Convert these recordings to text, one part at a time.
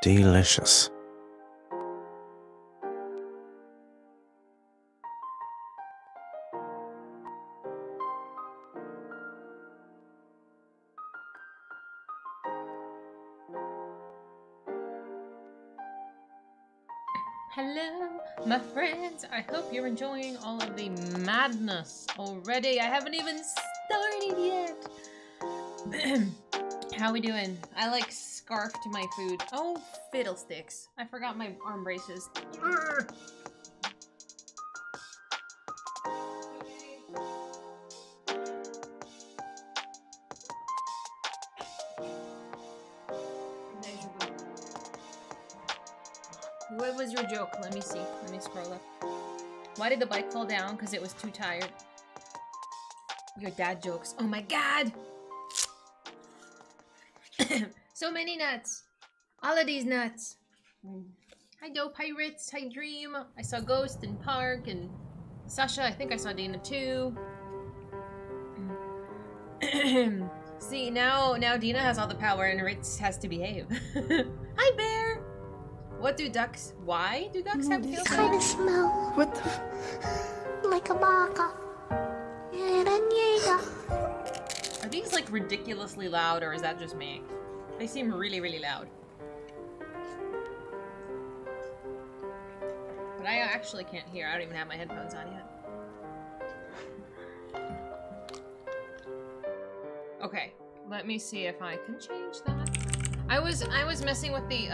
Delicious. Hello, my friends. I hope you're enjoying all of the madness already. I haven't even started yet. How we doing? I like scarfed my food. Oh, fiddlesticks. I forgot my arm braces. Urgh. What was your joke? Let me see. Let me scroll up. Why did the bike fall down? Because it was too tired. Your dad jokes. Oh my god! So many nuts. All of these nuts. Hi Dope, hi Ritz, hi Dream. I saw Ghost and Park and Sasha. I think I saw Dina too. See, now Dina has all the power and Ritz has to behave. Hi Bear! What do ducks... Why do ducks have tails? It kind of smells... What the... Like a baka. Are these like ridiculously loud or is that just me? They seem really, really loud. But I actually can't hear. I don't even have my headphones on yet. Okay, let me see if I can change that. I was messing with the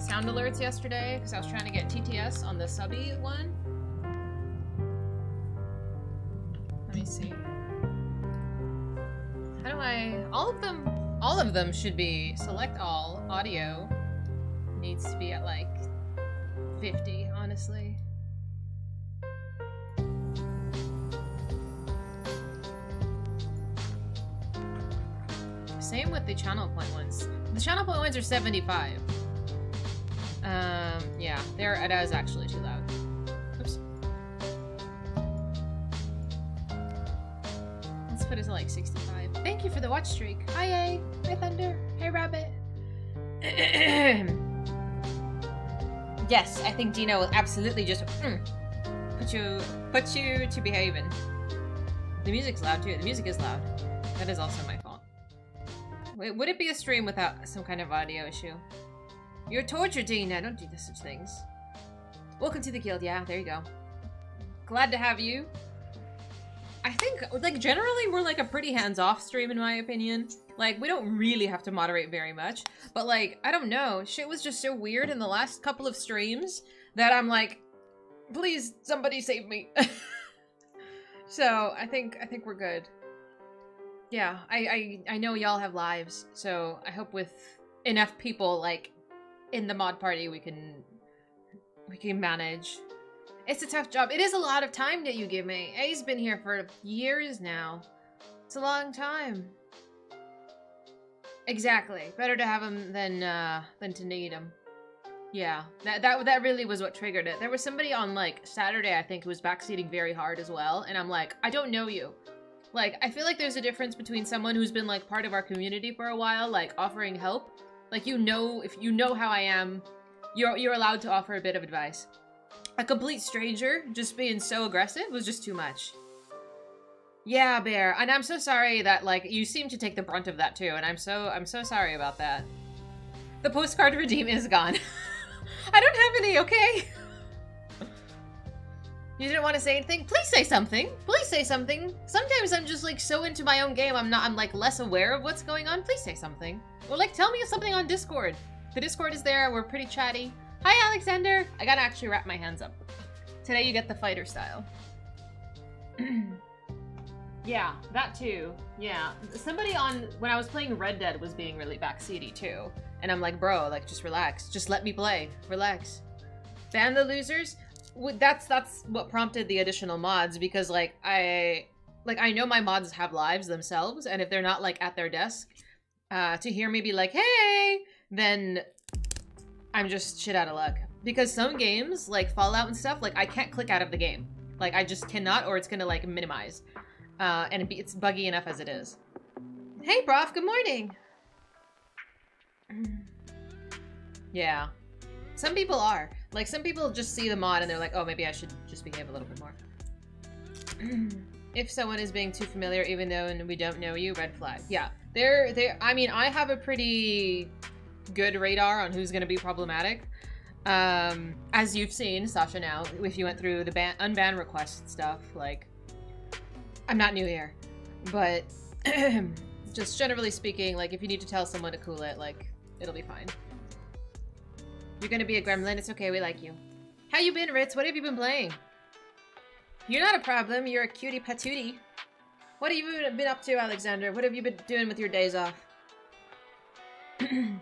sound alerts yesterday because I was trying to get TTS on the subby one. Let me see. How do I... All of them should be... Select all. Audio needs to be at, like, 50, honestly. Same with the channel point ones. The channel point ones are 75. Yeah. It is actually too loud. Oops. Let's put it to, like, 65. Thank you for the watch streak. Hi, A. Hi, Thunder. Hey, Rabbit. Yes, I think Dina will absolutely just put you to behaving. The music's loud too. The music is loud. That is also my fault. Wait, would it be a stream without some kind of audio issue? You're tortured, Dina. Don't do such things. Welcome to the guild. Yeah, there you go. Glad to have you. I think, like, generally we're, like, a pretty hands-off stream, in my opinion. Like, we don't really have to moderate very much. But, like, I don't know. Shit was just so weird in the last couple of streams that I'm like, please, somebody save me. So, I think we're good. Yeah, I know y'all have lives. So, I hope with enough people, like, in the mod party, we can manage. It's a tough job. It is a lot of time that you give me. A's been here for years now. It's a long time. Exactly. Better to have him than to need him. Yeah. That really was what triggered it. There was somebody on, like, Saturday, I think, who was backseating very hard as well. And I'm like, I don't know you. Like, I feel like there's a difference between someone who's been, like, part of our community for a while, like, offering help. Like, you know, if you know how I am, you're allowed to offer a bit of advice. A complete stranger just being so aggressive was just too much. Yeah, Bear, and I'm so sorry that, like, you seem to take the brunt of that too, and I'm so sorry about that. The postcard redeem is gone. I don't have any, okay? You didn't want to say anything? Please say something. Please say something. Sometimes I'm just, like, so into my own game, I'm like, less aware of what's going on. Please say something. Or, like, tell me something on Discord. The Discord is there, we're pretty chatty. Hi, Alexander! I gotta actually wrap my hands up. Today you get the fighter style. Yeah, that too. Yeah. Somebody on... When I was playing Red Dead was being really backseaty too. And I'm like, bro, like, just relax. Just let me play. Relax. Ban the losers? That's what prompted the additional mods because, like, I know my mods have lives themselves and if they're not, like, at their desk, to hear me be like, hey! Then... I'm just shit out of luck. Because some games, like Fallout and stuff, like, I can't click out of the game. Like, I just cannot, or it's gonna, like, minimize. And it's buggy enough as it is. Hey, Prof, good morning! Yeah. Some people are. Like, some people just see the mod and they're like, oh, maybe I should just behave a little bit more. If someone is being too familiar, even though we don't know you, red flag. Yeah. I mean, I have a pretty good radar on who's going to be problematic. As you've seen, Sasha, now, if you went through the unban request stuff, like, I'm not new here, but just generally speaking, like, if you need to tell someone to cool it, like, it'll be fine. You're gonna be a gremlin, it's okay, we like you. How you been, Ritz? What have you been playing? You're not a problem, you're a cutie patootie. What have you been up to, Alexander? What have you been doing with your days off?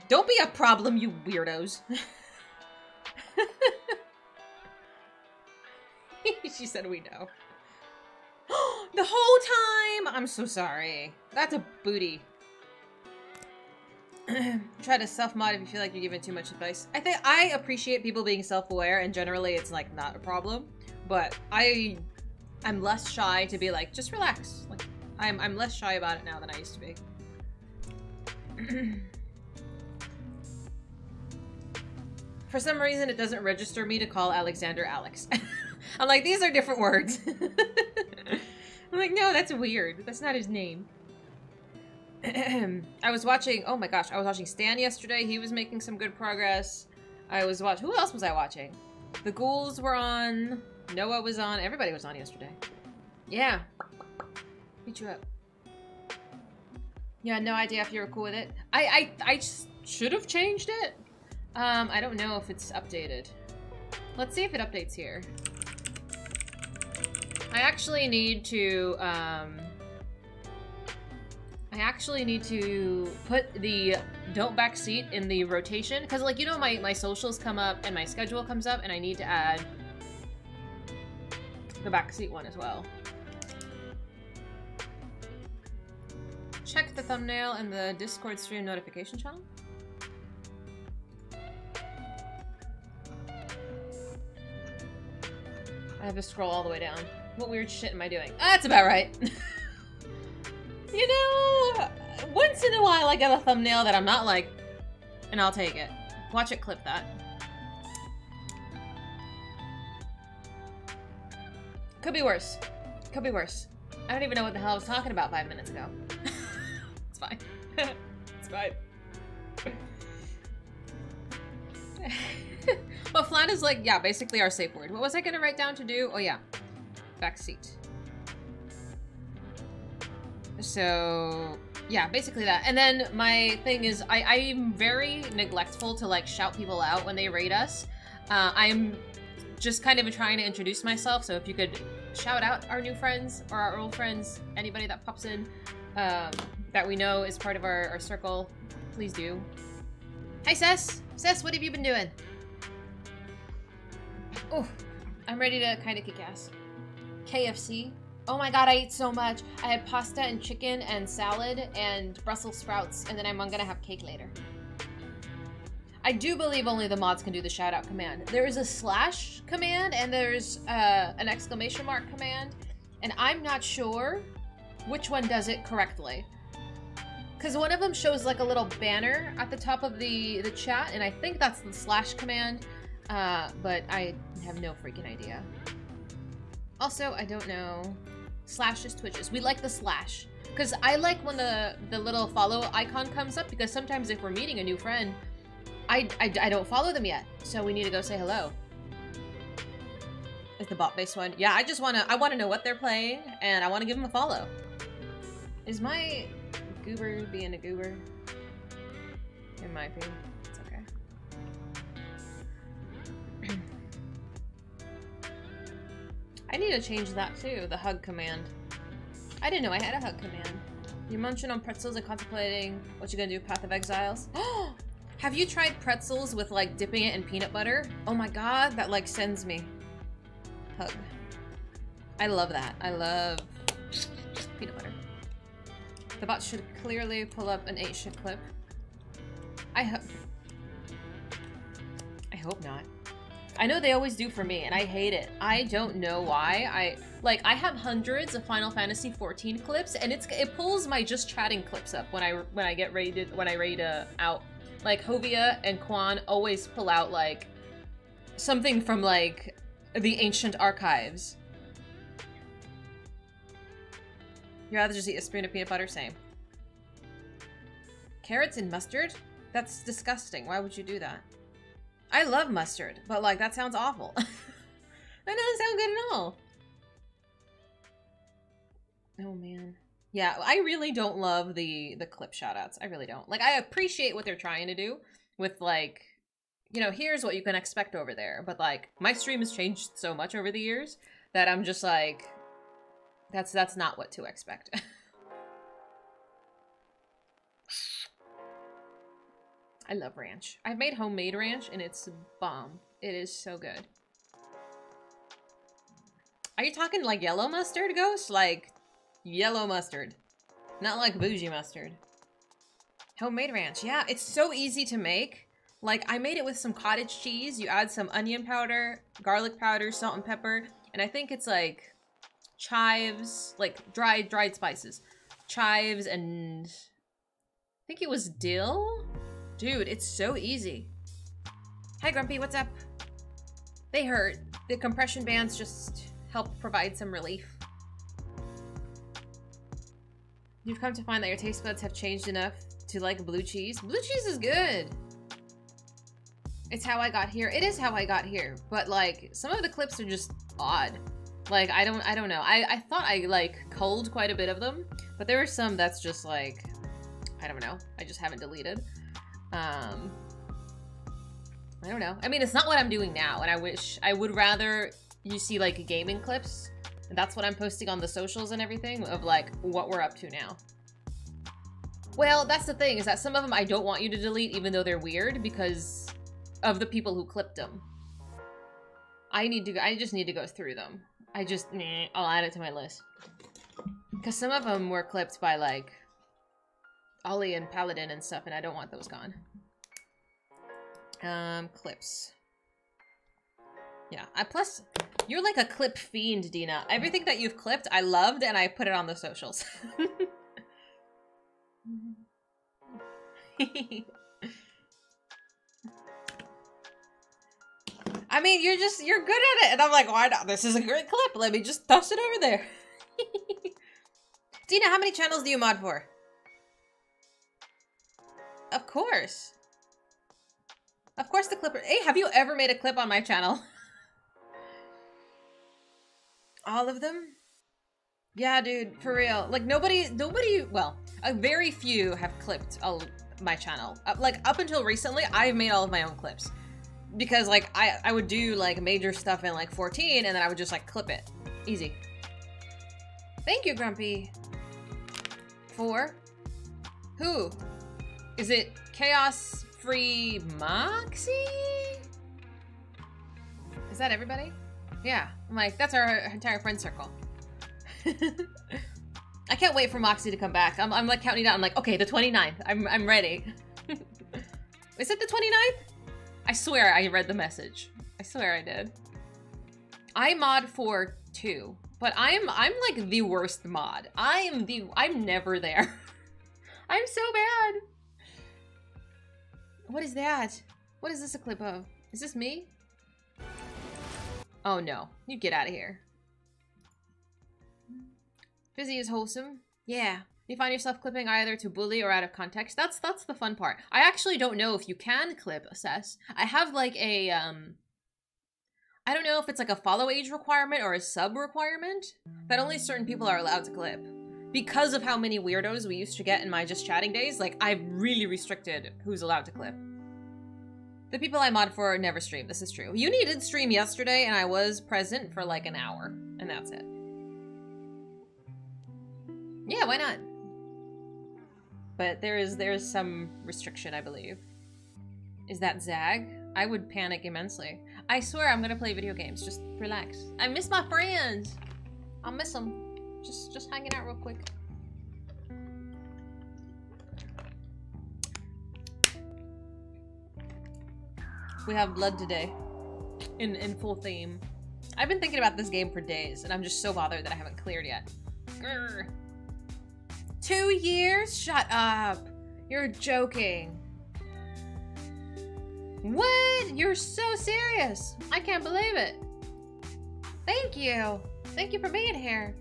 Don't be a problem, you weirdos. She said we know. The whole time! I'm so sorry. That's a booty. Try to self-mod if you feel like you're giving too much advice. I think I appreciate people being self-aware, and generally it's like not a problem, but I'm less shy to be like, just relax. Like, I'm less shy about it now than I used to be. For some reason it doesn't register me to call Alexander Alex. I'm like, these are different words. I'm like, no, that's weird. That's not his name. I was watching, oh my gosh, I was watching Stan yesterday. He was making some good progress. I was watching, who else was I watching? The Ghouls were on, Noah was on, everybody was on yesterday. Yeah. Beat you up. Yeah, no idea if you were cool with it. I should have changed it. I don't know if it's updated. Let's see if it updates here. I actually need to put the don't backseat in the rotation, because, like, you know, my socials come up and my schedule comes up, and I need to add the backseat one as well. Check the thumbnail and the Discord stream notification channel. I have to scroll all the way down. What weird shit am I doing? Oh, that's about right. You know, once in a while I get a thumbnail that I'm not like, and I'll take it. Watch it clip that. Could be worse. Could be worse. I don't even know what the hell I was talking about 5 minutes ago. It's fine. It's fine. Well, flan is like, yeah, basically our safe word. What was I gonna write down to do? Oh yeah, backseat. So, yeah, basically that. And then my thing is, I'm very neglectful to, like, shout people out when they raid us. I'm just kind of trying to introduce myself, so if you could shout out our new friends or our old friends, anybody that pops in that we know is part of our circle, please do. Hi, Sess! Sess, what have you been doing? Oh, I'm ready to kind of kick ass. KFC. Oh my god, I ate so much. I had pasta and chicken and salad and Brussels sprouts, and then I'm gonna have cake later. I do believe only the mods can do the shout-out command. There is a / command, and there's an exclamation mark command, and I'm not sure which one does it correctly. Because one of them shows like a little banner at the top of the chat, and I think that's the / command, but I have no freaking idea. Also, I don't know. Slashes, twitches. We like the slash. Because I like when the little follow icon comes up, because sometimes if we're meeting a new friend, I don't follow them yet. So we need to go say hello. Is the bot-based one? Yeah, I wanna know what they're playing, and I wanna give them a follow. Is my goober being a goober? It might be. It's okay. I need to change that too, the hug command. I didn't know I had a hug command. You're munching on pretzels and contemplating what you're gonna do, Path of Exiles. Have you tried pretzels with, like, dipping it in peanut butter? Oh my god, that, like, sends me. Hug. I love that. I love peanut butter. The bot should clearly pull up an 8-shit clip. I hope not. I know they always do for me, and I hate it. I don't know why. I have hundreds of Final Fantasy XIV clips, and it pulls my just chatting clips up when I raid out. Like, Hovia and Quan always pull out, like, something from, like, the ancient archives. You'd rather just eat a spoon of peanut butter? Same. Carrots and mustard? That's disgusting. Why would you do that? I love mustard, but, like, that sounds awful. That doesn't sound good at all. Oh, man. Yeah, I really don't love the clip shoutouts. I really don't. Like, I appreciate what they're trying to do with, like, you know, here's what you can expect over there. But, like, my stream has changed so much over the years that I'm just like, that's not what to expect. I love ranch. I've made homemade ranch, and it's bomb. It is so good. Are you talking, like, yellow mustard, Ghost? Like... yellow mustard. Not like bougie mustard. Homemade ranch. Yeah, it's so easy to make. Like, I made it with some cottage cheese. You add some onion powder, garlic powder, salt and pepper, and I think it's like chives, like dried spices. Chives and... I think it was dill? Dude, it's so easy. Hi, Grumpy, what's up? They hurt. The compression bands just help provide some relief. You've come to find that your taste buds have changed enough to like blue cheese. Blue cheese is good. It's how I got here. It is how I got here. But like some of the clips are just odd. Like I don't know. I thought I like culled quite a bit of them, but there are some that's just like, I don't know. I just haven't deleted. I don't know. I mean, it's not what I'm doing now, and I would rather you see like gaming clips. And that's what I'm posting on the socials and everything of like what we're up to now. Well, that's the thing is that some of them I don't want you to delete even though they're weird because of the people who clipped them. I just need to go through them. I'll add it to my list. Because some of them were clipped by like Ollie and Paladin and stuff and I don't want those gone. Clips. Yeah, plus you're like a clip fiend, Dina. Everything that you've clipped, I loved, and I put it on the socials. I mean, you're good at it, and I'm like, why not? This is a great clip. Let me just toss it over there. Dina, how many channels do you mod for? Of course. Of course the clipper. Hey, have you ever made a clip on my channel? All of them? Yeah, dude, for real. Like, nobody, well, a very few have clipped all my channel. Like, up until recently, I've made all of my own clips. Because, like, I would do, like, major stuff in, like, 14, and then I would just, like, clip it. Easy. Thank you, Grumpy. For? Who? Is it Chaos Free Moxie? Is that everybody? Yeah, I'm like, that's our entire friend circle. I can't wait for Moxie to come back. I'm like counting down. I'm like, okay, the 29th. I'm ready. Is it the 29th? I swear I read the message. I swear I did. I mod for 2, but I'm like the worst mod. I'm never there. I'm so bad. What is that? What is this a clip of? Is this me? Oh no, you get out of here. Fizzy is wholesome. Yeah. You find yourself clipping either to bully or out of context. That's the fun part. I actually don't know if you can clip, Sess. I have like a, I don't know if it's like a follow age requirement or a sub requirement that only certain people are allowed to clip. Because of how many weirdos we used to get in my just chatting days, like I've really restricted who's allowed to clip. The people I mod for never stream, this is true. You needed stream yesterday and I was present for like an hour and that's it. Yeah, why not? But there is some restriction, I believe. Is that Zag? I would panic immensely. I swear I'm gonna play video games, just relax. I miss my friends. I'll miss them. Just hanging out real quick. We have blood today, in full theme. I've been thinking about this game for days, and I'm just so bothered that I haven't cleared yet. Grr. 2 years? Shut up. You're joking. What? You're so serious. I can't believe it. Thank you. Thank you for being here.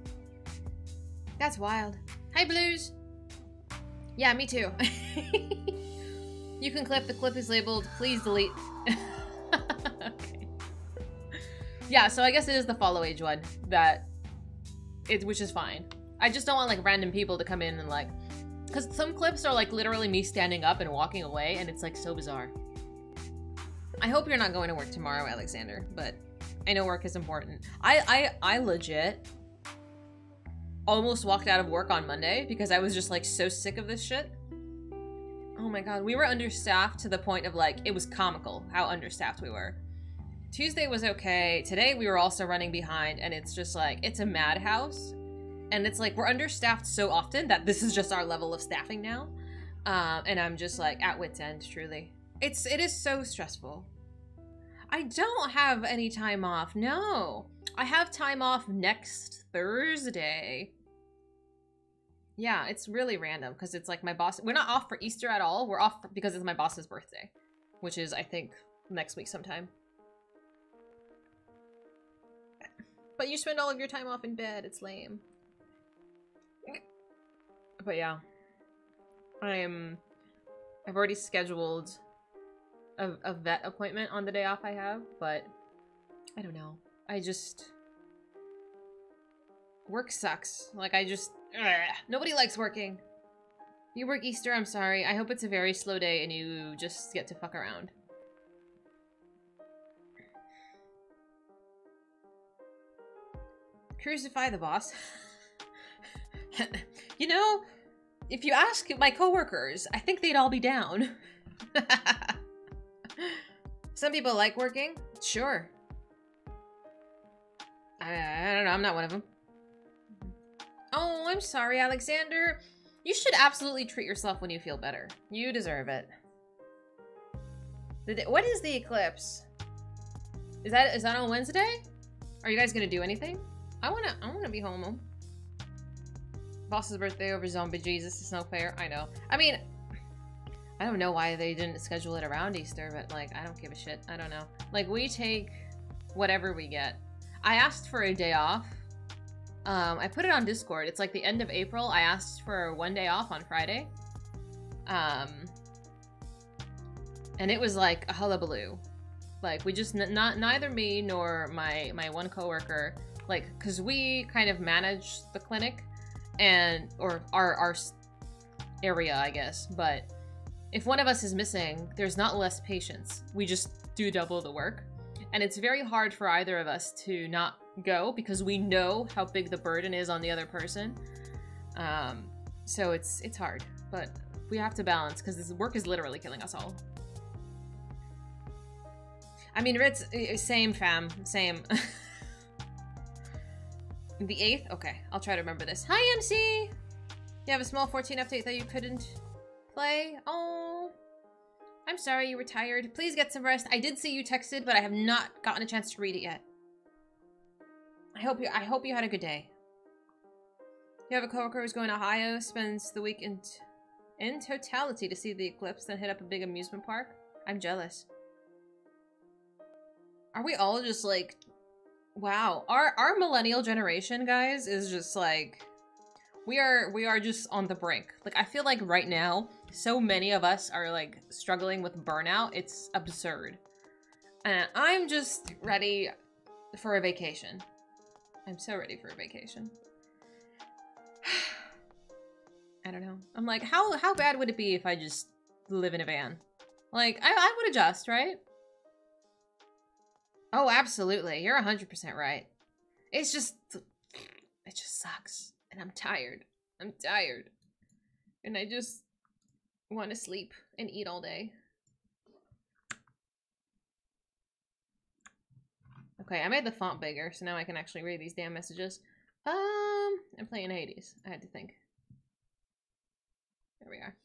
That's wild. Hi, Blues. Yeah, me too. You can clip. The clip is labeled. Please delete. Okay. Yeah, so I guess it is the follow age one that... which is fine. I just don't want, like, random people to come in and, like... Because some clips are, like, literally me standing up and walking away, and it's, like, so bizarre. I hope you're not going to work tomorrow, Alexander, but I know work is important. I legit almost walked out of work on Monday because I was just, like, so sick of this shit. Oh my god, we were understaffed to the point of, like, it was comical how understaffed we were. Tuesday was okay. Today we were also running behind, and it's just, like, it's a madhouse. And it's like, we're understaffed so often that this is just our level of staffing now. And I'm just like, at wit's end, truly. It is so stressful. I don't have any time off, no. I have time off next Thursday. Yeah, it's really random because it's like my boss, we're not off for Easter at all. We're off because it's my boss's birthday, which is, I think, next week sometime. But you spend all of your time off in bed, it's lame. But yeah, I've already scheduled a vet appointment on the day off I have, but I don't know. I just, work sucks. Like, I just, nobody likes working. You work Easter, I'm sorry. I hope it's a very slow day and you just get to fuck around. Crucify the boss. You know, if you ask my coworkers, I think they'd all be down. Some people like working. Sure. I don't know. I'm not one of them. Oh, I'm sorry, Alexander. You should absolutely treat yourself when you feel better. You deserve it. What is the eclipse? Is that on Wednesday? Are you guys gonna do anything? I wanna be home. Boss's birthday over zombie Jesus is no fair. I know. I mean, I don't know why they didn't schedule it around Easter, but, like, I don't give a shit. I don't know. Like, we take whatever we get. I asked for a day off. I put it on Discord. It's, like, the end of April. I asked for one day off on Friday. And it was, like, a hullabaloo. Like, we just, neither me nor my one coworker, like, because we kind of manage the clinic. And, or our area, I guess, but if one of us is missing, there's not less patients. We just do double the work. And it's very hard for either of us to not go because we know how big the burden is on the other person. So it's hard, but we have to balance because this work is literally killing us all. I mean, Ritz, same fam, same. The 8th? Okay, I'll try to remember this. Hi, MC! You have a small 14 update that you couldn't play? Oh, I'm sorry you were tired. Please get some rest. I did see you texted, but I have not gotten a chance to read it yet. I hope you had a good day. You have a coworker who's going to Ohio, spends the week in totality to see the eclipse, then hit up a big amusement park. I'm jealous. Are we all just, like... Wow, our millennial generation, guys, is just like, we are just on the brink. Like, I feel like right now, so many of us are, like, struggling with burnout. It's absurd. And I'm just ready for a vacation. I'm so ready for a vacation. I don't know. I'm like, how bad would it be if I just live in a van? Like, I would adjust, right? Oh, absolutely. You're 100% right. It just sucks. And I'm tired. I'm tired. And I just want to sleep and eat all day. Okay, I made the font bigger, so now I can actually read these damn messages. I'm playing Hades. I had to think. There we are.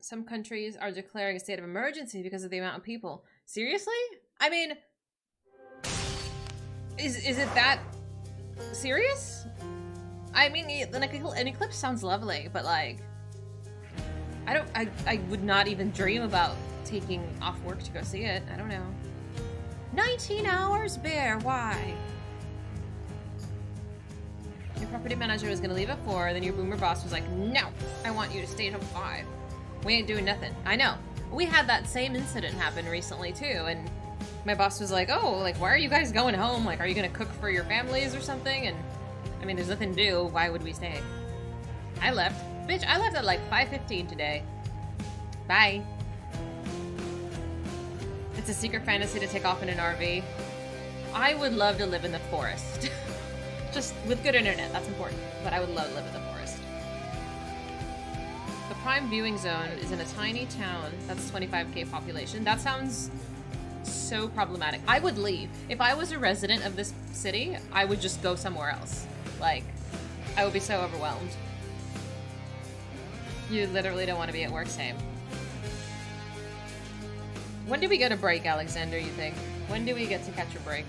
Some countries are declaring a state of emergency because of the amount of people. Seriously? I mean, is it that serious? I mean, an eclipse sounds lovely, but, like, I would not even dream about taking off work to go see it. I don't know. 19 hours, Bear. Why? Your property manager was going to leave at 4, then your boomer boss was like, no, I want you to stay till 5. We ain't doing nothing. I know. We had that same incident happen recently, too, and my boss was like, oh, like, why are you guys going home? Like, are you going to cook for your families or something? And, I mean, there's nothing to do. Why would we stay? I left. Bitch, I left at, like, 5:15 today. Bye. It's a secret fantasy to take off in an RV. I would love to live in the forest. Just with good internet, that's important. But I would love to live in the forest. The prime viewing zone is in a tiny town that's 25K population. That sounds so problematic. I would leave. If I was a resident of this city, I would just go somewhere else. Like, I would be so overwhelmed. You literally don't want to be at work, same. When do we get a break, Alexander, you think? When do we get to catch a break?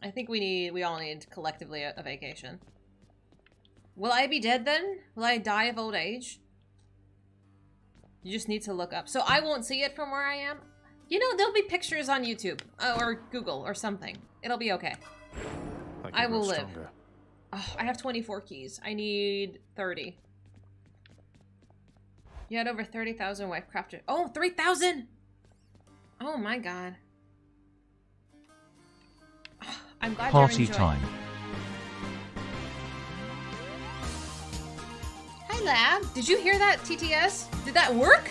I think we all need collectively a vacation. Will I be dead then? Will I die of old age? You just need to look up. So I won't see it from where I am? You know, there'll be pictures on YouTube or Google or something. It'll be okay. I will live. Oh, I have 24 keys. I need 30. You had over 30,000 wife crafted. Oh, 3,000! Oh my god. Oh, I'm glad you're enjoying. Party time. Hi, Lab. Did you hear that, TTS? Did that work?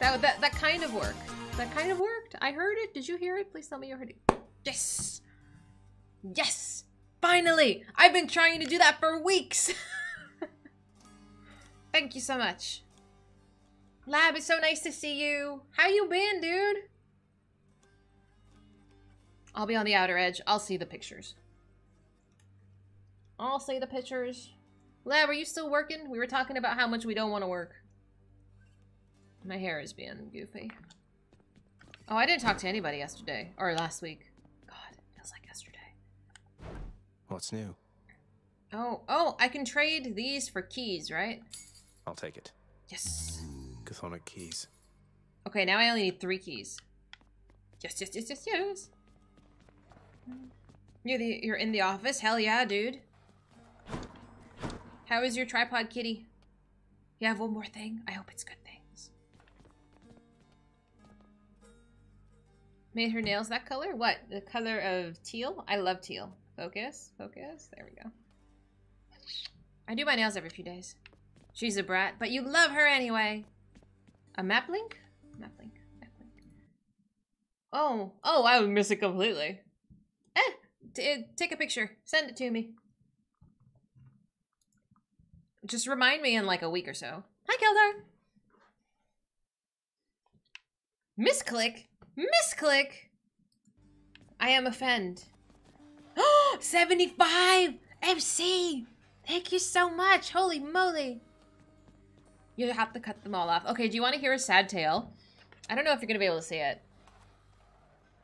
That kind of work. That kind of worked. I heard it. Did you hear it? Please tell me you heard it. Yes! Yes! Finally! I've been trying to do that for weeks! Thank you so much. Lab, it's so nice to see you. How you been, dude? I'll be on the outer edge. I'll see the pictures. I'll see the pictures. Lab, are you still working? We were talking about how much we don't want to work. My hair is being goofy. Oh, I didn't talk to anybody yesterday. Or last week. God, it feels like yesterday. What's new? Oh, I can trade these for keys, right? I'll take it. Yes. Chthonic keys. Okay, now I only need 3 keys. Yes. You're in the office? Hell yeah, dude. How is your tripod, kitty? You have one more thing? I hope it's good. Made her nails that color? What? The color of teal? I love teal. Focus, focus. There we go. I do my nails every few days. She's a brat, but you love her anyway. A map link? Map link. Map link. Oh, I would miss it completely. Take a picture. Send it to me. Just remind me in like a week or so. Hi, Keldar. Misclick. Misclick! I am offended. Oh, 75! MC! Thank you so much! Holy moly! You have to cut them all off. Okay, do you want to hear a sad tale? I don't know if you're going to be able to see it.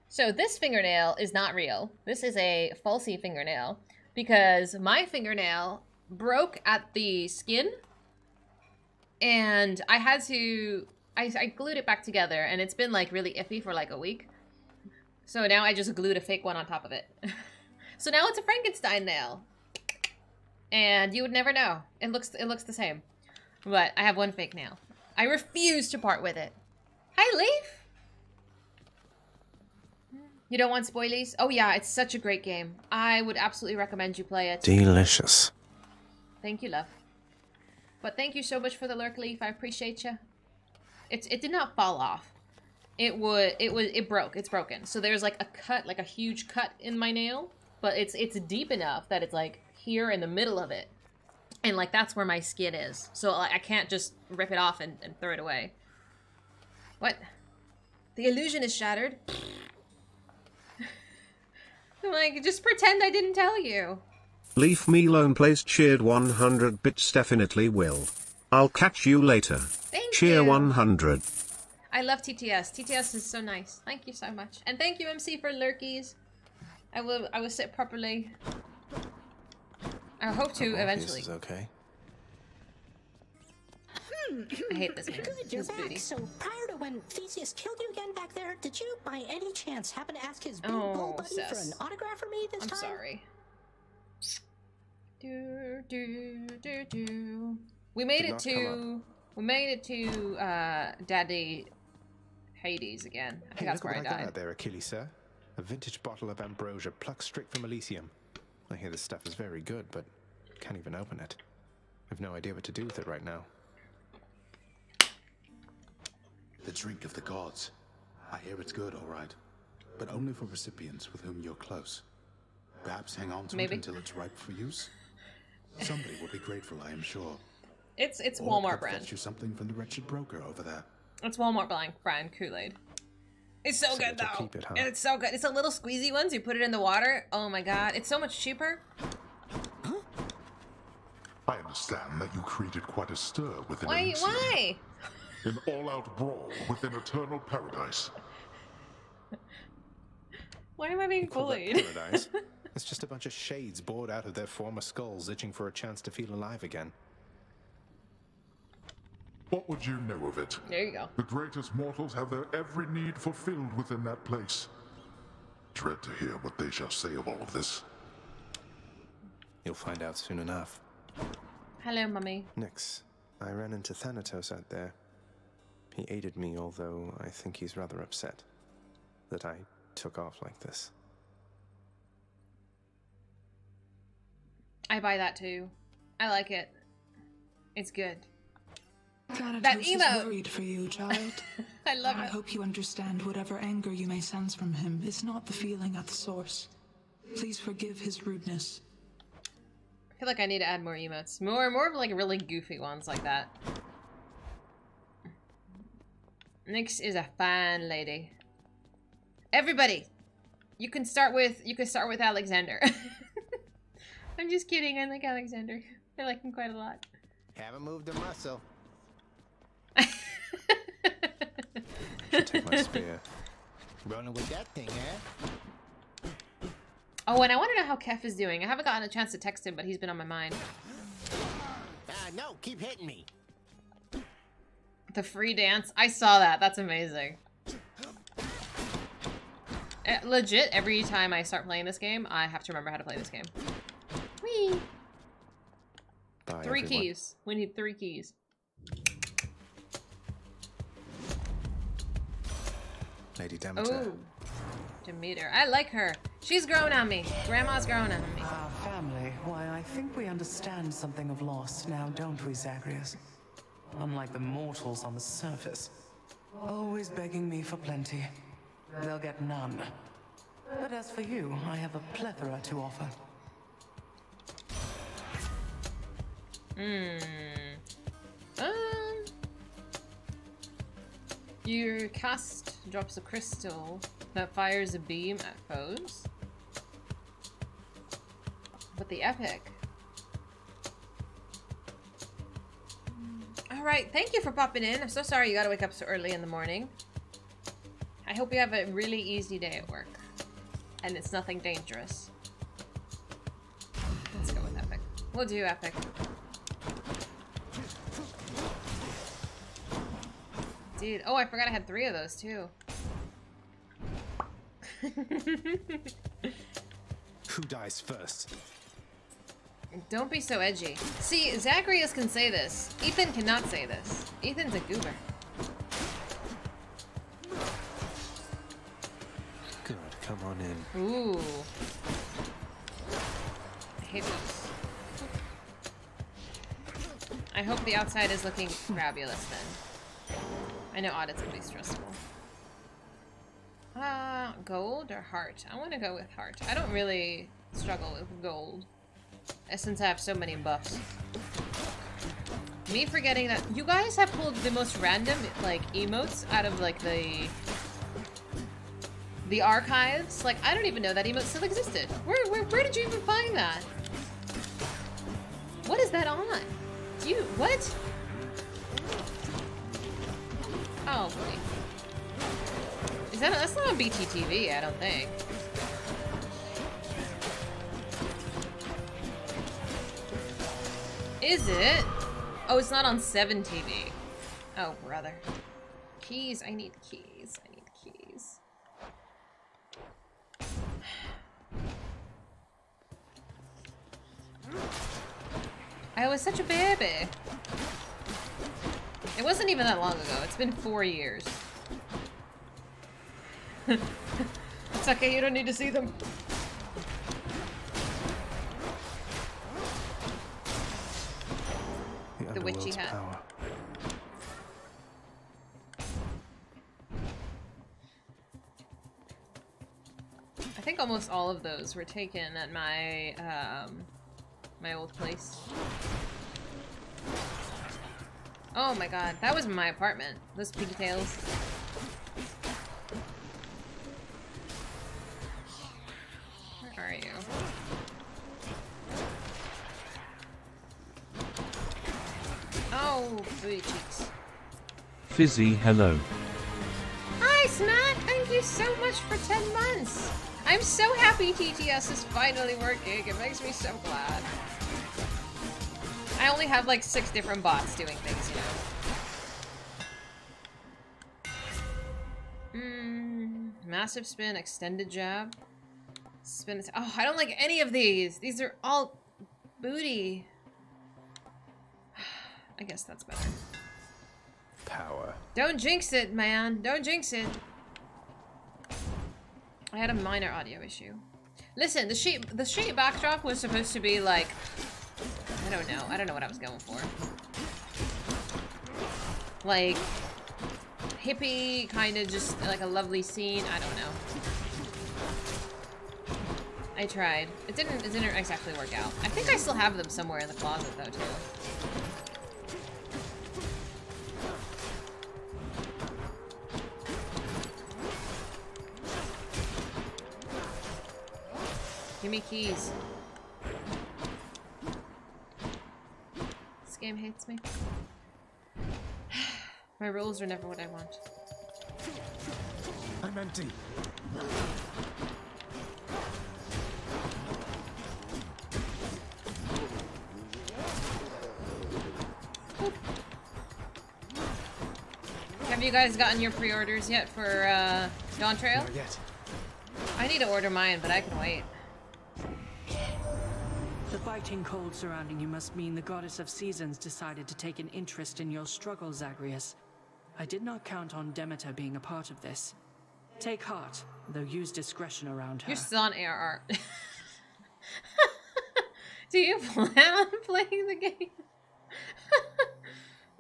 So this fingernail is not real. This is a falsy fingernail. Because my fingernail broke at the skin. And I had to... I glued it back together, and it's been, like, really iffy for, like, a week. So now I just glued a fake one on top of it. So now it's a Frankenstein nail. And you would never know. It looks the same. But I have one fake nail. I refuse to part with it. Hi, Leaf! You don't want spoilies? Oh, yeah, it's such a great game. I would absolutely recommend you play it. Delicious. Thank you, love. But thank you so much for the lurk, Leaf. I appreciate you. It did not fall off. It broke. It's broken. So there's like a cut, like a huge cut in my nail, but it's deep enough that it's like here in the middle of it. And like that's where my skin is. So like, I can't just rip it off and throw it away. What? The illusion is shattered. I'm like, just pretend I didn't tell you. Leave me alone, please. Cheered 100 bits definitely will. I'll catch you later. Thank Cheer you. 100. I love TTS. TTS is so nice. Thank you so much. And thank you, MC, for lurkies. I will sit properly. I hope to eventually. This is okay. I hate this man. Good, you're back. Booty. So prior to when Theseus killed you again back there, did you by any chance happen to ask his big bull buddy for an autograph for me this time? I'm sorry. We made it to Daddy Hades again. I think that's where I died. Out there, Achilles, sir. A vintage bottle of ambrosia plucked straight from Elysium. I hear this stuff is very good, but can't even open it. I've no idea what to do with it right now. The drink of the gods. I hear it's good, all right, but only for recipients with whom you're close. Perhaps hang on to it until it's ripe for use. Somebody will be grateful, I am sure. It's or Walmart brand. Fetch you something from the wretched broker over there. It's Walmart brand Kool-Aid. It's so good though. It, huh? It's so good. It's the little squeezy ones. You put it in the water. Oh my god, it's so much cheaper. Huh? I understand that you created quite a stir within. Wait, why? An all-out brawl within eternal paradise. Why am I being bullied? Paradise. It's just a bunch of shades bored out of their former skulls, itching for a chance to feel alive again. What would you know of it? There you go. The greatest mortals have their every need fulfilled within that place. Dread to hear what they shall say of all of this. You'll find out soon enough. Hello, Mummy. Nyx, I ran into Thanatos out there. He aided me, although I think he's rather upset that I took off like this. I buy that too. I like it. It's good. Thanatos is worried for you, child. I love it. I hope you understand whatever anger you may sense from him is not the feeling at the source. Please forgive his rudeness. I feel like I need to add more emotes. More of like really goofy ones like that. Nyx is a fine lady. Everybody, you can start with Alexander. I'm just kidding. I like Alexander. I like him quite a lot. Haven't moved a muscle. I should take my spear. Running with that thing, eh? Oh, and I want to know how Kef is doing. I haven't gotten a chance to text him, but he's been on my mind. No, keep hitting me. The free dance. I saw that. That's amazing. Legit, every time I start playing this game, I have to remember how to play this game. Whee! Bye, three everyone. Keys. We need 3 keys. Lady Demeter. Ooh. Demeter. I like her. She's grown on me. Grandma's grown on me. Our family. Why, I think we understand something of loss now, don't we, Zagreus? Unlike the mortals on the surface, always begging me for plenty. They'll get none. But as for you, I have a plethora to offer. You cast drops of crystal that fires a beam at foes. But the epic... Alright, thank you for popping in. I'm so sorry you gotta wake up so early in the morning. I hope you have a really easy day at work. And it's nothing dangerous. Let's go with Epic. We'll do Epic. Dude, oh, I forgot I had 3 of those too. Who dies first? Don't be so edgy. See, Zagreus can say this. Ethan cannot say this. Ethan's a goober. Good, come on in. Ooh. I hate those. I hope the outside is looking fabulous then. I know audit's gonna be stressful. Gold or heart? I want to go with heart. I don't really struggle with gold. Since I have so many buffs. Me forgetting that you guys have pulled the most random like emotes out of like the archives. Like I don't even know that emote still existed. Where did you even find that? What is that on? You what? Oh boy. Is that that's not on BTTV, I don't think. Is it? Oh, it's not on 7 TV. Oh, brother. Keys, I need keys. I need keys. I was such a baby. It wasn't even that long ago. It's been 4 years. It's okay, you don't need to see them. The witchy hat. Power. I think almost all of those were taken at my my old place. Oh my god, that was my apartment. Those pigtails. Where are you? Oh, booty cheeks. Fizzy, hello. Hi, Smack! Thank you so much for 10 months! I'm so happy TTS is finally working. It makes me so glad. I only have like 6 different bots doing things, you know. Massive spin, extended jab. Spin. Oh, I don't like any of these. These are all booty. I guess that's better. Power. Don't jinx it, man. Don't jinx it. I had a minor audio issue. Listen, the sheet backdrop was supposed to be like, I don't know. I don't know what I was going for. Like, hippie, kind of just like a lovely scene. I don't know. I tried. It didn't exactly work out. I think I still have them somewhere in the closet though, too. Give me keys. This game hates me. My rules are never what I want. I'm empty. Have you guys gotten your pre-orders yet for Dawn Trail? Not yet. I need to order mine, but I can wait. The biting cold surrounding you must mean the goddess of seasons decided to take an interest in your struggle, Zagreus. I did not count on Demeter being a part of this. Take heart, though use discretion around her. You're still on ARR. Do you plan on playing the game?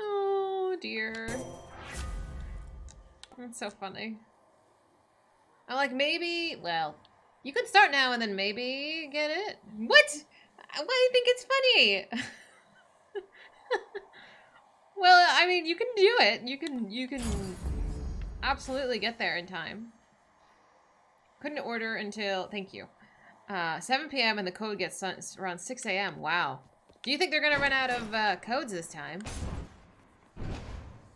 Oh dear. That's so funny. I'm like, maybe, well, you could start now and then maybe get it. What? Why do you think it's funny? Well, I mean, you can do it. You can absolutely get there in time. Couldn't order until, thank you, 7 p.m. and the code gets around 6 a.m. Wow. Do you think they're gonna run out of codes this time?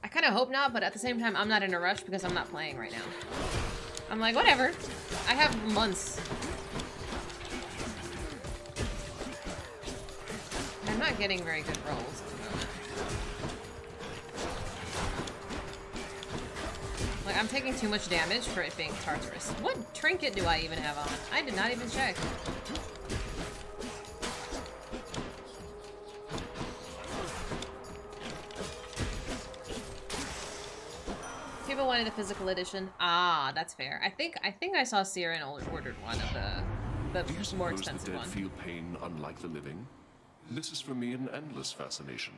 I kind of hope not, but at the same time, I'm not in a rush because I'm not playing right now. I'm like, whatever. I have months. I'm not getting very good rolls at the moment. Like, I'm taking too much damage for it being Tartarus. What trinket do I even have on? I did not even check. People wanted the physical edition. Ah, that's fair. I think I saw Siren ordered one of the more expensive one. Do you suppose the dead feel pain unlike the living? This is for me an endless fascination.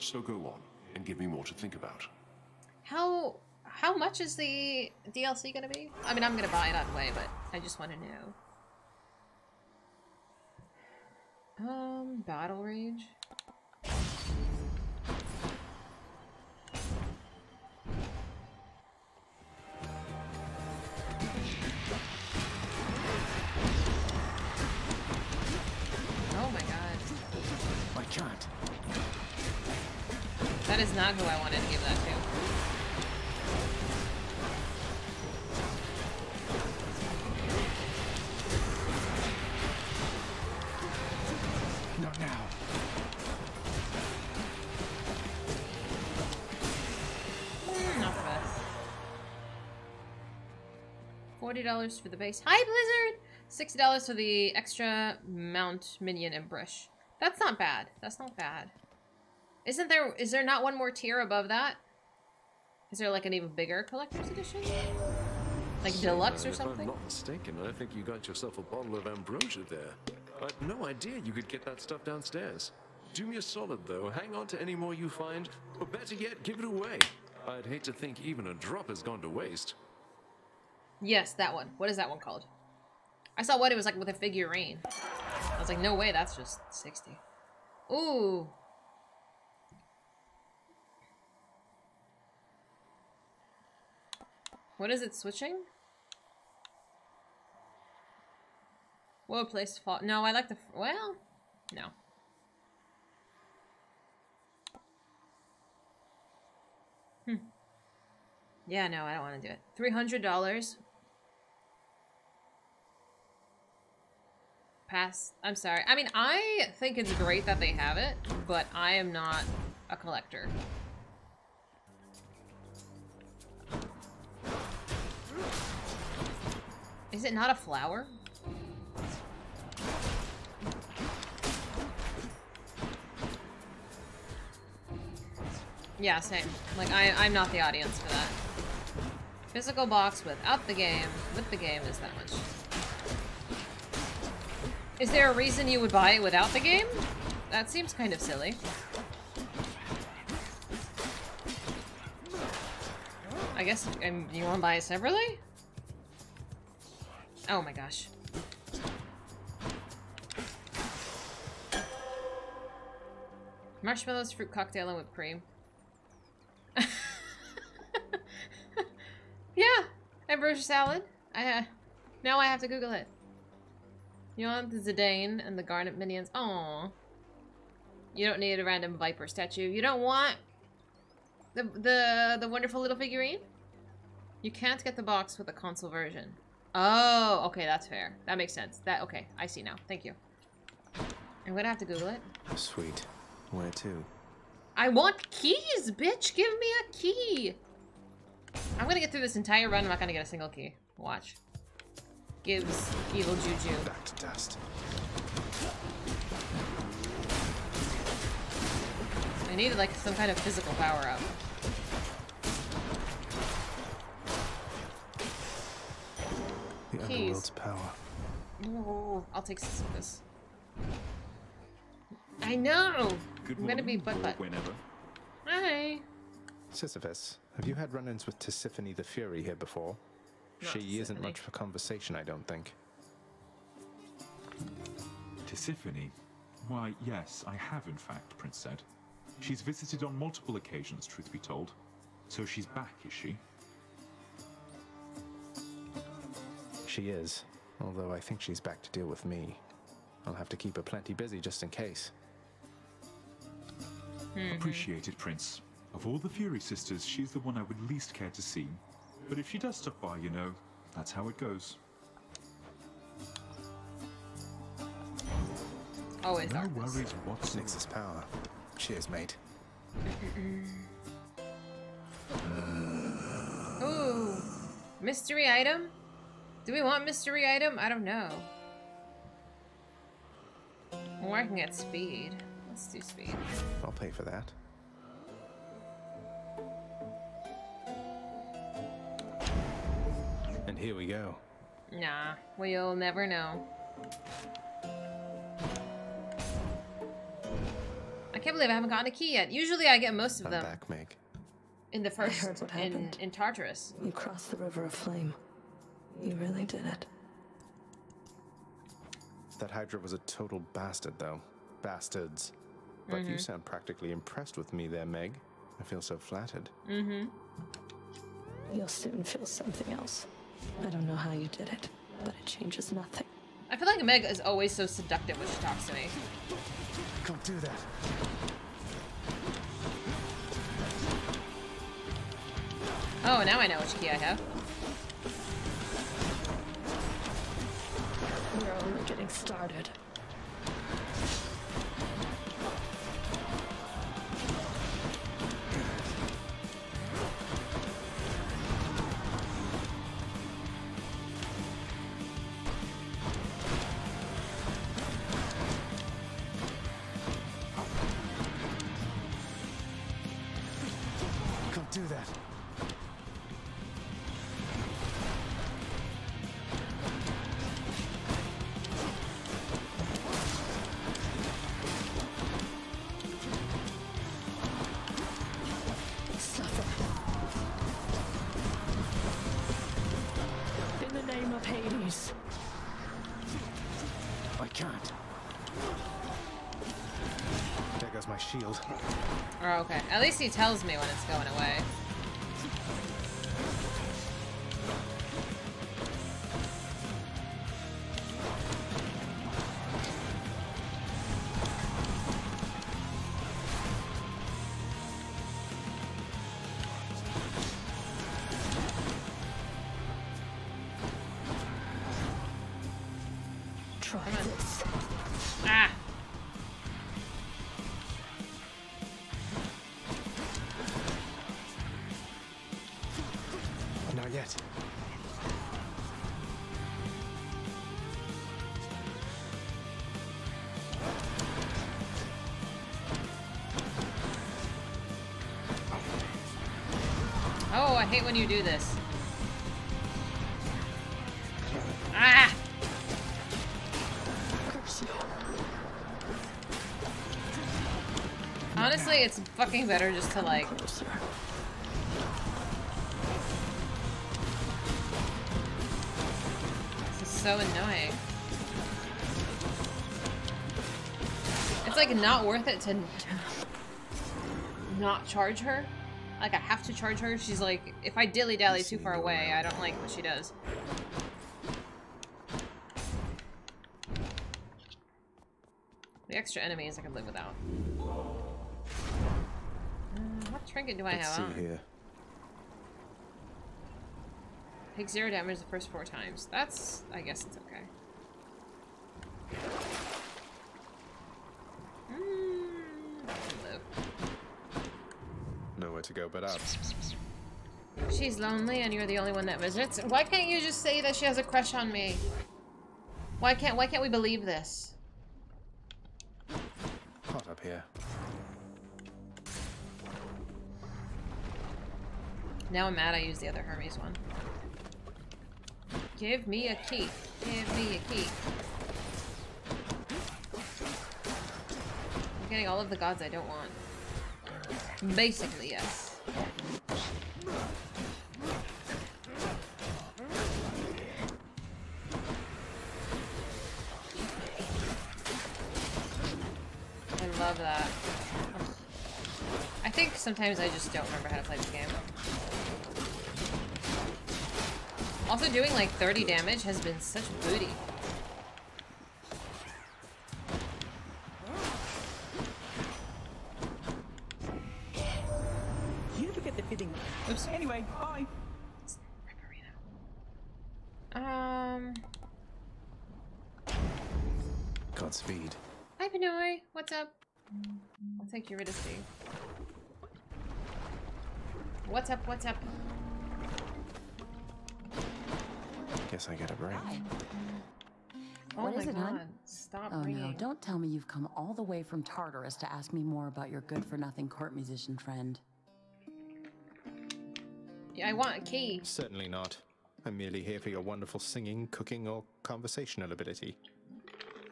So go on and give me more to think about. How much is the DLC gonna be? I mean, I'm gonna buy it on the way, but I just want to know. Battle Rage. Chant. That is not who I wanted to give that to. Not now. $40 for the base. Hi, Blizzard! $6 for the extra mount, minion, and brush. That's not bad. That's not bad. Is there not one more tier above that? Is there like an even bigger collector's edition? Like deluxe or something? If I'm not mistaken, I think you got yourself a bottle of ambrosia there. I had no idea you could get that stuff downstairs. Do me a solid though, hang on to any more you find, or better yet, give it away. I'd hate to think even a drop has gone to waste. Yes, that one. What is that one called? I saw one, it was like with a figurine. I was like, no way, that's just 60. Ooh. What is it switching? Whoa, place to fall. No, I like the, well, no. Yeah, no, I don't want to do it. $300. Pass. I'm sorry. I mean, I think it's great that they have it, but I am not a collector. Is it not a flower? Yeah, same. Like, I'm not the audience for that. Physical box without the game. With the game is that much. Is there a reason you would buy it without the game? That seems kind of silly. I guess you want to buy it separately? Oh my gosh. Marshmallows, fruit cocktail, and whipped cream. Yeah, ambrosia salad. Now I have to Google it. You want the Zidane and the Garnet minions. Aww. You don't need a random viper statue. You don't want the wonderful little figurine. You can't get the box with the console version. Oh, okay, that's fair. That makes sense. That okay, I see now. Thank you. I'm gonna have to Google it. Sweet. Where to? I want keys, bitch! Give me a key! I'm gonna get through this entire run, I'm not gonna get a single key. Watch. Gives evil juju. Back to dust. I needed like some kind of physical power up. The underworld's power. Oh, I'll take some of this. I know! I'm gonna be butt. Whenever. Hi. Sisyphus, have you had run-ins with Tisiphone the Fury here before? Not she Tisiphone. Isn't much for conversation, I don't think. Tisiphone? Why, yes, I have in fact, Prince said. She's visited on multiple occasions, truth be told. So she's back, is she? She is, although I think she's back to deal with me. I'll have to keep her plenty busy just in case. Mm-hmm. Appreciated, Prince. Of all the Fury sisters, she's the one I would least care to see. But if she does stop by, you know, that's how it goes. Always. No worries what's Nyx's power. Cheers, mate. Ooh. Mystery item? Do we want mystery item? I don't know. Or I can get speed. Let's do speed. I'll pay for that. And here we go. Nah, we'll never know. I can't believe I haven't gotten a key yet. Usually I get most of them. Back, Meg. In the first, I heard what happened. In Tartarus. You crossed the river of flame. You really did it. That Hydra was a total bastard, though. Bastards. But you sound practically impressed with me there, Meg. I feel so flattered. You'll soon feel something else. I don't know how you did it, but it changes nothing. I feel like Meg is always so seductive when she talks to me. Don't do that. Oh, now I know which key I have. We're only getting started. not do that. Shield. Oh, okay. At least he tells me when it's going away. I hate when you do this. Ah! Honestly, it's fucking better just to like... This is so annoying. It's like not worth it to not charge her. Like, I have to charge her. She's like, if I dilly-dally too far away, I don't like what she does. The extra enemies I can live without. What trinket do I have on? Here. Take 0 damage the first 4 times. That's... I guess it's okay. To go but up. She's lonely and you're the only one that visits. Why can't you just say that she has a crush on me? Why can't we believe this? Hot up here. Now I'm mad I used the other Hermes one. Give me a key. Give me a key. I'm getting all of the gods I don't want. Basically, yes. I love that. I think sometimes I just don't remember how to play this game. Also, doing like 30 damage has been such booty. Anyway, bye. Godspeed. Hi, Pinoy. What's up? I'll take Eurydice. What's up? What's up? Guess I get a break. Oh what my is it, God! Hun? Stop ringing! Oh no! Don't tell me you've come all the way from Tartarus to ask me more about your good-for-nothing court musician friend. I want a key. Certainly not. I'm merely here for your wonderful singing, cooking, or conversational ability.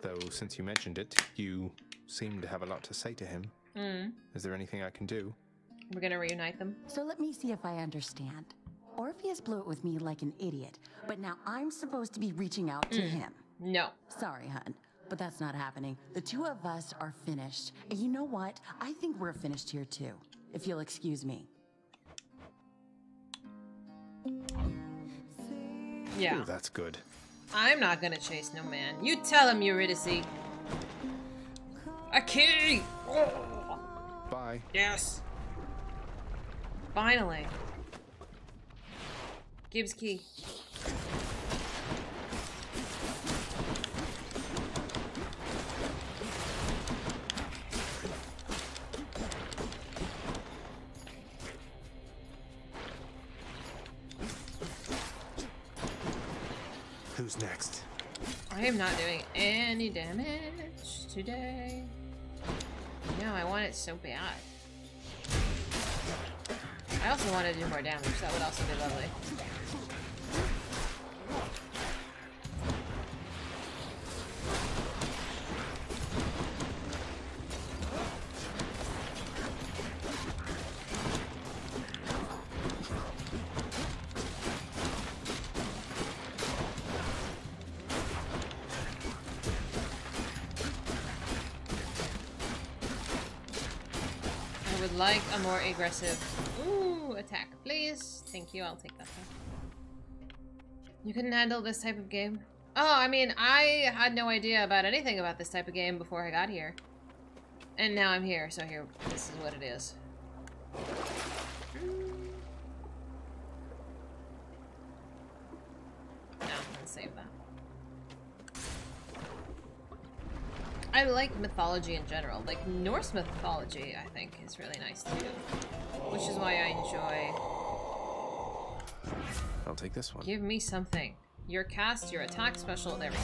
Though, since you mentioned it, you seem to have a lot to say to him. Mm. Is there anything I can do? We're gonna reunite them. So let me see if I understand. Orpheus blew it with me like an idiot, but now I'm supposed to be reaching out to him. No. Sorry, hun, but that's not happening. The two of us are finished. And you know what? I think we're finished here too, if you'll excuse me. Yeah. Ooh, that's good. I'm not gonna chase no man. You tell him, Eurydice. A key! Oh. Bye. Yes. Finally. Gibbs key. Next. I am not doing any damage today. No, I want it so bad. I also want to do more damage, so that would also be lovely. Like a more aggressive attack, please. Thank you, I'll take that one. You couldn't handle this type of game? Oh, I mean, I had no idea about anything about this type of game before I got here. And now I'm here, so here, this is what it is. No, I'm gonna save that. I like mythology in general. Like, Norse mythology, I think, is really nice, too. Which is why I enjoy... I'll take this one. Give me something. Your cast, your attack special, there we go.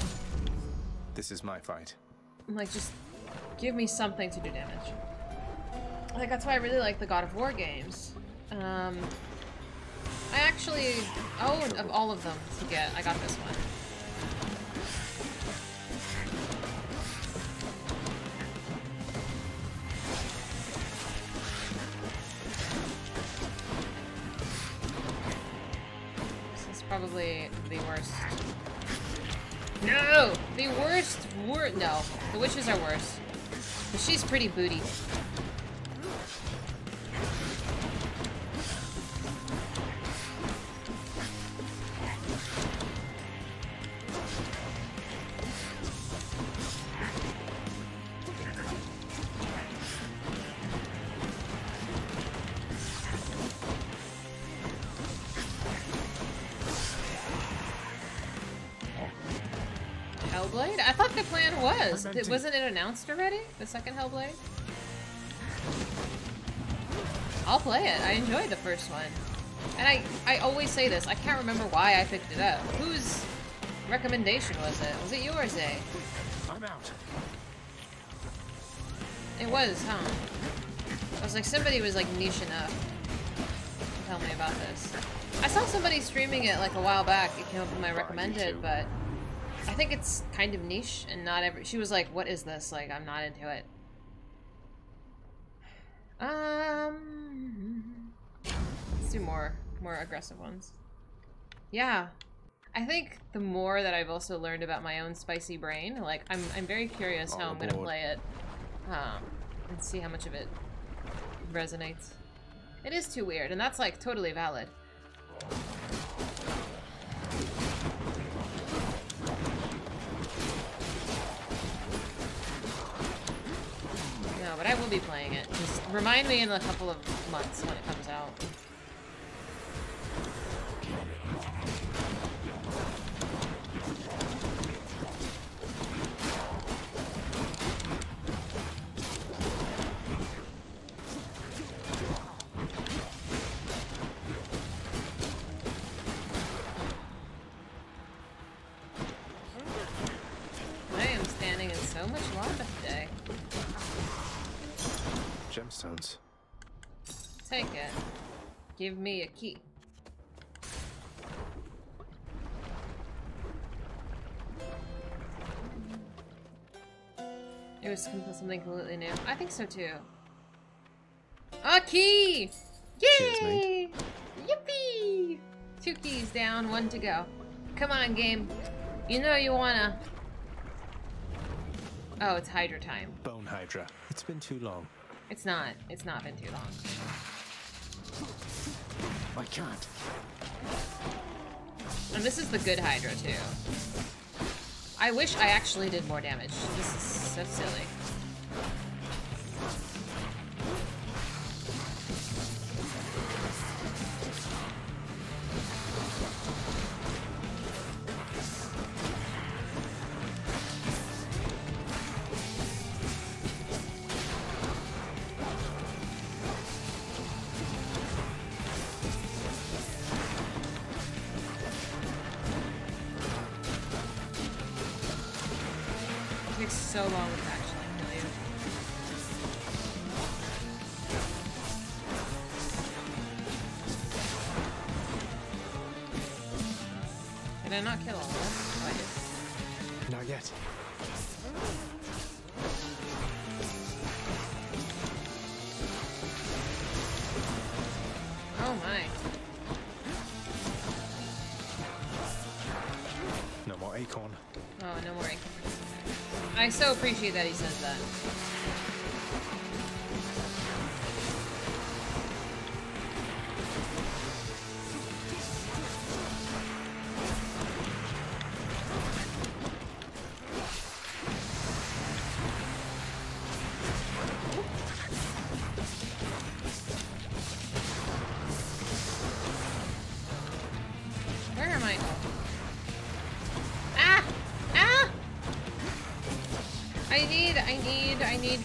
This is my fight. Like, just give me something to do damage. Like, that's why I really like the God of War games. I actually... Oh, of all of them to get, I got this one. Probably the worst. No! The worst no. The witches are worse. But she's pretty booty. Wasn't it announced already? The second Hellblade? I'll play it. I enjoyed the first one. And I always say this. I can't remember why I picked it up. Whose recommendation was it? Was it yours, eh? I'm out. It was, huh? I was like, somebody was like niche enough to tell me about this. I saw somebody streaming it like a while back. It came up in my recommended, but... I think it's kind of niche, and not every- she was like, what is this? Like, I'm not into it. Let's do more aggressive ones. Yeah. I think the more that I've also learned about my own spicy brain, like, I'm very curious how I'm gonna play it. And see how much of it resonates. It is too weird, and that's, like, totally valid. But I will be playing it. Just remind me in a couple of months when it comes out. Take it. Give me a key. It was something completely new. I think so too. A key! Yay! Yippee! 2 keys down, 1 to go. Come on, game. You know you wanna... Oh, it's Hydra time. Bone Hydra. It's been too long. It's not been too long. I can't. And this is the good Hydra, too. I wish I actually did more damage. This is so silly. I not kill all of them? I did. Not yet. Oh my. No more acorn. Oh, no more acorn. I so appreciate that he says that.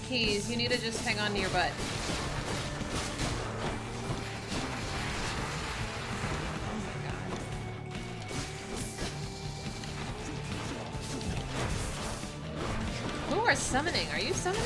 Keys, you need to just hang on to your butt. Oh my god. Who are summoning? Are you summoning?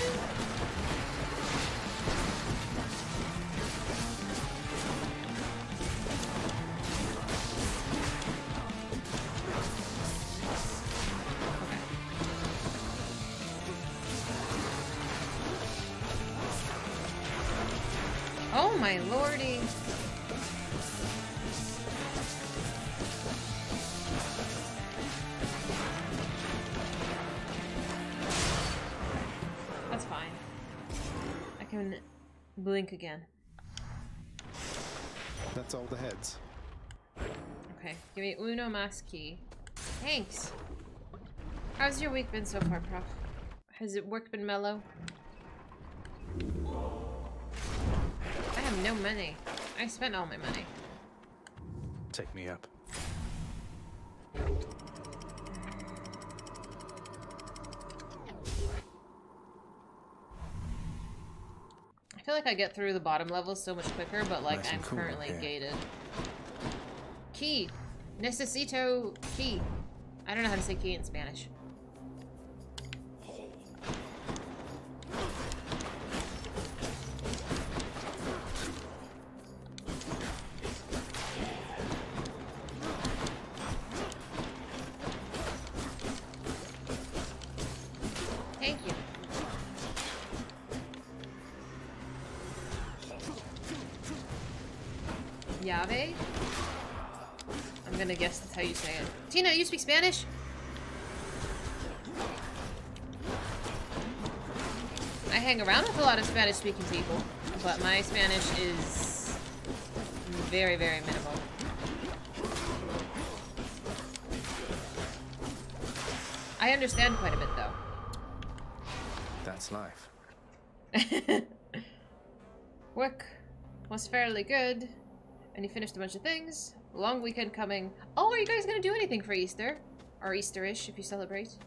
Blink again. That's all the heads. Okay, give me uno mas key. Thanks. How's your week been so far, Prof? Has it work been mellow? I have no money. I spent all my money. Take me up. I feel like I get through the bottom level so much quicker, but like nice I'm cool currently gated. Key. Necesito key. I don't know how to say key in Spanish. Tina, you speak Spanish? I hang around with a lot of Spanish-speaking people, but my Spanish is very, very minimal. I understand quite a bit, though. That's life. Work was fairly good, and you finished a bunch of things. Long weekend coming. Oh, are you guys gonna do anything for Easter? Or Easterish, if you celebrate.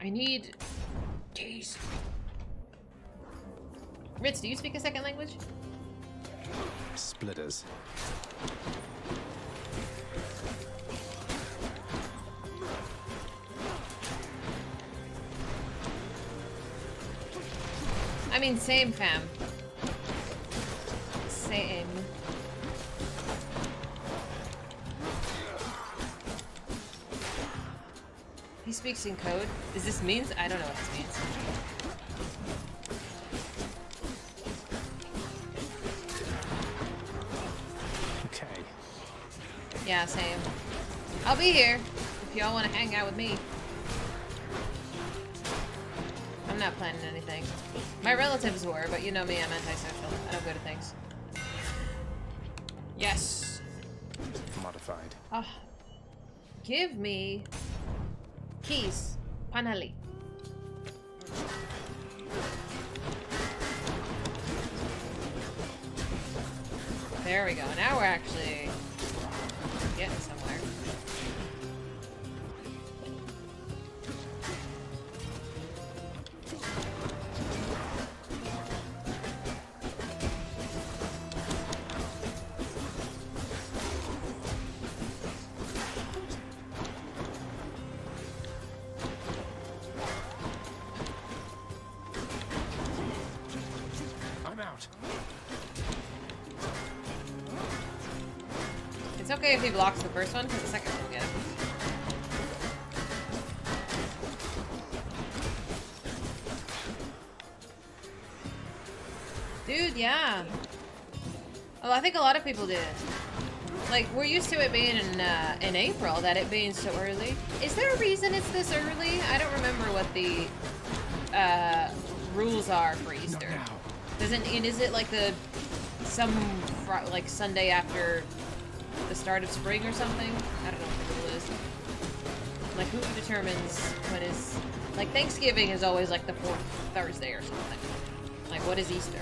I need... Jeez. Ritz, do you speak a second language? Splitters. I mean, same fam. Same. He speaks in code. Is this means? I don't know what this means. Okay. Yeah, same. I'll be here if y'all want to hang out with me. I'm not planning anything. My relatives were, but you know me, I'm antisocial. I don't go to things. Yes. Modified. Oh, give me... keys. Finally. There we go. Now we're actually getting somewhere. It's okay if he blocks the first one, because the second one will get him. Dude, yeah. Oh, I think a lot of people did it. Like, we're used to it being in April, that it being so early. Is there a reason it's this early? I don't remember what the rules are for Easter. Is it like the Sunday after the start of spring or something? I don't know what the rule is. Like, who determines what is... Like, Thanksgiving is always like the 4th Thursday or something. Like, what is Easter?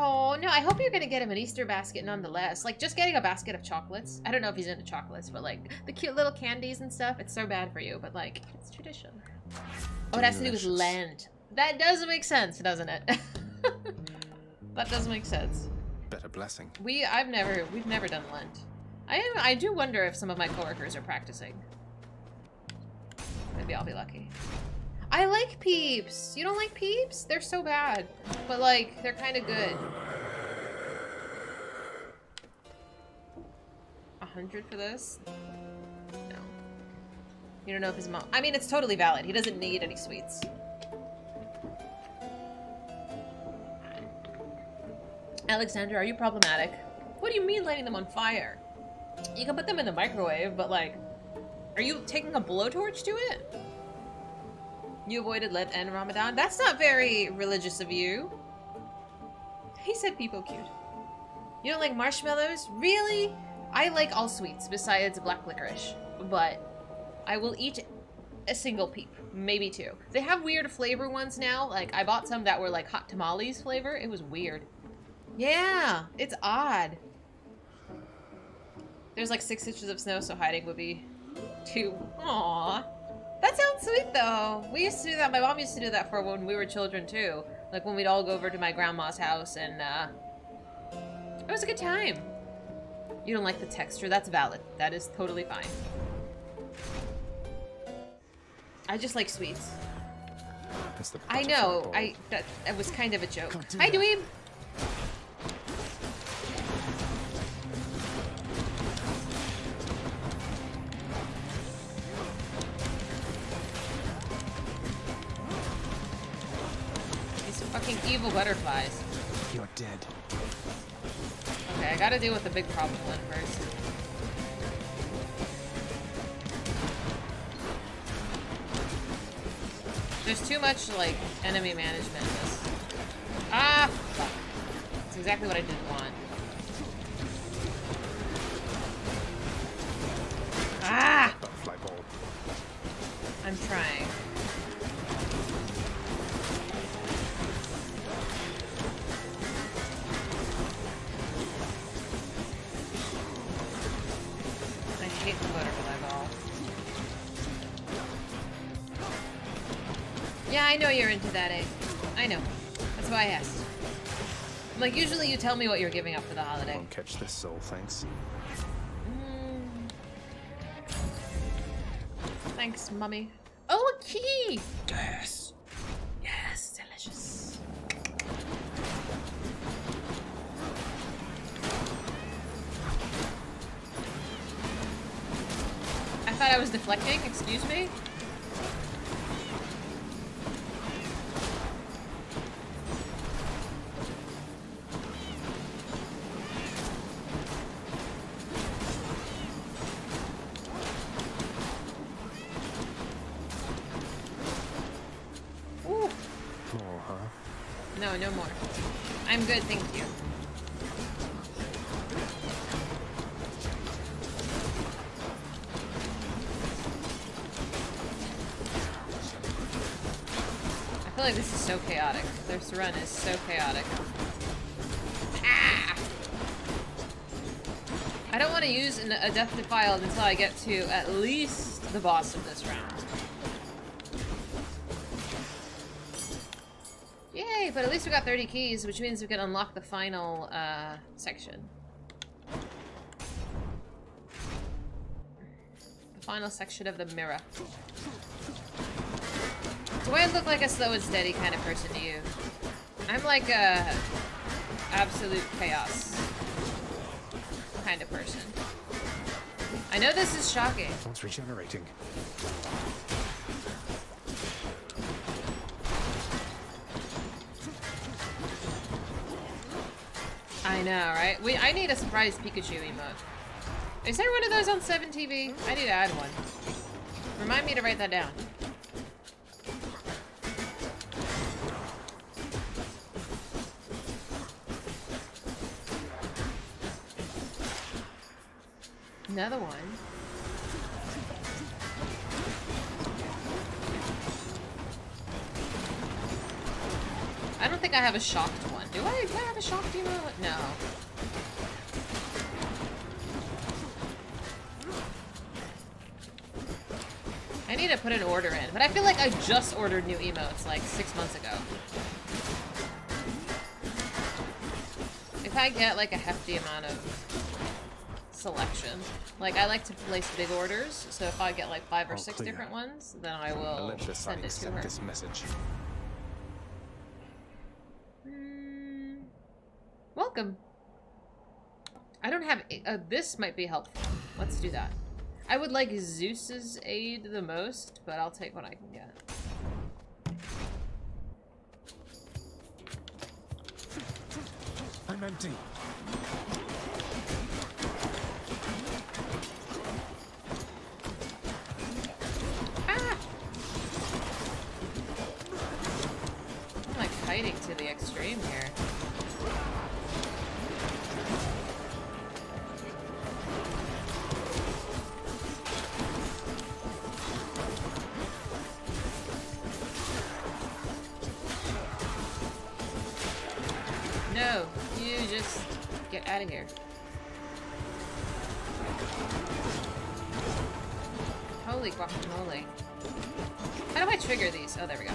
Oh, no, I hope you're gonna get him an Easter basket nonetheless. Like, just getting a basket of chocolates. I don't know if he's into chocolates, but, like, the cute little candies and stuff, it's so bad for you, but, like, it's tradition. Oh, it has to do with Lent. That does make sense, doesn't it? That does make sense. Better blessing. We've never done Lent. I do wonder if some of my coworkers are practicing. Maybe I'll be lucky. I like Peeps. You don't like Peeps? They're so bad, but like they're kind of good. 100 for this? No. You don't know if his mom. I mean, it's totally valid. He doesn't need any sweets. Alexander, are you problematic? What do you mean lighting them on fire? You can put them in the microwave, but like, are you taking a blowtorch to it? You avoided Lent and Ramadan? That's not very religious of you. He said people cute. You don't like marshmallows? Really? I like all sweets besides black licorice, but I will eat a single peep. Maybe two. They have weird flavor ones now. Like, I bought some that were like hot tamales flavor. It was weird. Yeah, it's odd. There's like 6 inches of snow, so hiding would be 2. Aww. That sounds sweet, though. We used to do that. My mom used to do that for when we were children, too. Like, when we'd all go over to my grandma's house, and, it was a good time. You don't like the texture. That's valid. That is totally fine. I just like sweets. I know. That was kind of a joke. Hi, Dweeb! Evil butterflies. You're dead. Okay, I gotta deal with the big problem one first. There's too much, like, enemy management in this. Ah, fuck. That's exactly what I didn't want. Ah! Butterfly ball. I'm trying. Yeah, I know you're into that, eh? I know. That's why I asked. I'm like, usually you tell me what you're giving up for the holiday. I won't catch this soul, thanks. Thanks, mummy. Oh, a key! Yes. Yes, delicious. I thought I was deflecting, excuse me? No more. I'm good, thank you. I feel like this is so chaotic. This run is so chaotic. Ah! I don't want to use a Death Defiled until I get to at least the boss of this round. But at least we got 30 keys, which means we can unlock the final section. final section of the mirror. Do I look like a slow and steady kind of person to you? I'm like a absolute chaos kind of person. I know this is shocking. It's regenerating. I know, right? I need a surprise Pikachu emote. Is there one of those on 7TV? I need to add one. Remind me to write that down. Another one. I don't think I have a shocked one. Do I? Do I have a shocked emote? No. I need to put an order in, but I feel like I just ordered new emotes like 6 months ago. If I get like a hefty amount of selection, like I like to place big orders, so if I get like 5 or 6 different ones, then I will send it to her. This message. Welcome. I don't have this might be helpful. Let's do that. I would like Zeus's aid the most, but I'll take what I can get. I'm empty. Ah! I'm like fighting to the extreme here. Out of here. Holy guacamole. How do I trigger these? Oh, there we go.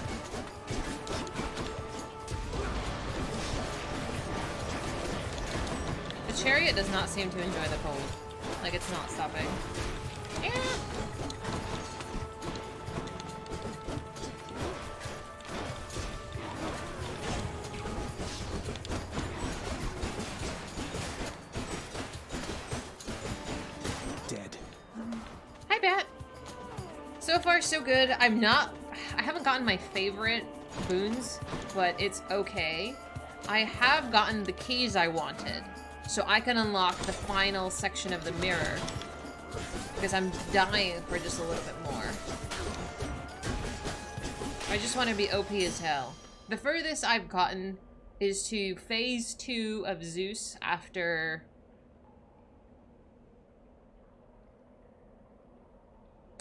The chariot does not seem to enjoy the cold. Like, it's not stopping. Yeah. So good. I haven't gotten my favorite boons, but it's okay. I have gotten the keys I wanted, so I can unlock the final section of the mirror, because I'm dying for just a little bit more. I just want to be OP as hell. The furthest I've gotten is to phase 2 of Zeus after...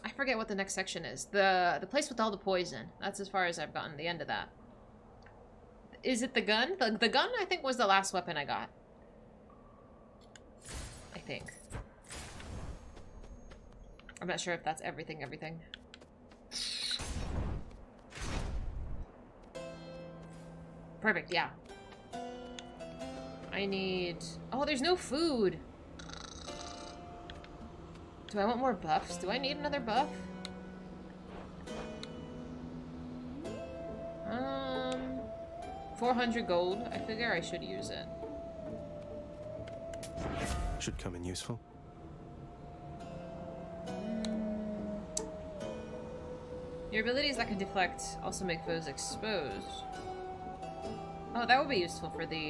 I forget what the next section is. The place with all the poison. That's as far as I've gotten, the end of that. Is it the gun? The gun, I think, was the last weapon I got. I think. I'm not sure if that's everything. Perfect, yeah. I need... Oh, there's no food! Do I want more buffs? Do I need another buff? Um, 400 gold. I figure I should use it. Should come in useful. Your abilities that can deflect also make foes exposed. Oh, that will be useful for the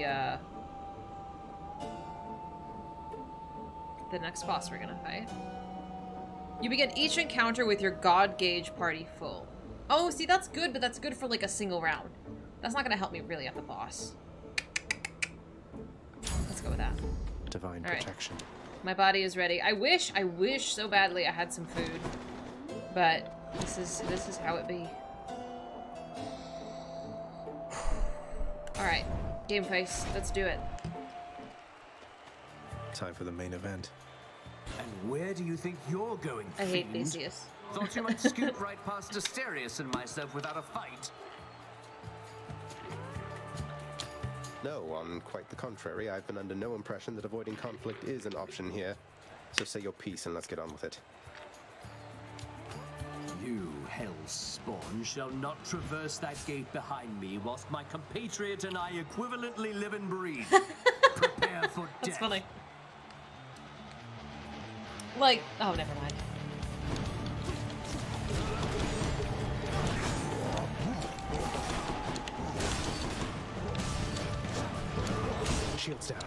next boss we're gonna fight. You begin each encounter with your god gauge party full. Oh, see, that's good, but that's good for like a single round. That's not gonna help me really at the boss. Let's go with that. Divine protection. Right. My body is ready. I wish so badly I had some food, but this is how it be. All right, game face. Let's do it. Time for the main event. And where do you think you're going, fiend? I hate Theseus. Thought you might scoop right past Asterius and myself without a fight. No, on quite the contrary, I've been under no impression that avoiding conflict is an option here. So say your piece and let's get on with it. hell's spawn shall not traverse that gate behind me whilst my compatriot and I equivalently live and breathe. Prepare for death. That's funny. Like, oh, never mind. Shields down.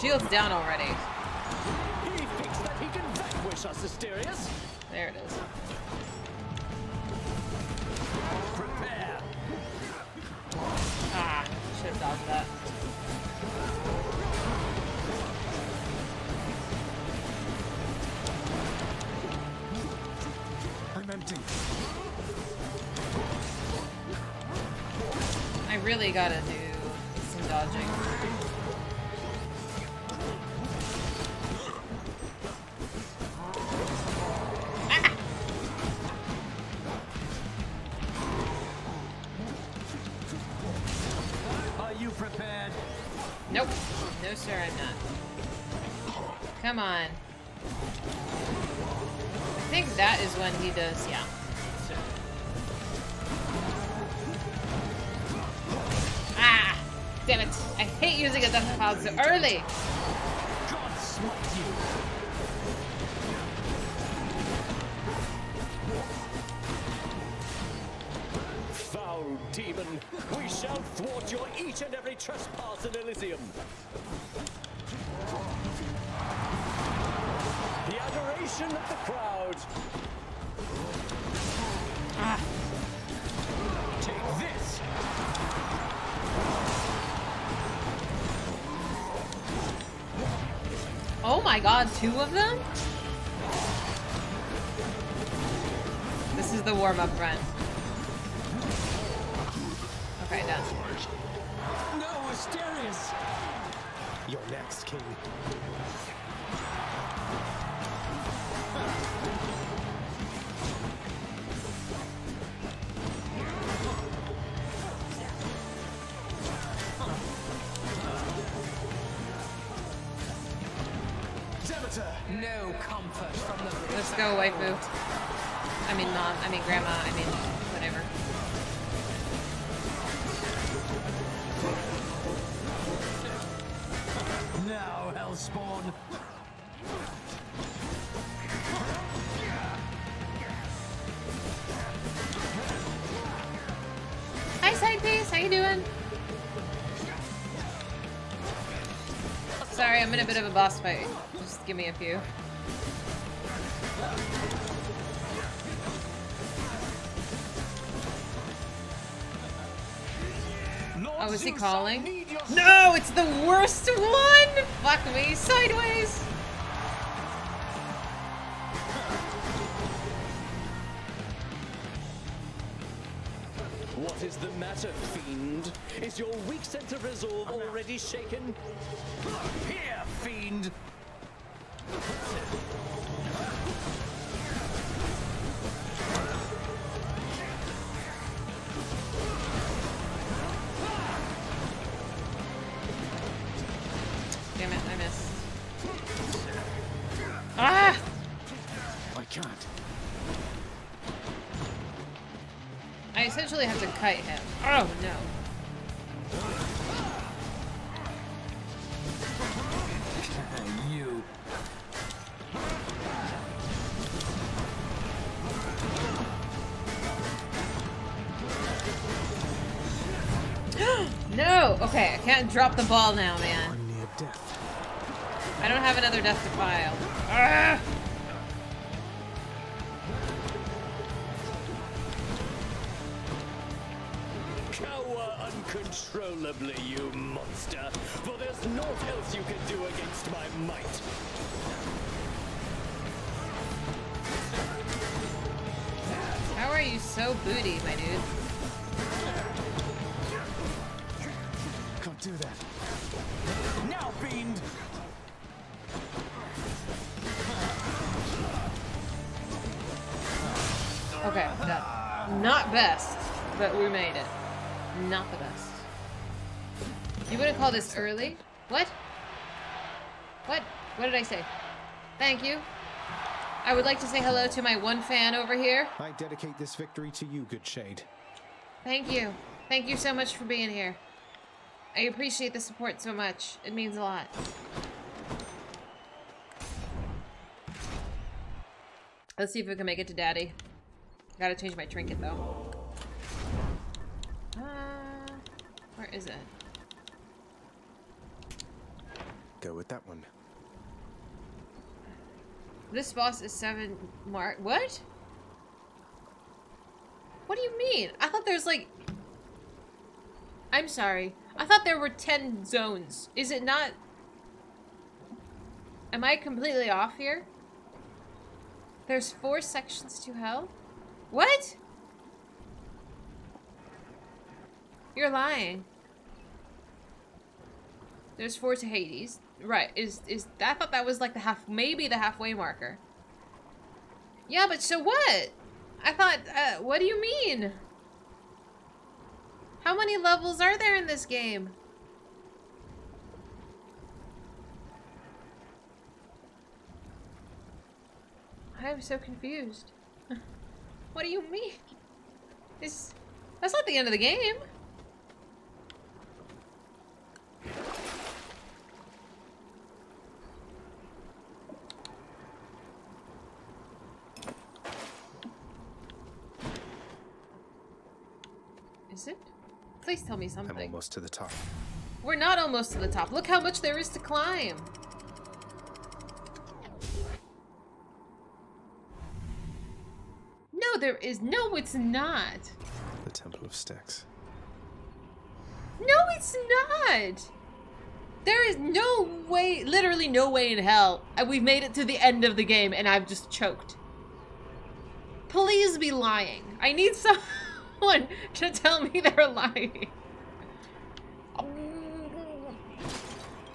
Shields down already. He thinks that he can vanquish us, Asterius. There it is. Prepare. Ah, should have dodged that. I'm empty. I really gotta do some dodging. Nope. No, sir, I'm not. Come on. I think that is when he does, yeah. Sure. Ah! Damn it. I hate using a death cloud so early! God smite you! Foul demon! We shall thwart your each and every trespass in Elysium. The adoration of the crowd. Ah. Take this. Oh my God, two of them? This is the warm-up run. Okay, done. No, Asterius! You're next, king. Demeter, no comfort from the... Let's go, waifu. I mean mom, I mean grandma, I mean whatever. Now, Hellspawn. Hi, side piece. How you doing? Sorry, I'm in a bit of a boss fight. Just give me a few. Oh, is he calling? No, it's the worst one! Fuck me, sideways! What is the matter, fiend? Is your weak sense of resolve already shaken? Here, fiend! Have to kite him. Oh no. You. No! Okay, I can't drop the ball now, man. I'm near death. I don't have another death to file. Ah! Uncontrollably, you monster, for there's naught else you can do against my might. How are you so booty, my dude? Can't do that. Now, fiend! Okay, not best, but we made it. Not the best. You wouldn't call this early? What? What? What did I say? Thank you. I would like to say hello to my one fan over here. I dedicate this victory to you, good shade. Thank you. Thank you so much for being here. I appreciate the support so much. It means a lot. Let's see if we can make it to Daddy. Gotta change my trinket, though. Where is it? Go with that one. This boss is 7 mark. What? What do you mean? I thought there's like... I'm sorry. I thought there were 10 zones. Is it not? Am I completely off here? There's 4 sections to hell? What? You're lying. There's 4 to Hades. Right, I thought that was like the halfway marker. Yeah, but so what? I thought, what do you mean? How many levels are there in this game? I'm so confused. What do you mean? That's not the end of the game. Is it? Please tell me something. I'm almost to the top. We're not almost to the top. Look how much there is to climb. No, there is. No, it's not. The Temple of Styx. No, it's not. There is no way, literally no way in hell. We've made it to the end of the game and I've just choked. Please be lying. I need some... One to tell me they're lying.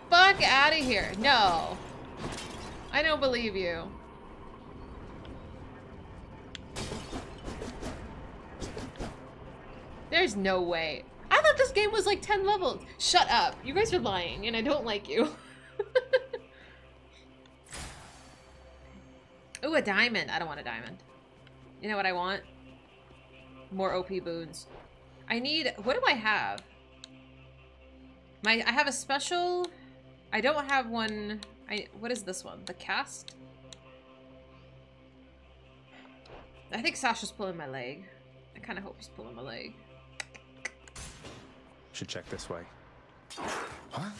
Fuck out of here. No. I don't believe you. There's no way. I thought this game was like 10 levels. Shut up. You guys are lying and I don't like you. Ooh, a diamond. I don't want a diamond. You know what I want? More OP boons. I need... What do I have? I have a special... I don't have one... What is this one? The cast? I think Sasha's pulling my leg. I kind of hope he's pulling my leg. Should check this way. Huh?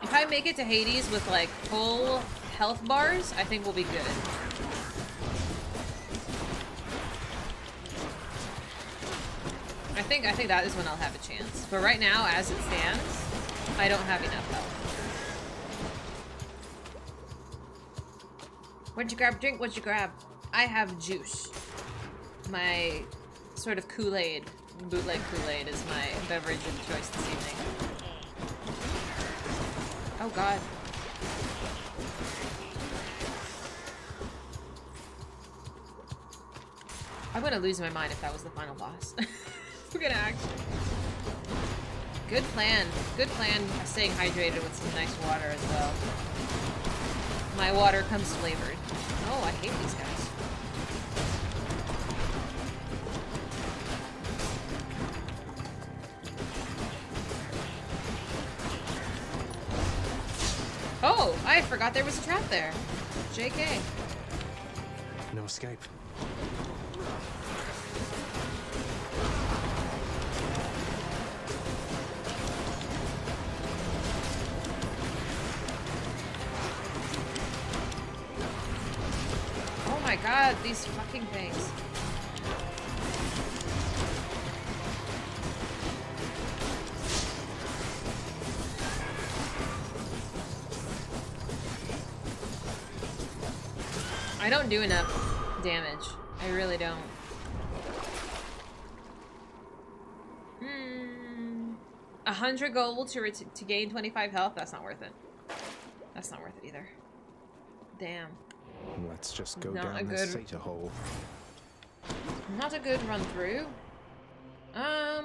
If I make it to Hades with like full health bars, I think we'll be good. I think that is when I'll have a chance. But right now, as it stands, I don't have enough health. What'd you grab? Drink, what'd you grab? I have juice. My sort of Kool-Aid, bootleg Kool-Aid is my beverage of choice this evening. Oh God. I'm gonna lose my mind if that was the final boss. We're gonna actually. Good plan. Good plan. Staying hydrated with some nice water as well. My water comes flavored. Oh, I hate these guys. I forgot there was a trap there. JK. No escape. Oh my God, these fucking things. I don't do enough damage. I really don't. 100 gold to gain 25 health? That's not worth it. That's not worth it either. Damn. Let's just go down this theta hole. Not a good run through. I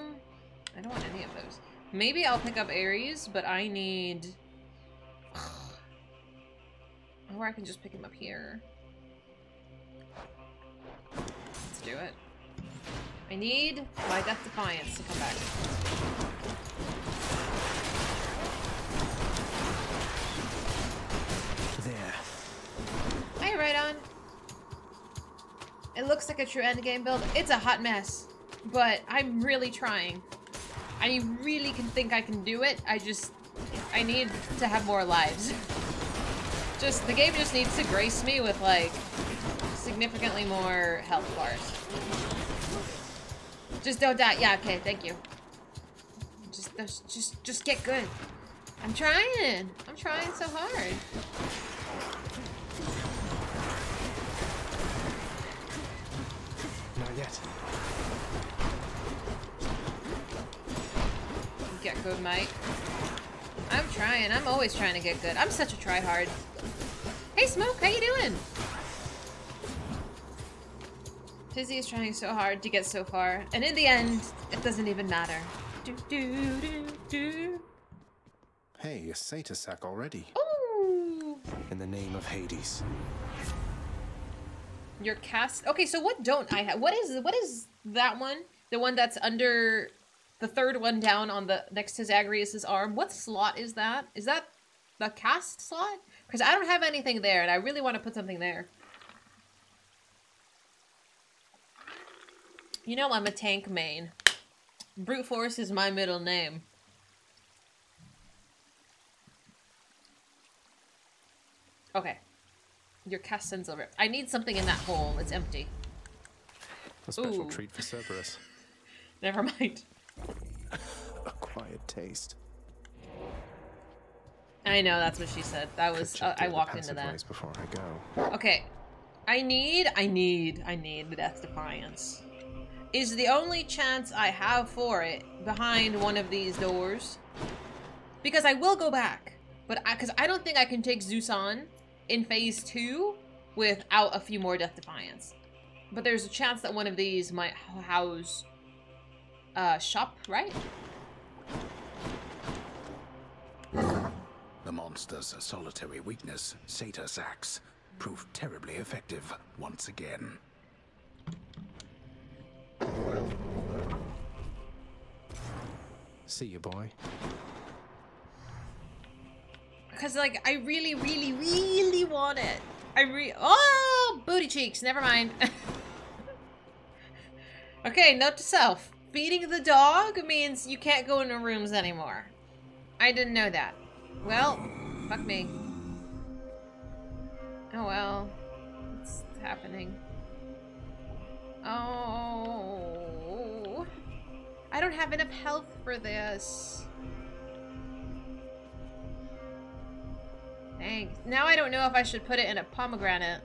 don't want any of those. Maybe I'll pick up Ares, but I need... or I can just pick him up here. Let's do it. I need my Death Defiance to come back. There. Hey, right on. It looks like a true endgame build. It's a hot mess, but I'm really trying. I really think I can do it. I need to have more lives. Just, the game just needs to grace me with, like, significantly more health bars. Just don't die. Yeah, okay, thank you. Just get good. I'm trying. I'm trying so hard. Not yet. Get good, Mike. I'm trying. I'm always trying to get good. I'm such a tryhard. Hey, Smoke, how you doing? Fizzy is trying so hard to get so far, and in the end, it doesn't even matter. Do, do, do, do. Hey, a Satyr sack already. Ooh! In the name of Hades. Your cast. Okay, so what don't I have? What is that one? The one that's under. The third one down on the next to Zagreus's arm. What slot is that? Is that the cast slot? Because I don't have anything there, and I really want to put something there. You know I'm a tank main. Brute force is my middle name. Okay. Your cast sends over. I need something in that hole. It's empty. A special treat for Cerberus. Never mind. Acquired taste. I know, that's what she said. That was I walked into that. Before I go. Okay, I need the Death Defiance. Is the only chance I have for it behind one of these doors, because I will go back, but because I don't think I can take Zeus on in phase 2 without a few more Death Defiance. But there's a chance that one of these might house. Shop, right? The monster's solitary weakness, Satyr sacks, proved terribly effective once again. See you, boy. Because, like, I really, really, really want it. Oh! Booty cheeks, never mind. Okay, note to self. Feeding the dog means you can't go into rooms anymore. I didn't know that. Well, fuck me. Oh well. It's happening. Oh. I don't have enough health for this. Thanks. Now I don't know if I should put it in a pomegranate.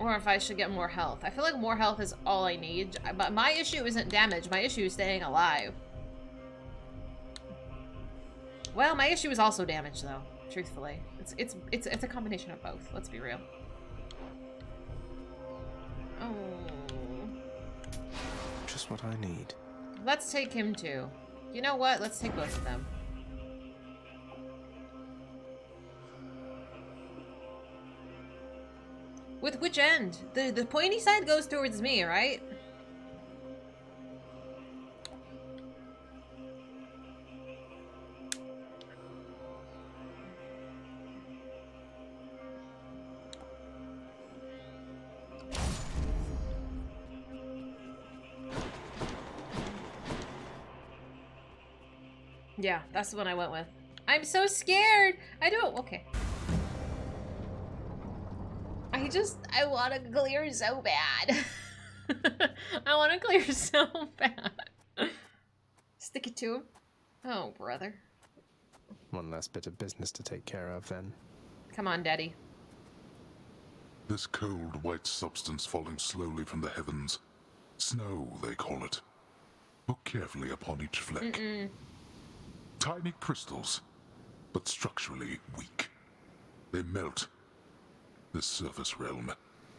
Or if I should get more health. I feel like more health is all I need. But my issue isn't damage. My issue is staying alive. Well, my issue is also damage, though. Truthfully, it's a combination of both. Let's be real. Oh, just what I need. Let's take him too. You know what? Let's take both of them. With which end? The pointy side goes towards me, right? Yeah, that's the one I went with. I'm so scared! I don't- okay. I want to clear so bad. I want to clear so bad. Stick it to him. Oh, brother. One last bit of business to take care of, then. Come on, Daddy. This cold, white substance falling slowly from the heavens. Snow, they call it. Look carefully upon each fleck. tiny crystals, but structurally weak. They melt. This surface realm,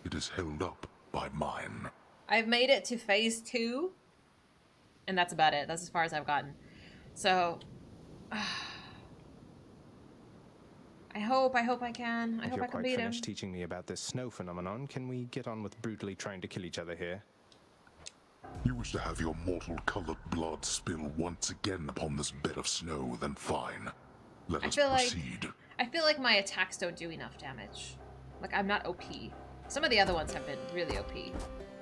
it is held up by mine. I've made it to phase 2, and that's about it. That's as far as I've gotten. So, I hope I can. I hope I can beat him. If you're quite finished teaching me about this snow phenomenon, can we get on with brutally trying to kill each other here? You wish to have your mortal colored blood spill once again upon this bed of snow, then fine. Let us proceed. I feel like my attacks don't do enough damage. Like, I'm not OP. Some of the other ones have been really OP.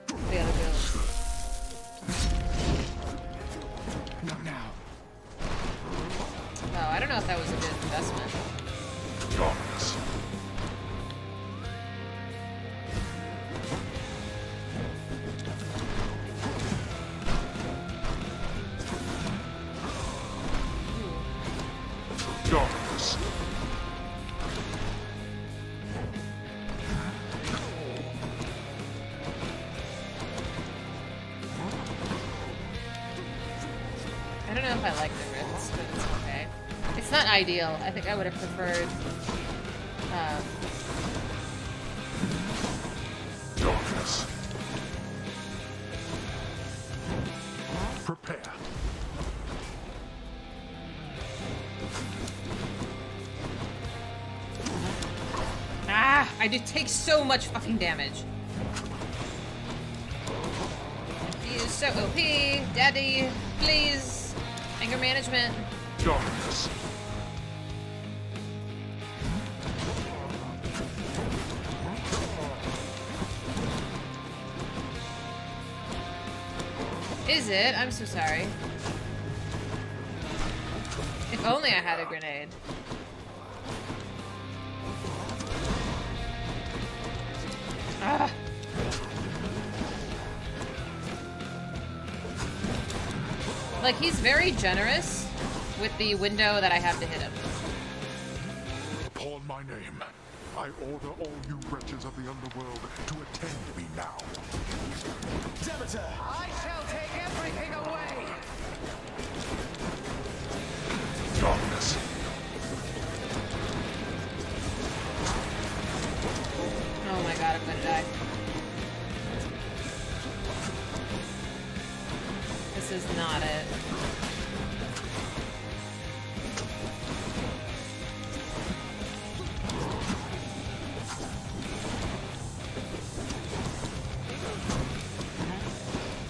The other builds. Not now. Oh, I don't know if that was a good investment. Darkness. Ideal. I think I would have preferred darkness. Prepare. Ah, I do take so much fucking damage. He is so OP. Daddy, please. Anger management. Darkness. Is it? I'm so sorry. If only I had a grenade. Ah. Like, he's very generous with the window that I have to hit him. Upon my name, I order all you wretches of the underworld to attend me now. Demeter, I shall take everything away. Darkness. Oh my god, I'm gonna die. This is not it.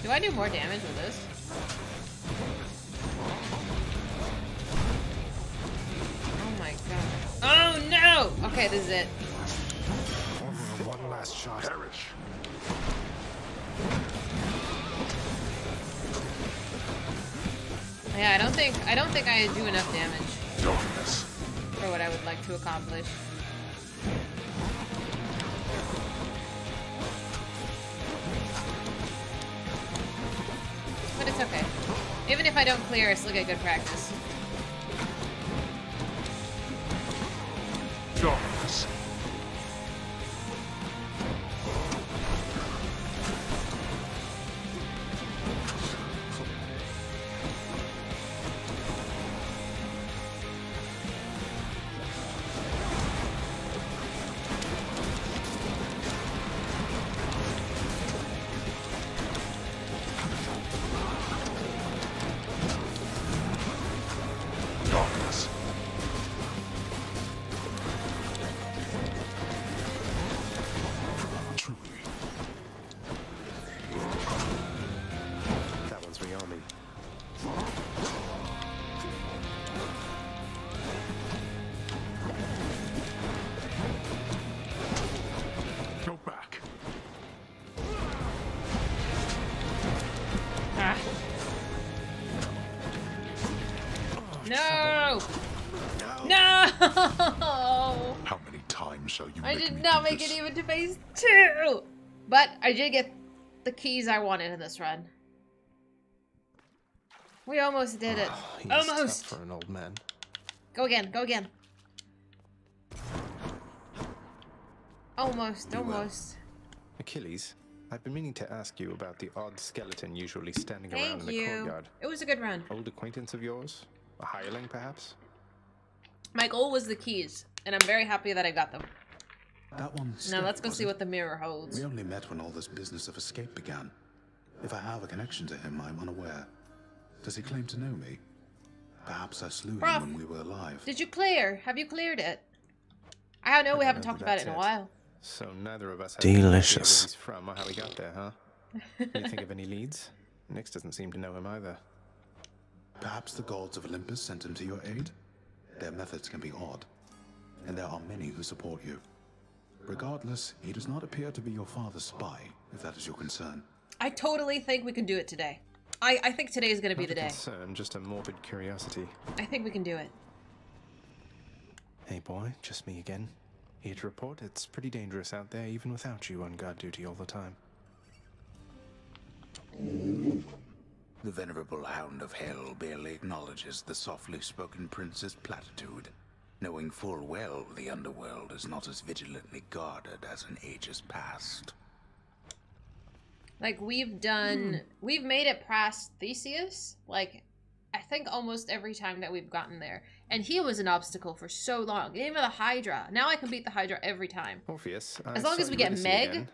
I do more damage with this. Oh my god. Oh no! Okay, this is it. One last shot. Perish. Yeah, I don't think I do enough damage for what I would like to accomplish. It's okay. Even if I don't clear, I still get good practice. Darkness. I did not make it even to phase 2! But I did get the keys I wanted in this run. We almost did it. Almost! For an old man. Go again, go again. Almost, almost. Achilles, I've been meaning to ask you about the odd skeleton usually standing around in the courtyard. It was a good run. Old acquaintance of yours? A hireling, perhaps? My goal was the keys, and I'm very happy that I got them. That one. Now let's go see what the mirror holds. We only met when all this business of escape began. If I have a connection to him, I'm unaware. Does he claim to know me? Perhaps I slew him when we were alive. Did you clear? Have you cleared it? I don't know. We haven't talked about it in a while. So neither of us have delicious from how we got there, huh? You think of any leads? Nyx doesn't seem to know him either. Perhaps the gods of Olympus sent him to your aid? Their methods can be odd, and there are many who support you. Regardless, he does not appear to be your father's spy, if that is your concern. I totally think we can do it today. I think today is going to be the day. Concern, just a morbid curiosity. I think we can do it. Hey boy, just me again. Here to report, it's pretty dangerous out there, even without you on guard duty all the time. The venerable hound of hell barely acknowledges the softly spoken prince's platitude, knowing full well the underworld is not as vigilantly guarded as in ages past. Like, we've done... We've made it past Theseus, like, I think almost every time that we've gotten there. And he was an obstacle for so long. Even the Hydra. Now I can beat the Hydra every time. Orpheus. As long as we get Meg,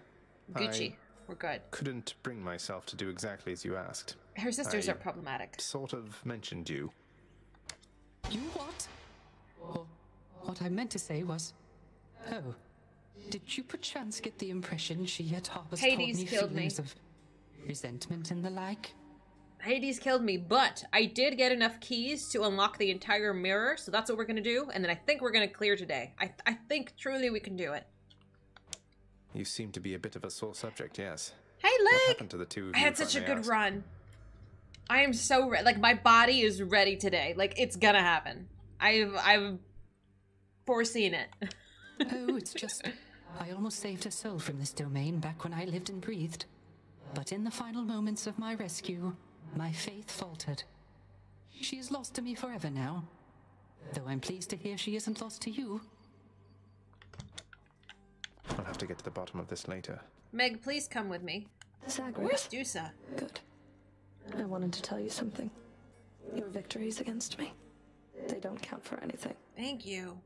Gucci, we're good. Couldn't bring myself to do exactly as you asked. Her sisters are problematic. Sort of mentioned you. You what? Well, what I meant to say was... Oh. Did you perchance get the impression she had harbored feelings of resentment and the like? Hades killed me, but I did get enough keys to unlock the entire mirror, so that's what we're gonna do, and then I think we're gonna clear today. I think truly we can do it. You seem to be a bit of a sore subject, yes. Hey, Luke! What happened to the two of you? I had such a good run. I am so ready. Like, my body is ready today. Like, it's gonna happen. I've foreseen it. Oh, it's just... I almost saved her soul from this domain back when I lived and breathed. But in the final moments of my rescue... my faith faltered. She is lost to me forever now. Though I'm pleased to hear she isn't lost to you. I'll have to get to the bottom of this later. Meg, please come with me. Zagreus. Where's Dusa? Good. I wanted to tell you something. Your victories against me. They don't count for anything. Thank you.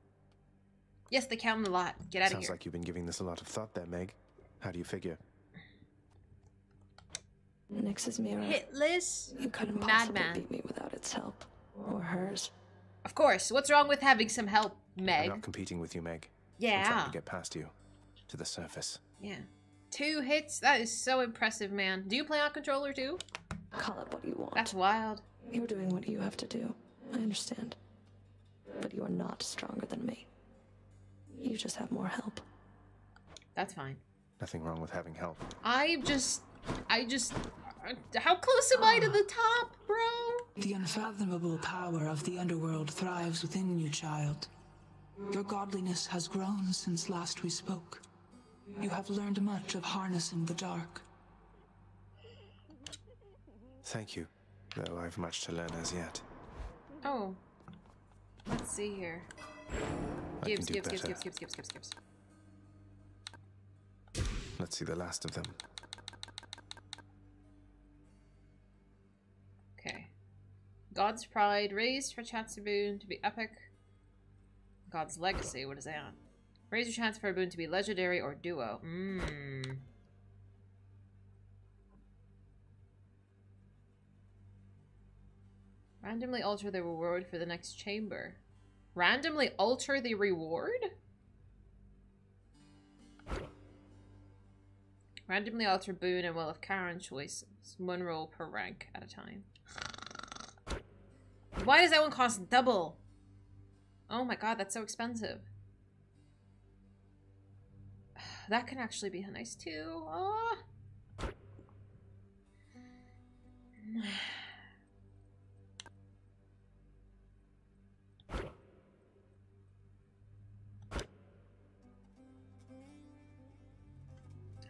Yes, they count a lot. Get out of here. Sounds like you've been giving this a lot of thought there, Meg. How do you figure? Nyx's mirror. Hitless. You couldn't possibly beat me without its help. Or hers. Of course. What's wrong with having some help, Meg? I'm not competing with you, Meg. Yeah. I'm trying to get past you. To the surface. Yeah. 2 hits? That is so impressive, man. Do you play on controller too? Call it what you want. That's wild. You're doing what you have to do. I understand. But you are not stronger than me. You just have more help. That's fine. Nothing wrong with having help. I just... How close am I to the top, bro? The unfathomable power of the underworld thrives within you, child. Your godliness has grown since last we spoke. You have learned much of harnessing the dark. Thank you, though I've much to learn as yet. Oh. Let's see here. Gibbs. Let's see the last of them. God's pride raised for chance for boon to be epic. God's legacy, what is that? Raise your chance for a boon to be legendary or duo. Mmm. Randomly alter the reward for the next chamber. Randomly alter the reward? Randomly alter boon and will of Karen choices. 1 roll per rank at a time. Why does that one cost double? Oh my god, that's so expensive. That can actually be nice too. Oh.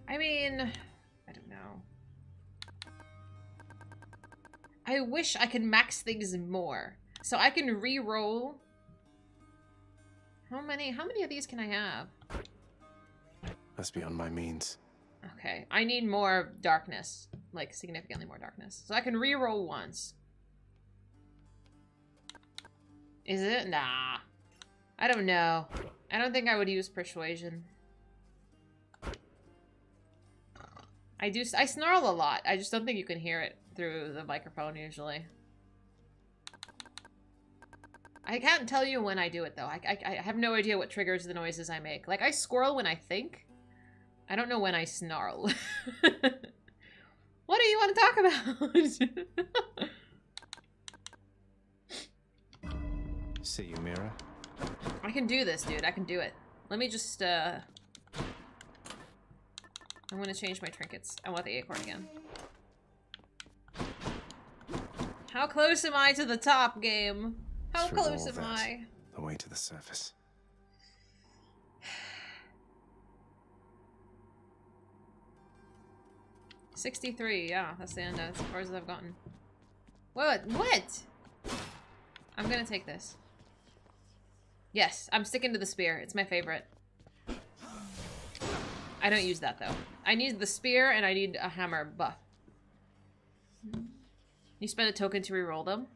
I mean, I don't know. I wish I could max things more. So I can re-roll. How many of these can I have? That's beyond my means. Okay. I need more darkness. Like, significantly more darkness. So I can re-roll once. Is it? Nah. I don't know. I don't think I would use persuasion. I snarl a lot. I just don't think you can hear it through the microphone usually. I can't tell you when I do it though. I have no idea what triggers the noises I make. Like I squirrel when I think. I don't know when I snarl. What do you want to talk about? See you, Mira. I can do this, dude. I can do it. Let me just, I'm gonna change my trinkets. I want the acorn again. How close am I to the top, game? How close am I? The way to the surface. 63, yeah, that's the end as far as I've gotten. What? I'm gonna take this. Yes, I'm sticking to the spear. It's my favorite. I don't use that, though. I need the spear, and I need a hammer buff. You spend a token to reroll them?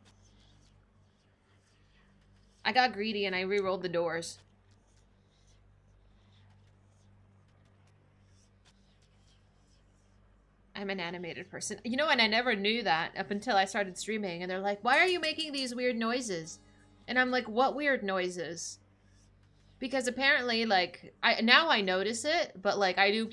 I got greedy, and I rerolled the doors. I'm an animated person. You know, and I never knew that up until I started streaming, and they're like, why are you making these weird noises? And I'm like, what weird noises? Because apparently, like, now I notice it, but, like, I do...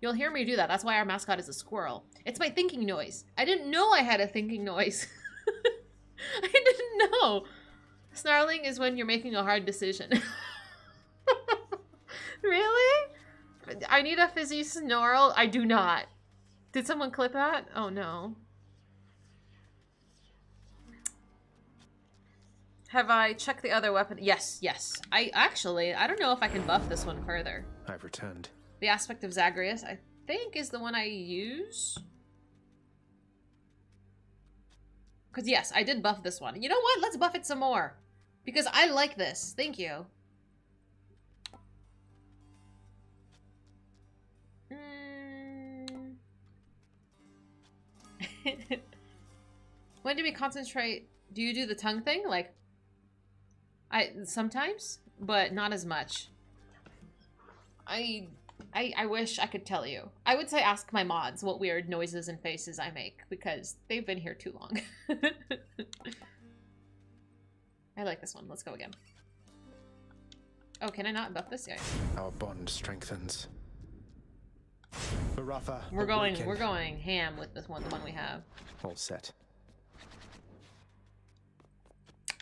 You'll hear me do that. That's why our mascot is a squirrel. It's my thinking noise. I didn't know I had a thinking noise. I didn't know. Snarling is when you're making a hard decision. Really? I need a fizzy snarl. I do not. Did someone clip that? Oh, no. Have I checked the other weapon? Yes, yes. I don't know if I can buff this one further. I've returned. The aspect of Zagreus, I think, is the one I use. Because, yes, I did buff this one. You know what? Let's buff it some more. Because I like this. Thank you. When do we concentrate? Do you do the tongue thing? Like... sometimes, but not as much. I wish I could tell you. I would say ask my mods what weird noises and faces I make, because they've been here too long. I like this one. Let's go again. Oh, can I not buff this guy? Our bond strengthens. We're going ham with this one, the one we have. All set.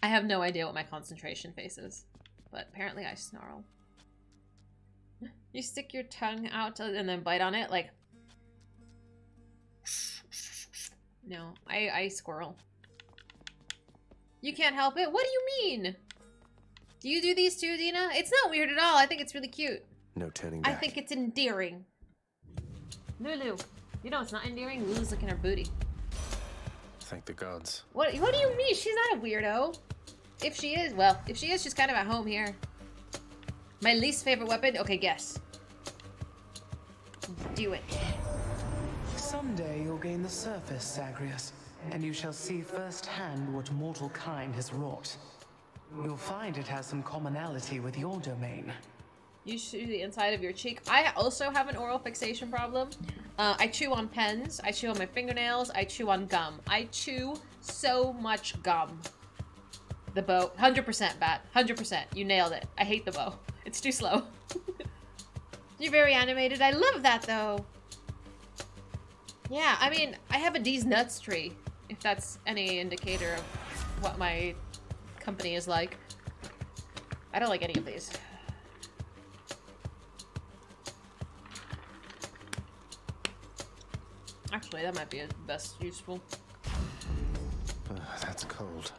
I have no idea what my concentration face is, but apparently I snarl. You stick your tongue out and then bite on it, like... No, I squirrel. You can't help it? What do you mean? Do you do these too, Dina? It's not weird at all. I think it's really cute. No turning back. I think it's endearing. Lulu, you know it's not endearing. Lulu's looking at her booty. Thank the gods. What do you mean? She's not a weirdo. If she is, well, if she is, she's kind of at home here. My least favorite weapon? Okay, guess. Do it. Someday you'll gain the surface, Zagreus, and you shall see firsthand what mortal kind has wrought. You'll find it has some commonality with your domain. You chew the inside of your cheek. I also have an oral fixation problem. I chew on pens. I chew on my fingernails. I chew on gum. I chew so much gum. The bow. 100%, Bat. 100%. You nailed it. I hate the bow. It's too slow. You're very animated. I love that, though. Yeah, I mean, I have a D's Nuts tree, if that's any indicator of what my company is like. I don't like any of these. Actually, that might be best useful. That's cold.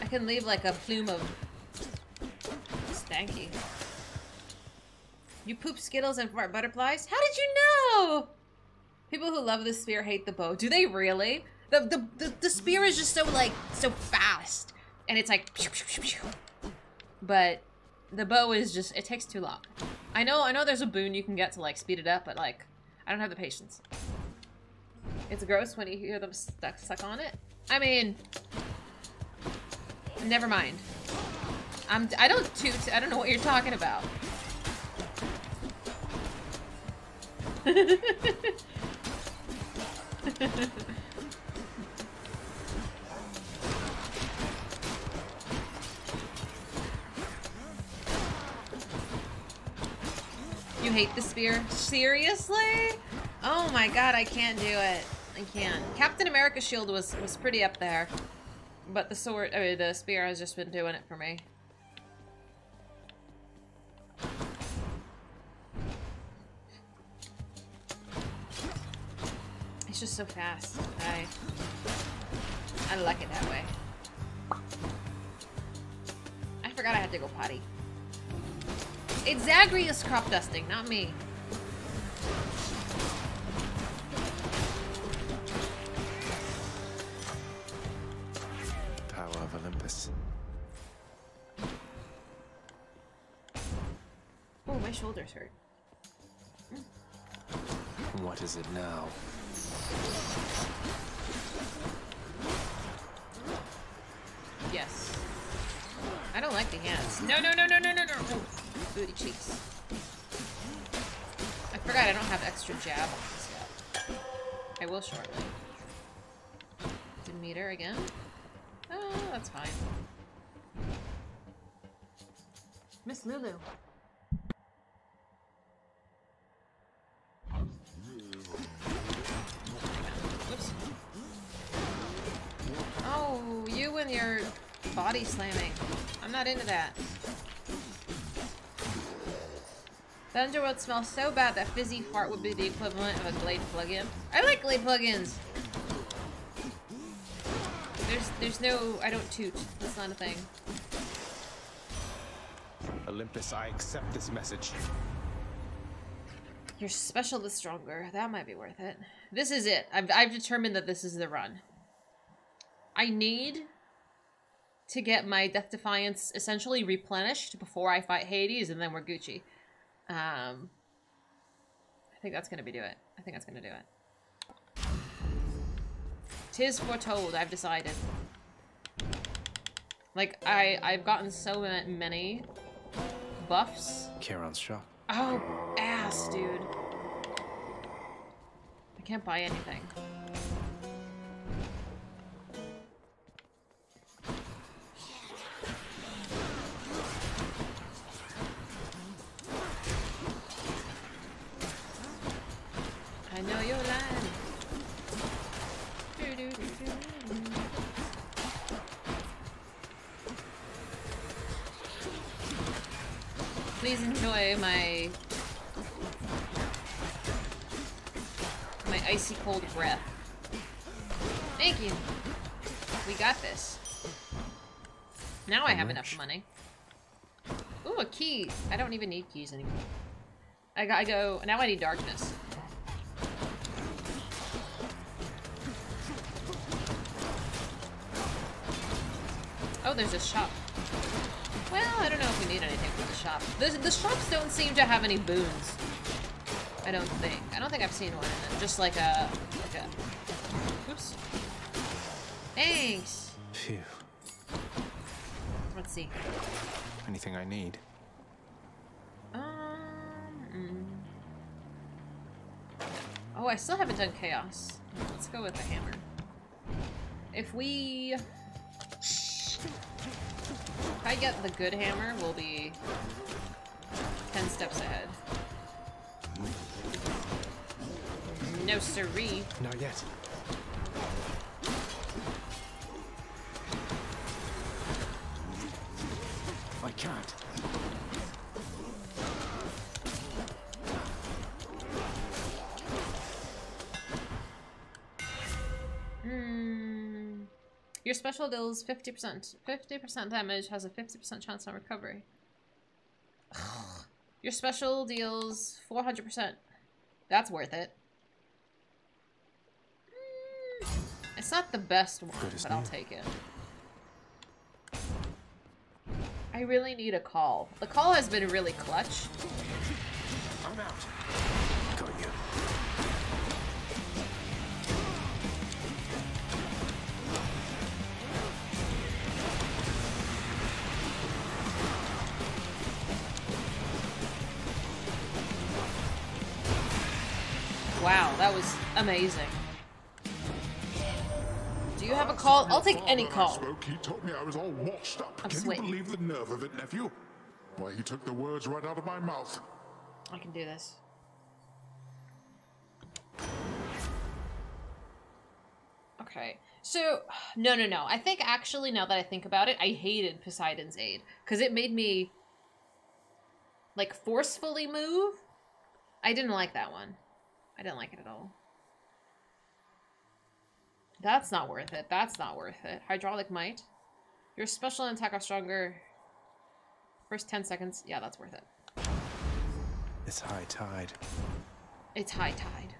I can leave like a plume of stanky. You poop Skittles and fart butterflies? How did you know? People who love the spear hate the bow. Do they really? The spear is just so like so fast, and it's like pew, pew, pew, pew. But the bow is just it takes too long. I know there's a boon you can get to, like, speed it up, but, like, I don't have the patience. It's gross when you hear them suck on it. I mean, never mind. I don't toot. I don't know what you're talking about. You hate the spear? Seriously? Oh my god, I can't do it. I can't. Captain America's shield was pretty up there. But the sword, I mean, the spear has just been doing it for me. It's just so fast. I like it that way. I forgot I had to go potty. It's Zagreus crop dusting, not me. Power of Olympus. Oh, my shoulders hurt. What is it now? Yes. I don't like the hands. No, no, no, no, no, no, no. Oh, booty cheeks. I forgot I don't have extra jab on this guy. I will shortly. Demeter again. Oh, that's fine. Miss Lulu. Oh, you and your body slamming. I'm not into that. The underworld smells so bad that Fizzy fart would be the equivalent of a Glade plug-in. I like Glade plugins. There's no, I don't toot. That's not a thing. Olympus, I accept this message. Your special is stronger. That might be worth it. This is it. I've determined that this is the run. I need to get my Death Defiance essentially replenished before I fight Hades, and then we're Gucci. I think that's going to do it. I think that's going to do it. Tis foretold, I've decided. Like, I've gotten so many buffs. Charon's shop. Oh, ass, dude. I can't buy anything. I know you're lying. Please enjoy my icy cold breath. Thank you. We got this. Now I have enough money. Ooh, a key. I don't even need keys anymore. I go. Now I need darkness. Oh, there's a shop. Well, I don't know if we need anything from the shop. The shops don't seem to have any boons. I don't think. I don't think I've seen one in them. Just like a... Oops. Thanks. Phew. Let's see. Anything I need? Oh, I still haven't done chaos. Let's go with the hammer. If we... If I get the good hammer, we'll be 10 steps ahead. No siree. Not yet. I can't. Your special deals 50%. 50% damage has a 50% chance on recovery. Your special deals 400%. That's worth it. It's not the best one, but I'll take it. I really need a call. The call has been really clutch. I'm out. Got you. Wow, that was amazing. Do you have a call? I'll take any call. He told me I was all washed up. I'm sweating. Can you believe the nerve of it, nephew? Why, he took the words right out of my mouth. I can do this. Okay. So, no. I think actually, now that I think about it, I hated Poseidon's aid. Because it made me, like, forcefully move. I didn't like that one. I didn't like it at all. That's not worth it. That's not worth it. Hydraulic might. Your special and attack are stronger. First 10 seconds. Yeah, that's worth it. It's high tide. It's high tide.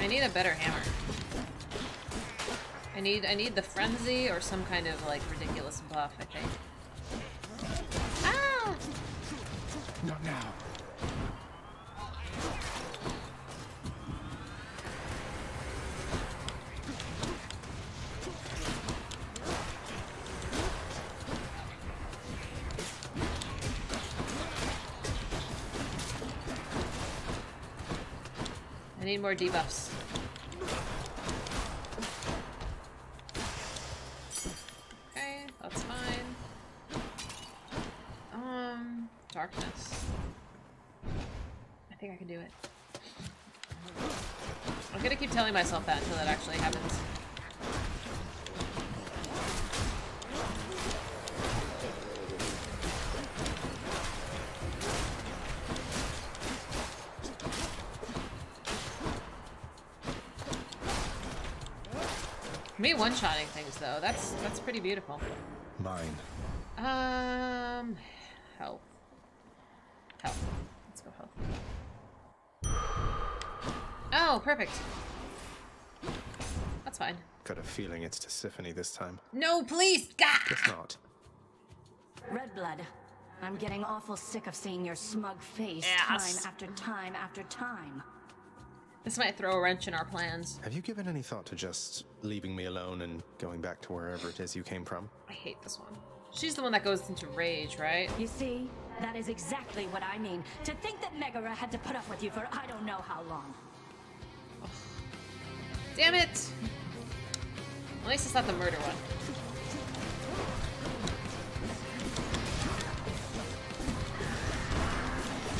I need a better hammer. I need the frenzy or some kind of like ridiculous buff, I think. Ah! Not now. I need more debuffs. Okay, that's fine. Darkness. I think I can do it. I'm gonna keep telling myself that until it actually happens. Me one-shotting things though, that's pretty beautiful. Mine. Health. Health. Let's go health. Oh, perfect. That's fine. Got a feeling it's Tisiphone this time. No, please, God. Guess not. Red blood. I'm getting awful sick of seeing your smug face time after time after time. This might throw a wrench in our plans. Have you given any thought to just leaving me alone and going back to wherever it is you came from? I hate this one. She's the one that goes into rage, right? You see, that is exactly what I mean. To think that Megara had to put up with you for I don't know how long. Oh. Damn it! At least it's not the murder one.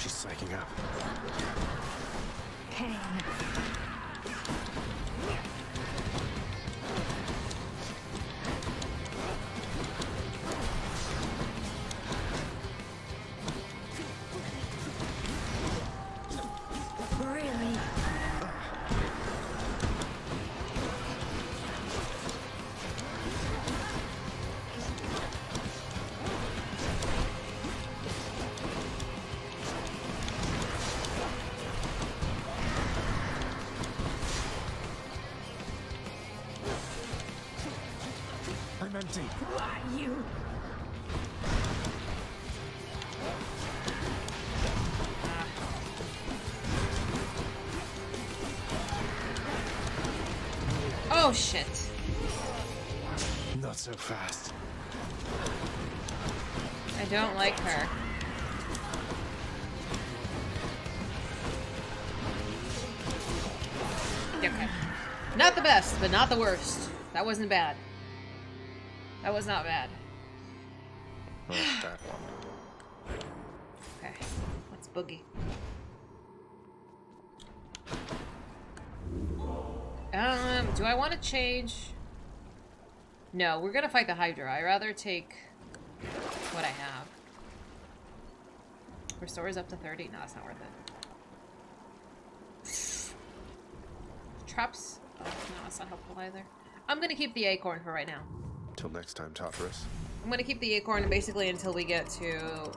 She's psyching up. Pain. Really? Who are you? Oh shit. Not so fast. I don't like her. Okay. Not the best, but not the worst. That wasn't bad. That was not bad. Okay, let's boogie. Do I want to change? No, we're gonna fight the Hydra. I'd rather take what I have. Restores up to 30. No, that's not worth it. Traps? Oh, no, that's not helpful either. I'm gonna keep the acorn for right now. Till next time, Tartarus. I'm gonna keep the acorn basically until we get to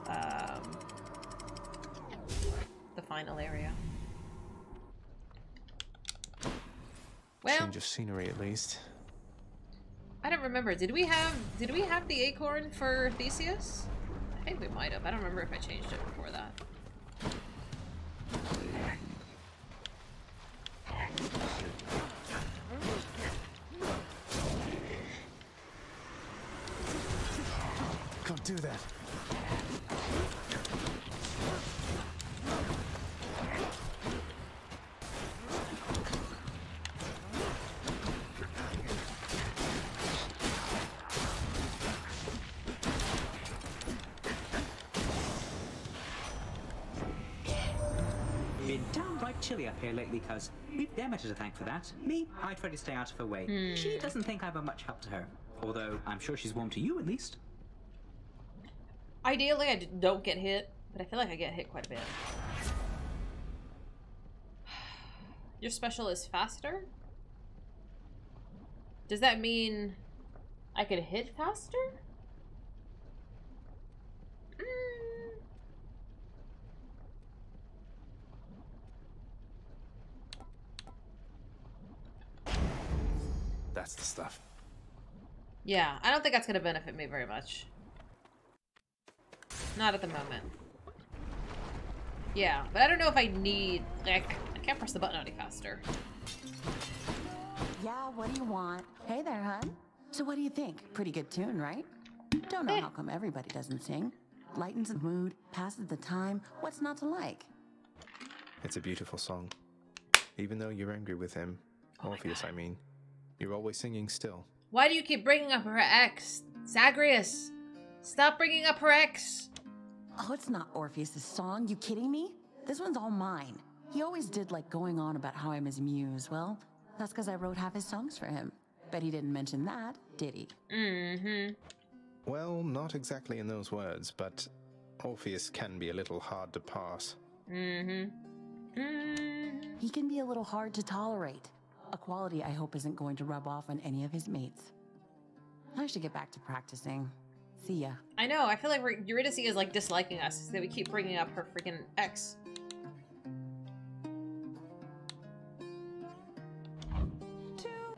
the final area. Well, change of scenery at least. I don't remember. Did we have the acorn for Theseus? I think we might have. I don't remember if I changed it before that. downright chilly up here lately, cuz we've Demeter to thank for that. Me, I try to stay out of her way. She doesn't think I've been much help to her, although I'm sure she's warm to you at least. Ideally, I don't get hit, but I feel like I get hit quite a bit. Your special is faster? Does that mean I could hit faster? That's the stuff. Yeah, I don't think that's going to benefit me very much. Not at the moment. Yeah, but I don't know if I need... Like, I can't press the button any faster. Yeah, what do you want? Hey there, hun. So what do you think? Pretty good tune, right? Don't know how come everybody doesn't sing. Lightens the mood, passes the time. What's not to like? It's a beautiful song. Even though you're angry with him. Orpheus, I mean. You're always singing still. Why do you keep bringing up her ex? Zagreus, stop bringing up her ex. Oh, it's not Orpheus's song. You kidding me? This one's all mine. He always did like going on about how I'm his muse. Well, that's because I wrote half his songs for him. But he didn't mention that, did he? Mm-hmm. Well, not exactly in those words, but Orpheus can be a little hard to pass. Mm-hmm. Mm. He can be a little hard to tolerate. A quality I hope isn't going to rub off on any of his mates. I should get back to practicing. See ya. I know, I feel like Eurydice is like disliking us so that we keep bringing up her freaking ex.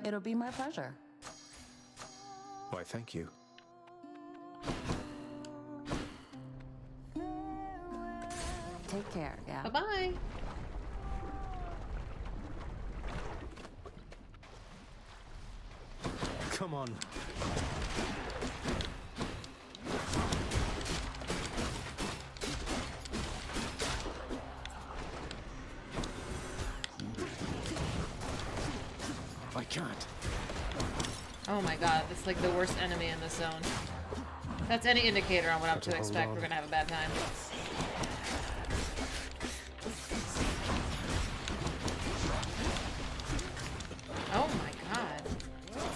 It'll be my pleasure. Why, thank you. Take care, yeah. Bye-bye. Come on. I can't. Oh my god, it's like the worst enemy in this zone. If that's any indicator on what I'm to expect, we're gonna have a bad time.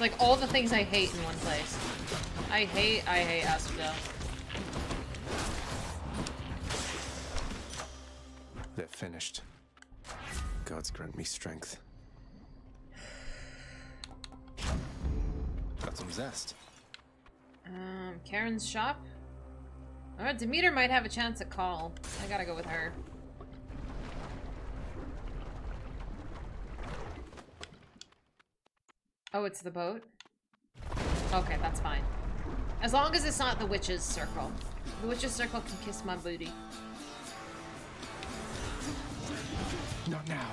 Like all the things I hate in one place. I hate Asterius. They're finished. Gods grant me strength. Got some zest. Karen's shop? Alright, Demeter might have a chance at call. I gotta go with her. Oh, it's the boat? Okay, that's fine. As long as it's not the witch's circle. The witch's circle can kiss my booty. Not now.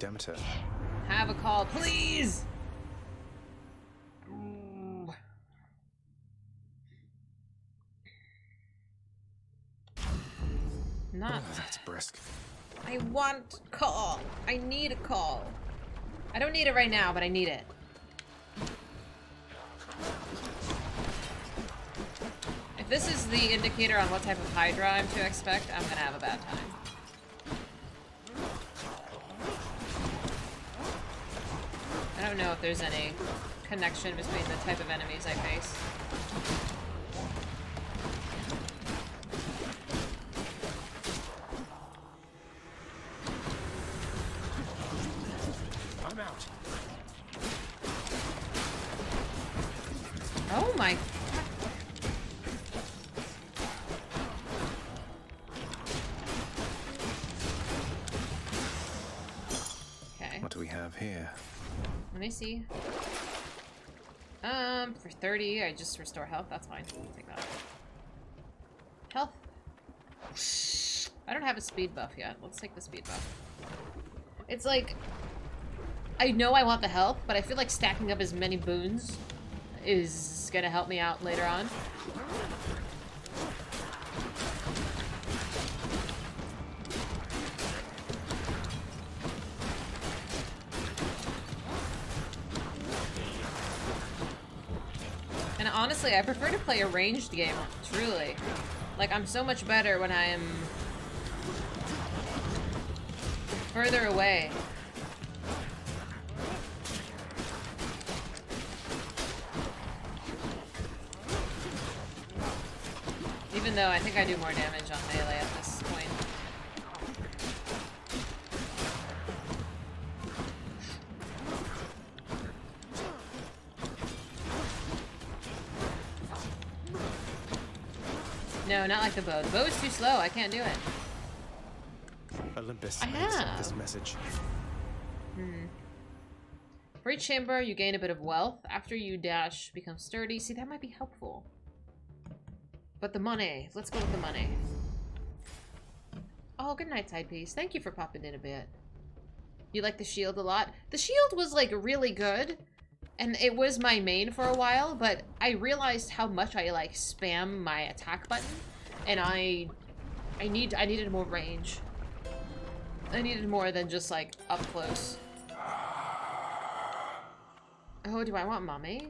Demeter. Have a call, please! Ooh. Not. Oh, that's brisk. I want a call. I need a call. I don't need it right now, but I need it. If this is the indicator on what type of Hydra I'm to expect, I'm gonna have a bad time. I don't know if there's any connection between the type of enemies I face. I'm out. Oh my! have here? Let me see. For 30, I just restore health. That's fine. I'll take that. Health. I don't have a speed buff yet. Let's take the speed buff. It's like, I know I want the health, but I feel like stacking up as many boons is gonna help me out later on. And honestly, I prefer to play a ranged game, truly. Like, I'm so much better when I am further away. Even though I think I do more damage on melee at this point. No, not like the bow. The bow is too slow. I can't do it. Olympus, I accept this message. For each chamber, you gain a bit of wealth. After you dash, become sturdy. See, that might be helpful. But the money. Let's go with the money. Oh, good night, Tidepiece. Thank you for popping in a bit. You like the shield a lot? The shield was, like, really good. And it was my main for a while, but I realized how much I, like, spam my attack button. And I needed more range. I needed more than just, like, up close. Oh, do I want mommy?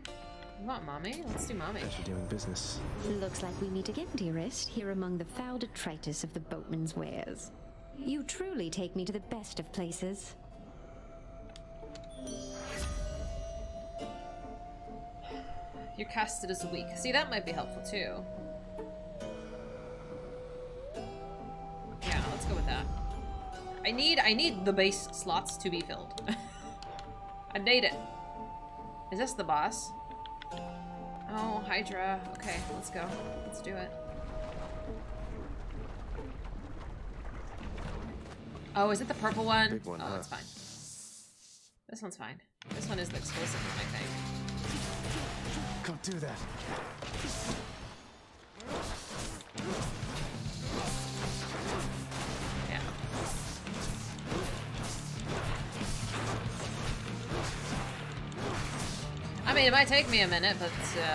You want mommy? Let's do mommy. You're doing business. Looks like we meet again, dearest, here among the foul detritus of the boatman's wares. You truly take me to the best of places. You're casted as weak. See, that might be helpful too. Yeah, let's go with that. I need the base slots to be filled. I need it. Is this the boss? Oh, Hydra. Okay, let's go. Let's do it. Oh, is it the purple one? Big one, oh, that's fine. This one's fine. This one is the explosive one, I think. Can't do that. I mean, it might take me a minute, but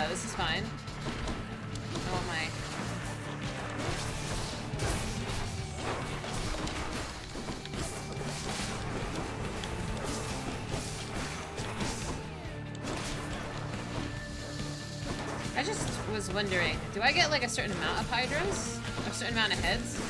this is fine. Oh my. I just was wondering, do I get like a certain amount of hydras? A certain amount of heads?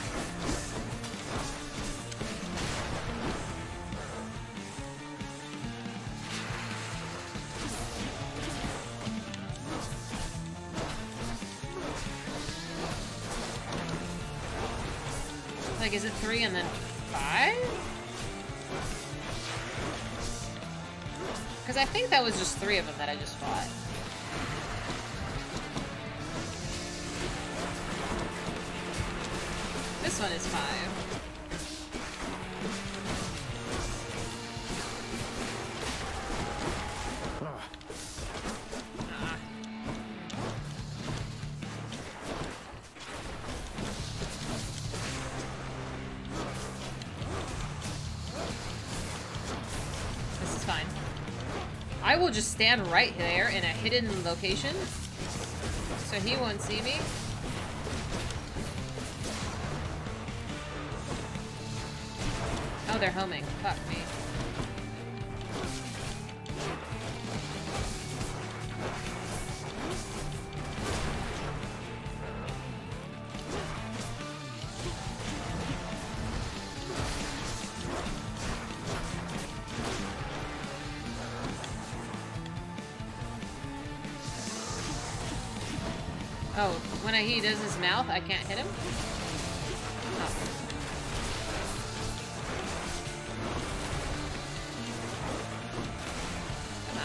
Is it 3 and then 5? Because I think that was just 3 of them that I just fought. This one is 5. Just stand right there in a hidden location so he won't see me. Oh, they're homing. Fuck me. When he does his mouth, I can't hit him. Oh. Come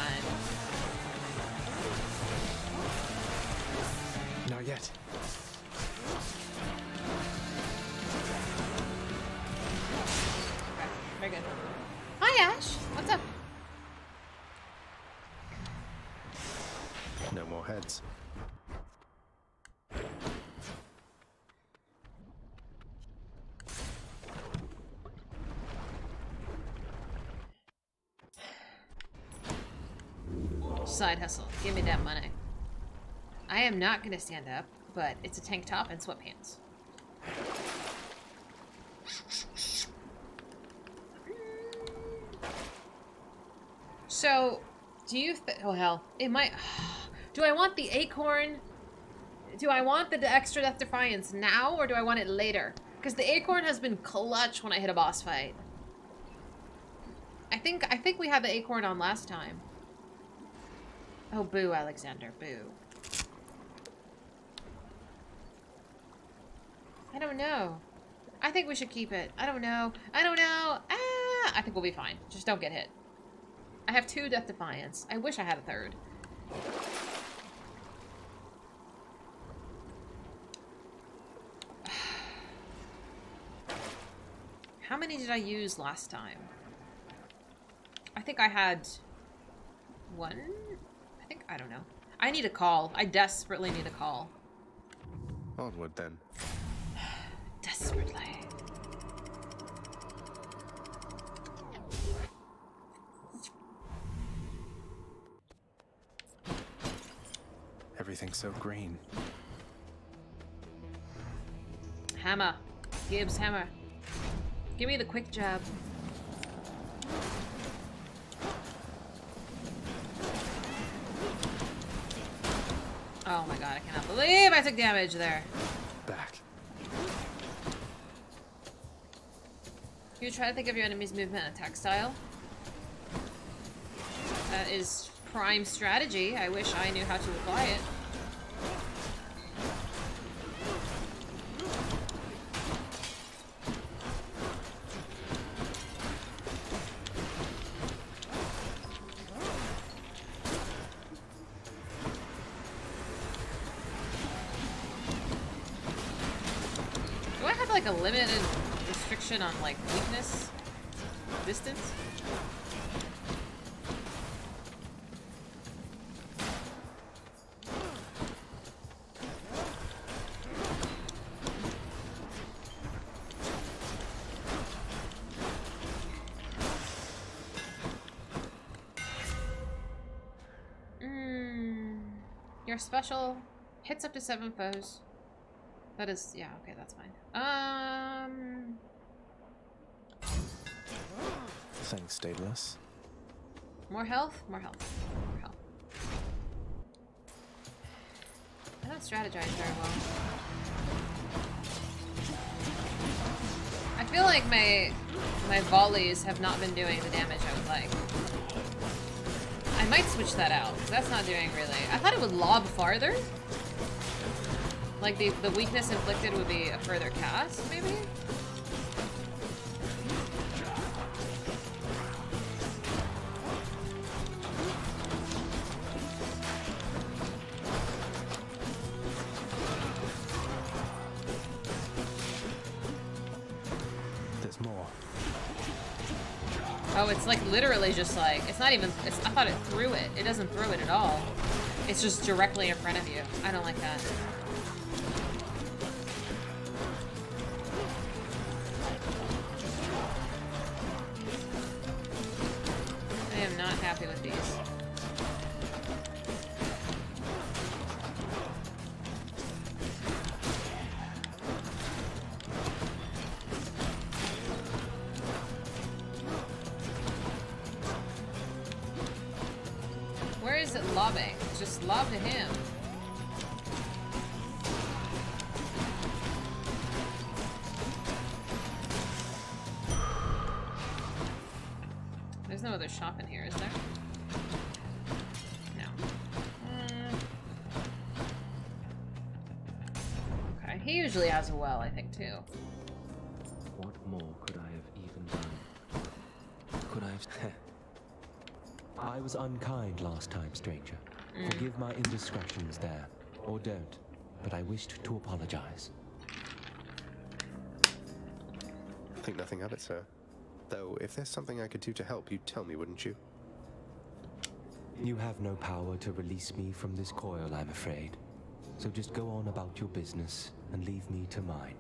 on. Not yet. Okay, very good. Hi, Ash. What's up? else. Side hustle. Give me that money. I am not going to stand up, but it's a tank top and sweatpants. So, do you oh hell, it might, do I want the acorn, do I want the extra Death Defiance now, or do I want it later? Because the acorn has been clutch when I hit a boss fight. I think we had the acorn on last time. Oh, boo, Alexander, boo. I don't know. I think we should keep it. I don't know. I don't know. Ah, I think we'll be fine. Just don't get hit. I have 2 Death Defiance. I wish I had a 3rd. How many did I use last time? I think I had 1? I think, I don't know. I need a call. I desperately need a call. Onward then. Desperately. Everything's so green. Hammer. Gibbs hammer. Give me the quick jab. Oh my god, I cannot believe I took damage there. Back. You try to think of your enemy's movement and attack style. That is prime strategy. I wish I knew how to apply it. Do I have like a limited restriction on like weakness? Distance? Special hits up to 7 foes. That is, yeah, okay, that's fine. Thanks, Daedalus. More health, more health, more health. I don't strategize very well. I feel like my volleys have not been doing the damage I would like. I might switch that out, because that's not doing really. I thought it would lob farther. Like the weakness inflicted would be a further cast, maybe? Oh, it's like literally just like, it's not even, it's, I thought it threw it. It doesn't throw it at all. It's just directly in front of you. I don't like that. I am not happy with these. Love to him. There's no other shop in here, is there? No. Okay, he usually has a well, I think, too. What more could I have even done? Could I have... I was unkind last time, stranger. Forgive my indiscretions there, or don't, but I wished to apologize. Think nothing of it, sir. Though, if there's something I could do to help, you'd tell me, wouldn't you? You have no power to release me from this coil, I'm afraid. So just go on about your business and leave me to mine.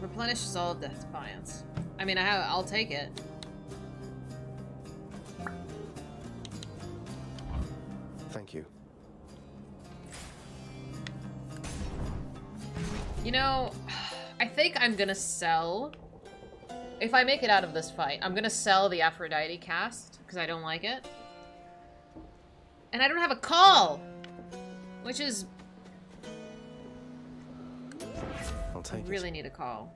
Replenishes all of the defiance. I mean, I'll take it. Thank you. You know, I think I'm gonna sell... If I make it out of this fight, I'm gonna sell the Aphrodite cast, because I don't like it. And I don't have a call! Which is... I'll take it. I really need a call.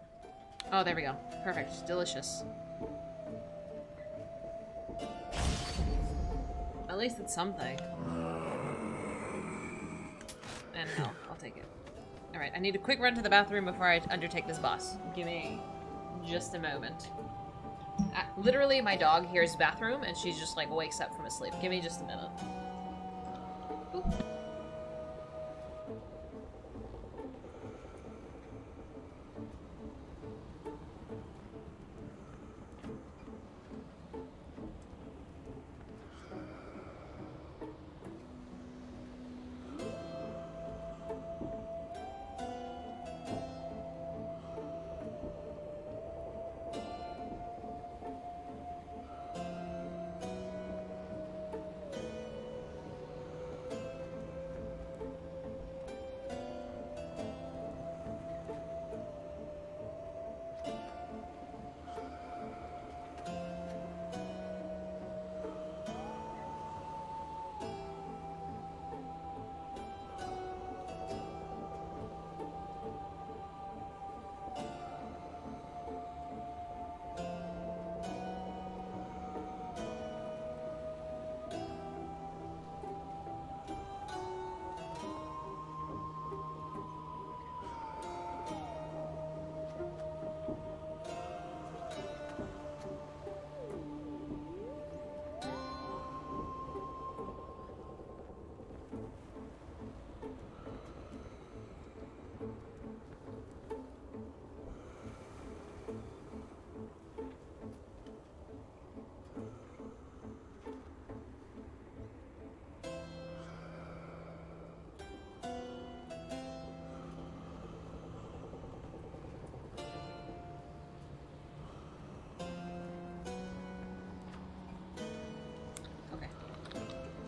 Oh, there we go. Perfect. Delicious. At least it's something. And hell, I'll take it. Alright, I need a quick run to the bathroom before I undertake this boss. Give me just a moment. Literally, my dog hears bathroom and she just, like, wakes up from asleep. Give me just a minute. Boop.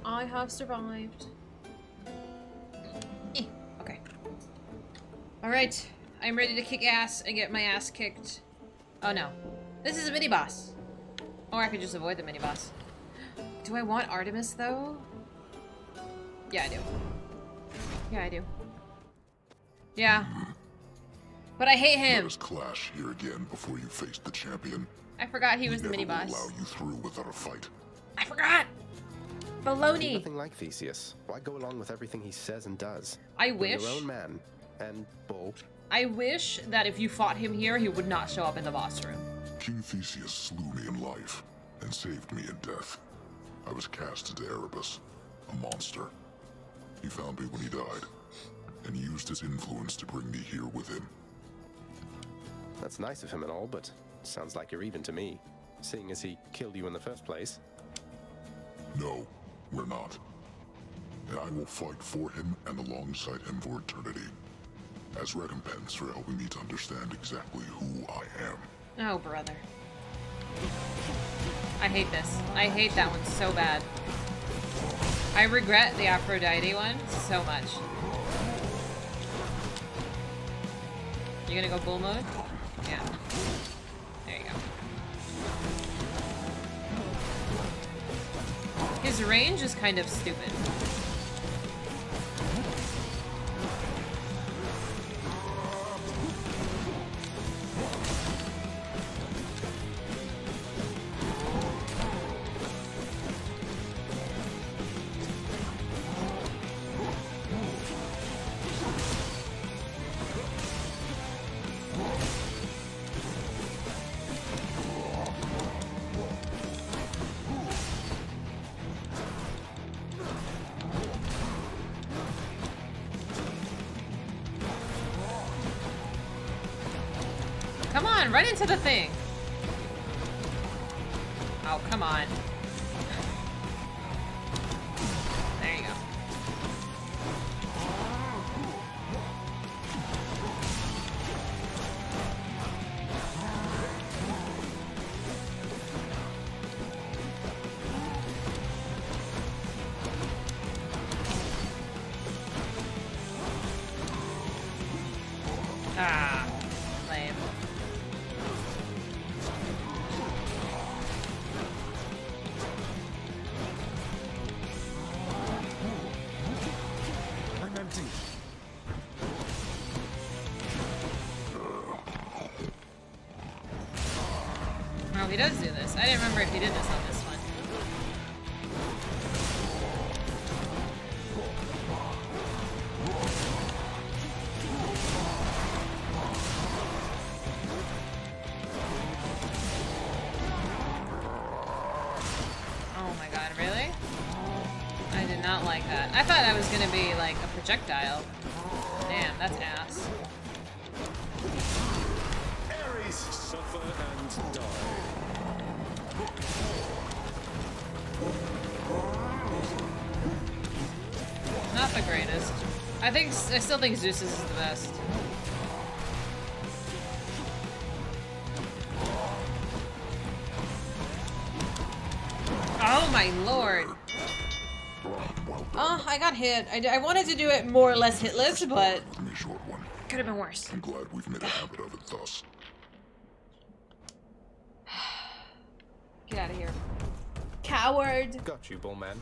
I have survived. Okay. Alright. I'm ready to kick ass and get my ass kicked. Oh no. This is a mini-boss. Or I could just avoid the mini-boss. Do I want Artemis, though? Yeah, I do. Yeah, I do. Yeah. But I hate him. Let us clash here again before you face the champion. I forgot he was the mini-boss. Allow you through without a fight. I forgot! Baloney. Nothing like Theseus. Why go along with everything he says and does? I wish. Your own man and bull. I wish that if you fought him here, he would not show up in the boss room. King Theseus slew me in life and saved me in death. I was cast into Erebus, a monster. He found me when he died and used his influence to bring me here with him. That's nice of him and all, but sounds like you're even to me, seeing as he killed you in the first place. No. We're not. And I will fight for him and alongside him for eternity. As recompense for helping me to understand exactly who I am. Oh, brother. I hate this. I hate that one so bad. I regret the Aphrodite one so much. You gonna go bull mode? Yeah. There you go. His range is kind of stupid. Run into the thing. Oh, Oh, come on. There you go. He does do this. I didn't remember if he did this on this one. Oh my god, really? I did not like that. I thought I was gonna be like a projectile. Damn, that's ass. Ares, suffer and die. Not the greatest. I still think Zeus is the best. Oh my lord! Oh, I got hit. I wanted to do it more or less hitless, but could have been worse. I'm glad we've made a habit of it thus. Get out of here. Coward! Got you, bull man.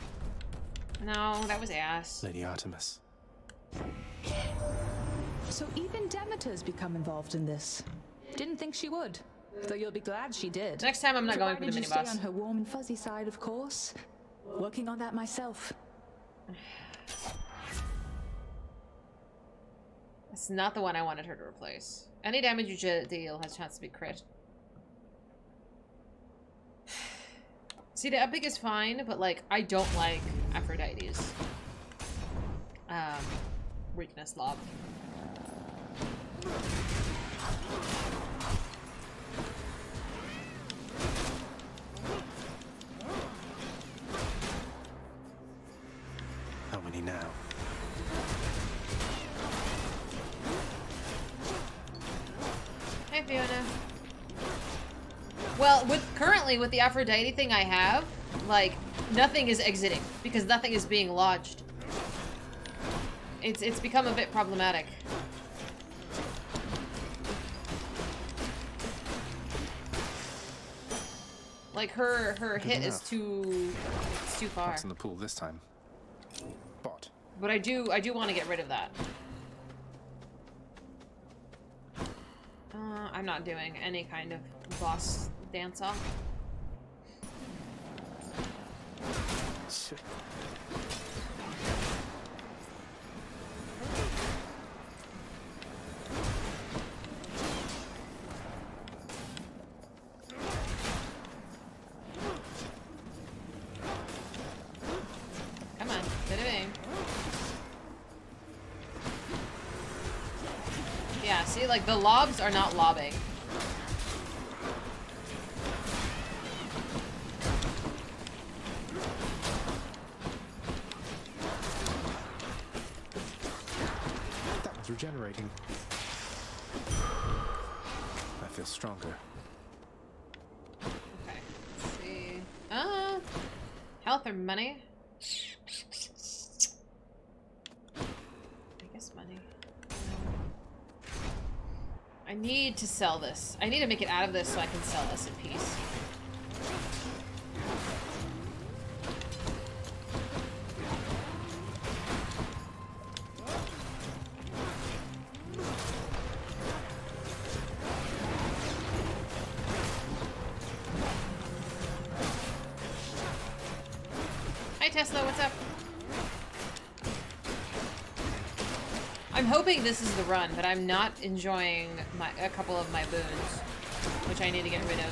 No, that was ass. Lady Artemis. So even Demeter's become involved in this. Didn't think she would. Though you'll be glad she did. Next time I'm not going for the mini boss. Stay on her warm and fuzzy side, of course. Working on that myself. That's not the one I wanted her to replace. Any damage you deal has a chance to be crit. See, the epic is fine, but like I don't like Aphrodite's weakness lob. How many now? Hey, Fiona. Well, currently with the Aphrodite thing I have, like, nothing is exiting because nothing is being lodged. It's become a bit problematic. Like her hit is too far. What's in the pool this time? Bot. But I do want to get rid of that. I'm not doing any kind of boss dance off. Shit. Come on, get it in. Yeah, see, like the lobs are not lobbing. Regenerating. I feel stronger. Okay. Let's see. Health or money? I guess money. I need to sell this. I need to make it out of this so I can sell this in peace. This is the run, but I'm not enjoying a couple of my boons, which I need to get rid of.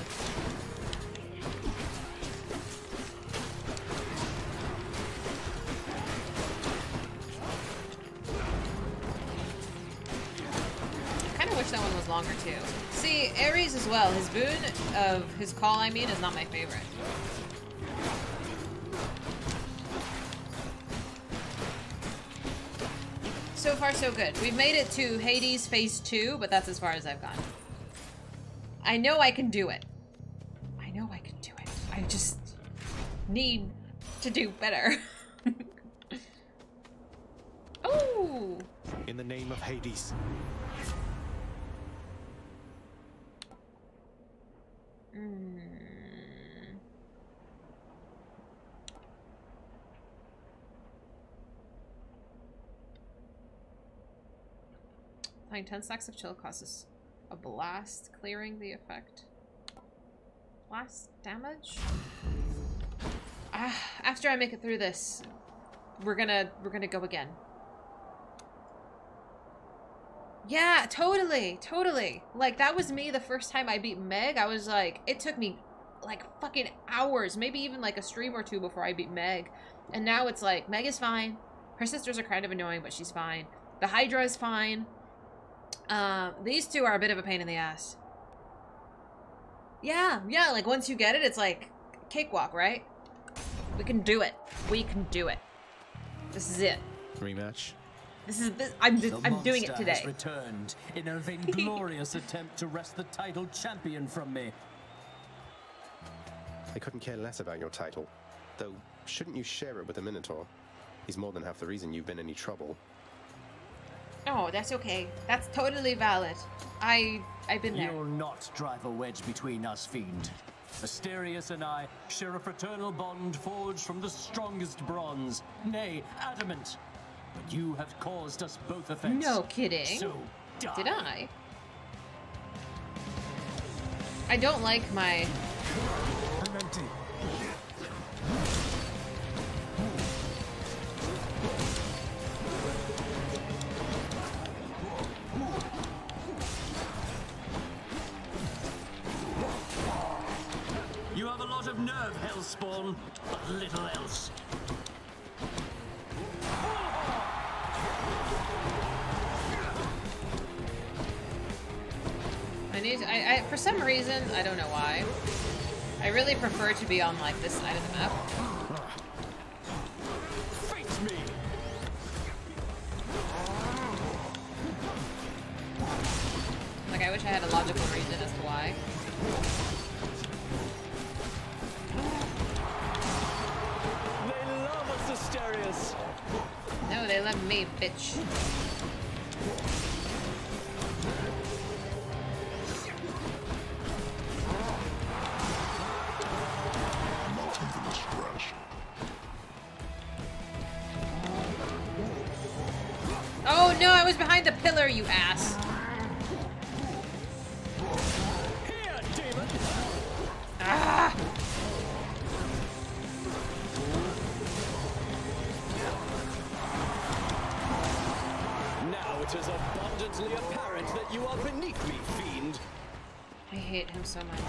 I kind of wish that one was longer too. See, Ares as well. His boon of his call, I mean, is not my favorite. So far, so good. We've made it to Hades Phase 2, but that's as far as I've gone. I know I can do it. I know I can do it. I just need to do better. Oh! In the name of Hades. Mm. Playing 10 stacks of chill causes a blast, clearing the effect. Blast damage? After I make it through this, we're gonna go again. Yeah, totally, totally. Like, that was me the first time I beat Meg. I was like, it took me, like, fucking hours, maybe even, like, a stream or two before I beat Meg. And now it's like, Meg is fine. Her sisters are kind of annoying, but she's fine. The Hydra is fine. These two are a bit of a pain in the ass. Yeah, yeah, like, once you get it, it's like, cakewalk, right? We can do it. We can do it. This is it. Rematch. I'm doing it today. Returned in an inglorious attempt to wrest the title champion from me. I couldn't care less about your title, though. Shouldn't you share it with the Minotaur? He's more than half the reason you've been in any trouble. Oh, that's okay. That's totally valid. I've been there. You'll not drive a wedge between us, fiend. Asterius and I share a fraternal bond forged from the strongest bronze, nay, adamant. But you have caused us both offense. No kidding. So die. Did I? I don't like my... I'm empty. You have a lot of nerve, Hellspawn, but little else. I for some reason, I don't know why, I really prefer to be on, like, this side of the map. Face me. Like, I wish I had a logical reason as to why. They love us, Asterius. No, they love me, bitch. The pillar, you ass. Here, demon. Ah. Now it is abundantly apparent that you are beneath me, fiend. I hate him so much.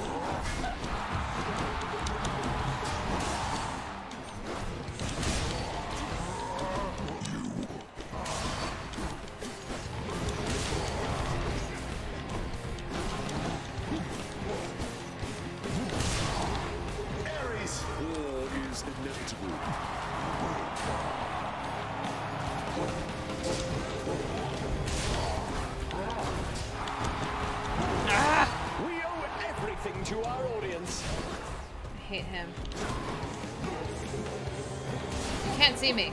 Me.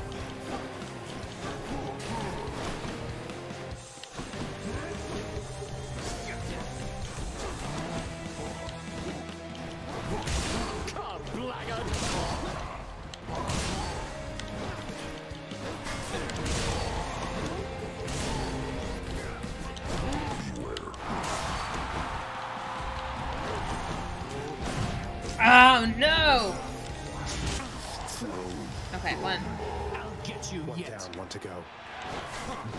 To go.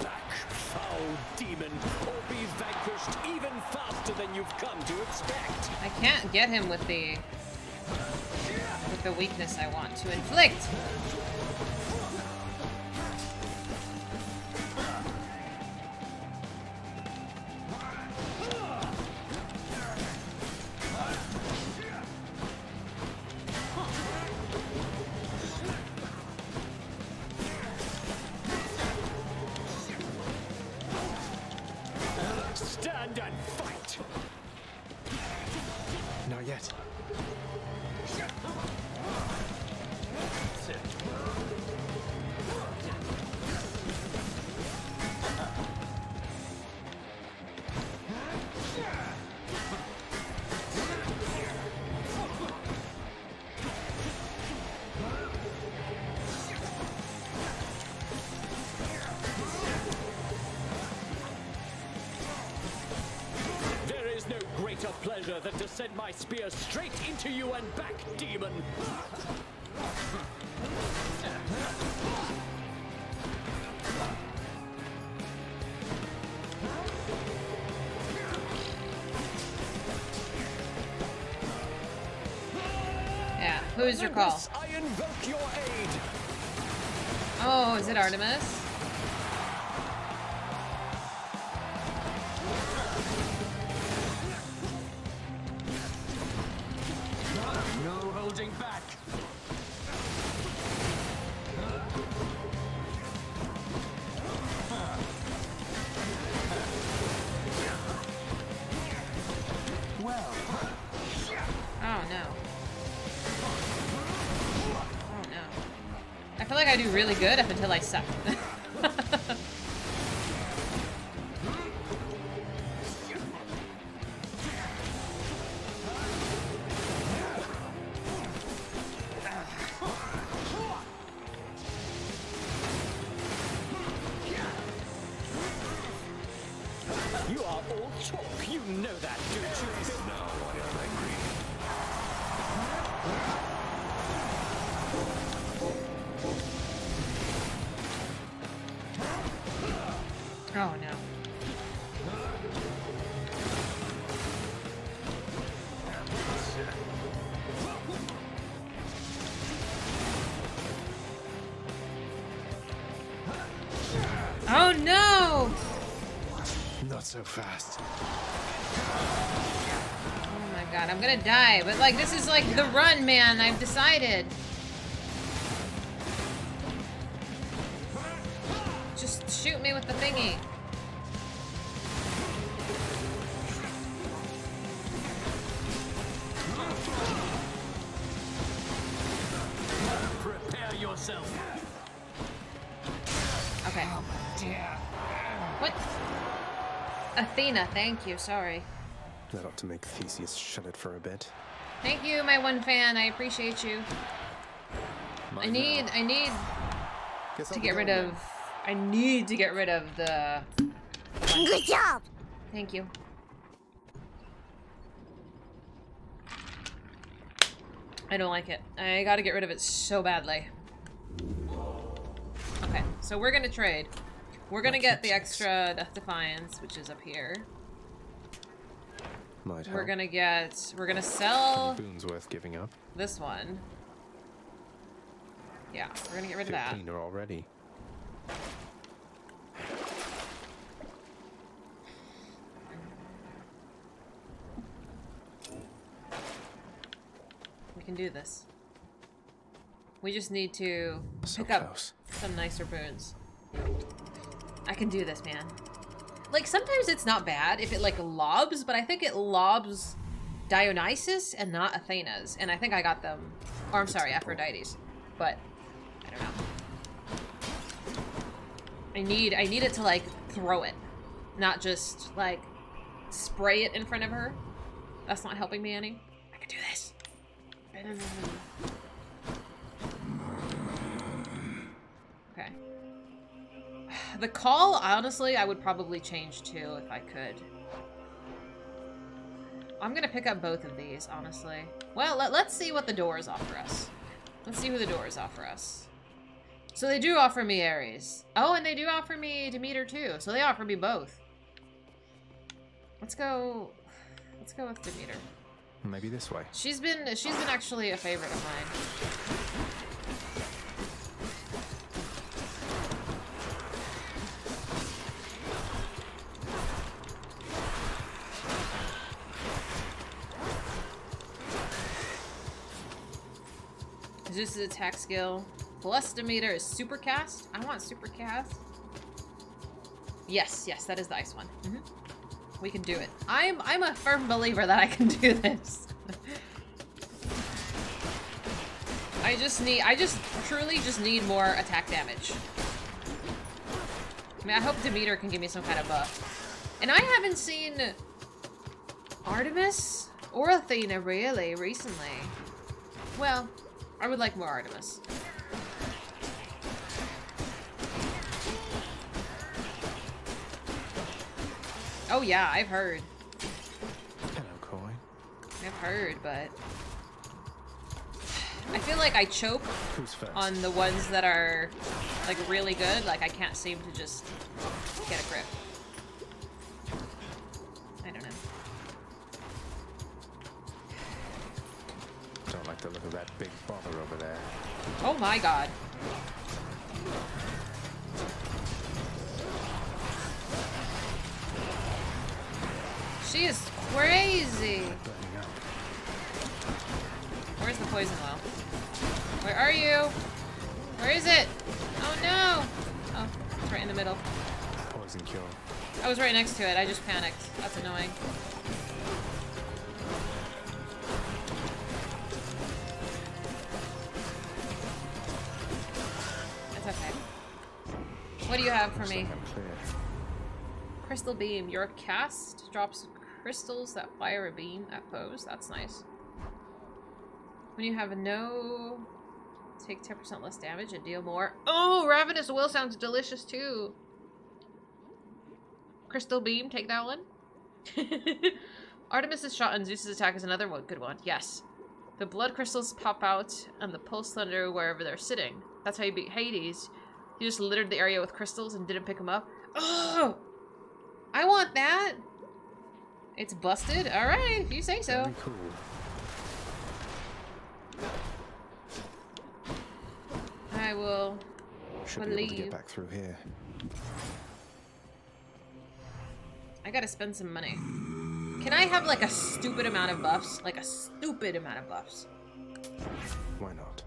Back, foul demon, or be vanquished even faster than you've come to expect. I can't get him with the weakness I want to inflict. Stand and fight! Not yet. Pleasure than to send my spear straight into you and back, demon! Yeah, who's your call? I invoke your aid. Oh, is it Artemis? I do really good up until I suck. You are all talk, you know that, don't you? Now I am angry. Oh no. Oh no! Not so fast. Oh my god, I'm gonna die. But like, this is like the run, man. I've decided. Shoot me with the thingy. Prepare yourself. Okay. Oh dear. What? Athena, thank you. Sorry. That ought to make Theseus shut it for a bit. Thank you, my one fan. I appreciate you. I need to get rid of. I need to get rid of the... Good job! Thank you. I don't like it. I gotta get rid of it so badly. Okay, so we're gonna trade. We're gonna get the extra Death Defiance, which is up here. Might help. We're gonna sell... Boon's worth giving up. This one. Yeah, we're gonna get rid of that. 15 already. We can do this. We just need to pick up some nicer boons. I can do this, man. Like, sometimes it's not bad if it, like, lobs, but I think it lobs Dionysus and not Athena's. And I think I got them. Or, I'm sorry, Aphrodite's. But, I don't know. I need it to, like, throw it. Not just, like, spray it in front of her. That's not helping me any. I can do this. Okay. The call, honestly, I would probably change to if I could. I'm gonna pick up both of these, honestly. Well, let's see what the doors offer us. Let's see who the doors offer us. So they do offer me Ares. Oh, and they do offer me Demeter too. So they offer me both. Let's go with Demeter. Maybe this way. She's been actually a favorite of mine. Is this an attack skill? Plus Demeter is Supercast. I want Supercast. Yes, that is the ice one. Mm-hmm. We can do it. I'm a firm believer that I can do this. I just truly need more attack damage. I mean, I hope Demeter can give me some kind of buff. And I haven't seen Artemis or Athena really recently. Well, I would like more Artemis. Oh yeah, I've heard. Hello, coin. I've heard, but I feel like I choke on the ones that are like really good. Like I can't seem to just get a grip. I don't know. Don't like the look of that big bother over there. Oh my god. She is crazy! Where's the poison well? Where are you? Where is it? Oh no! Oh, it's right in the middle. Poison kill. I was right next to it, I just panicked. That's annoying. It's okay. What do you have for me? Crystal beam. Your cast drops crystals that fire a beam at foes. That's nice. When you have no... Take 10% less damage and deal more. Oh, Ravenous Will sounds delicious too. Crystal Beam, take that one. Artemis's shot and Zeus's attack is another one. Good one, yes. The blood crystals pop out and the pulse thunder wherever they're sitting. That's how you beat Hades. You just littered the area with crystals and didn't pick them up. Oh! I want that! It's busted? Alright, if you say so. Very cool. I will believe. Get back through here. I gotta spend some money. Can I have like a stupid amount of buffs? Like a stupid amount of buffs. Why not?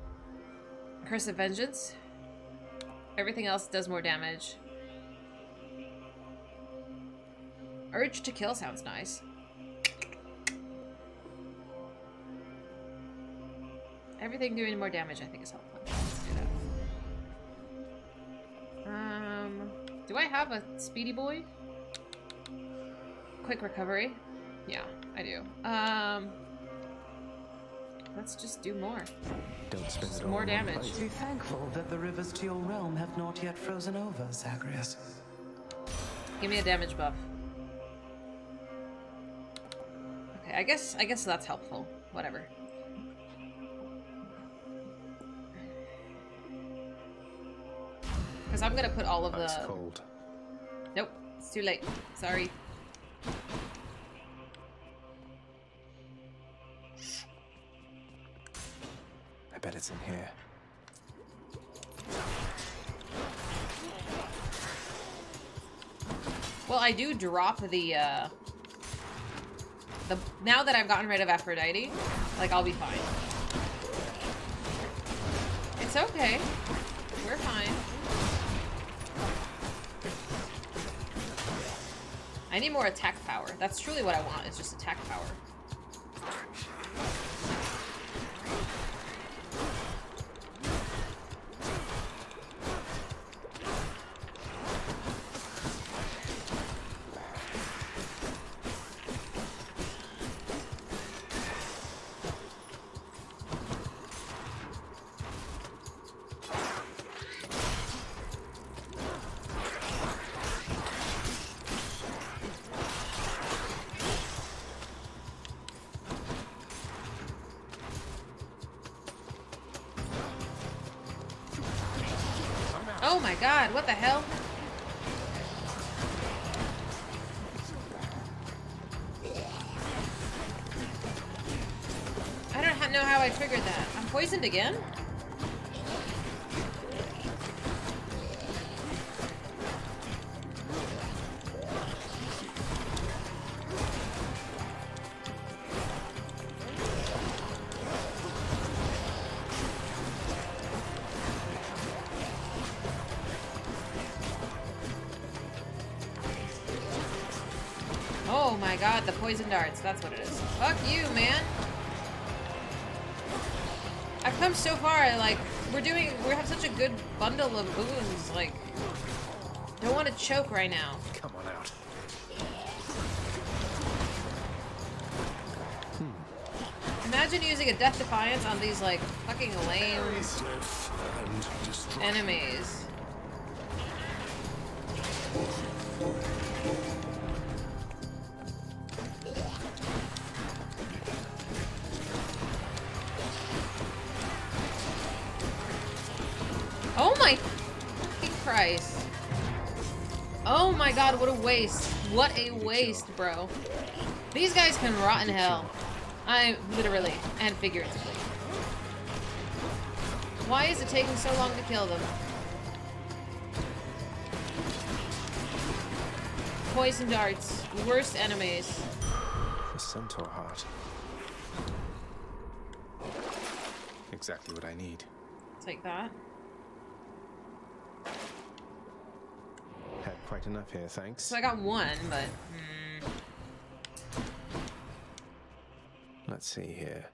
Curse of Vengeance. Everything else does more damage. Urge to kill sounds nice. Everything doing more damage, I think, is helpful. Let's do that. Do I have a speedy boy? Quick recovery? Yeah, I do. Let's just do more. Don't spend it all more damage. Be thankful that the rivers to your realm have not yet frozen over, Zagreus. Give me a damage buff. Okay, I guess that's helpful. Whatever. Because I'm going to put all of the... That's cold. Nope. It's too late. Sorry. I bet it's in here. Well, I do drop the... Now that I've gotten rid of Aphrodite, like, I'll be fine. It's okay. We're fine. I need more attack power. That's truly what I want, is just attack power. Oh my god, what the hell? I don't know how I triggered that. I'm poisoned again? Oh my god, the poison darts. That's what it is. Fuck you, man. I've come so far, like, we have such a good bundle of boons, like, don't want to choke right now. Come on out. Imagine using a Death Defiance on these, like, fucking lame enemies. Oh my fucking Christ. Oh my god, what a waste. What a waste, bro. These guys can rot in hell. I literally and figuratively. Why is it taking so long to kill them? Poison darts, worst enemies. A centaur heart. Exactly what I need. Take that. Had quite enough here, thanks. So I got one, but. Let's see here.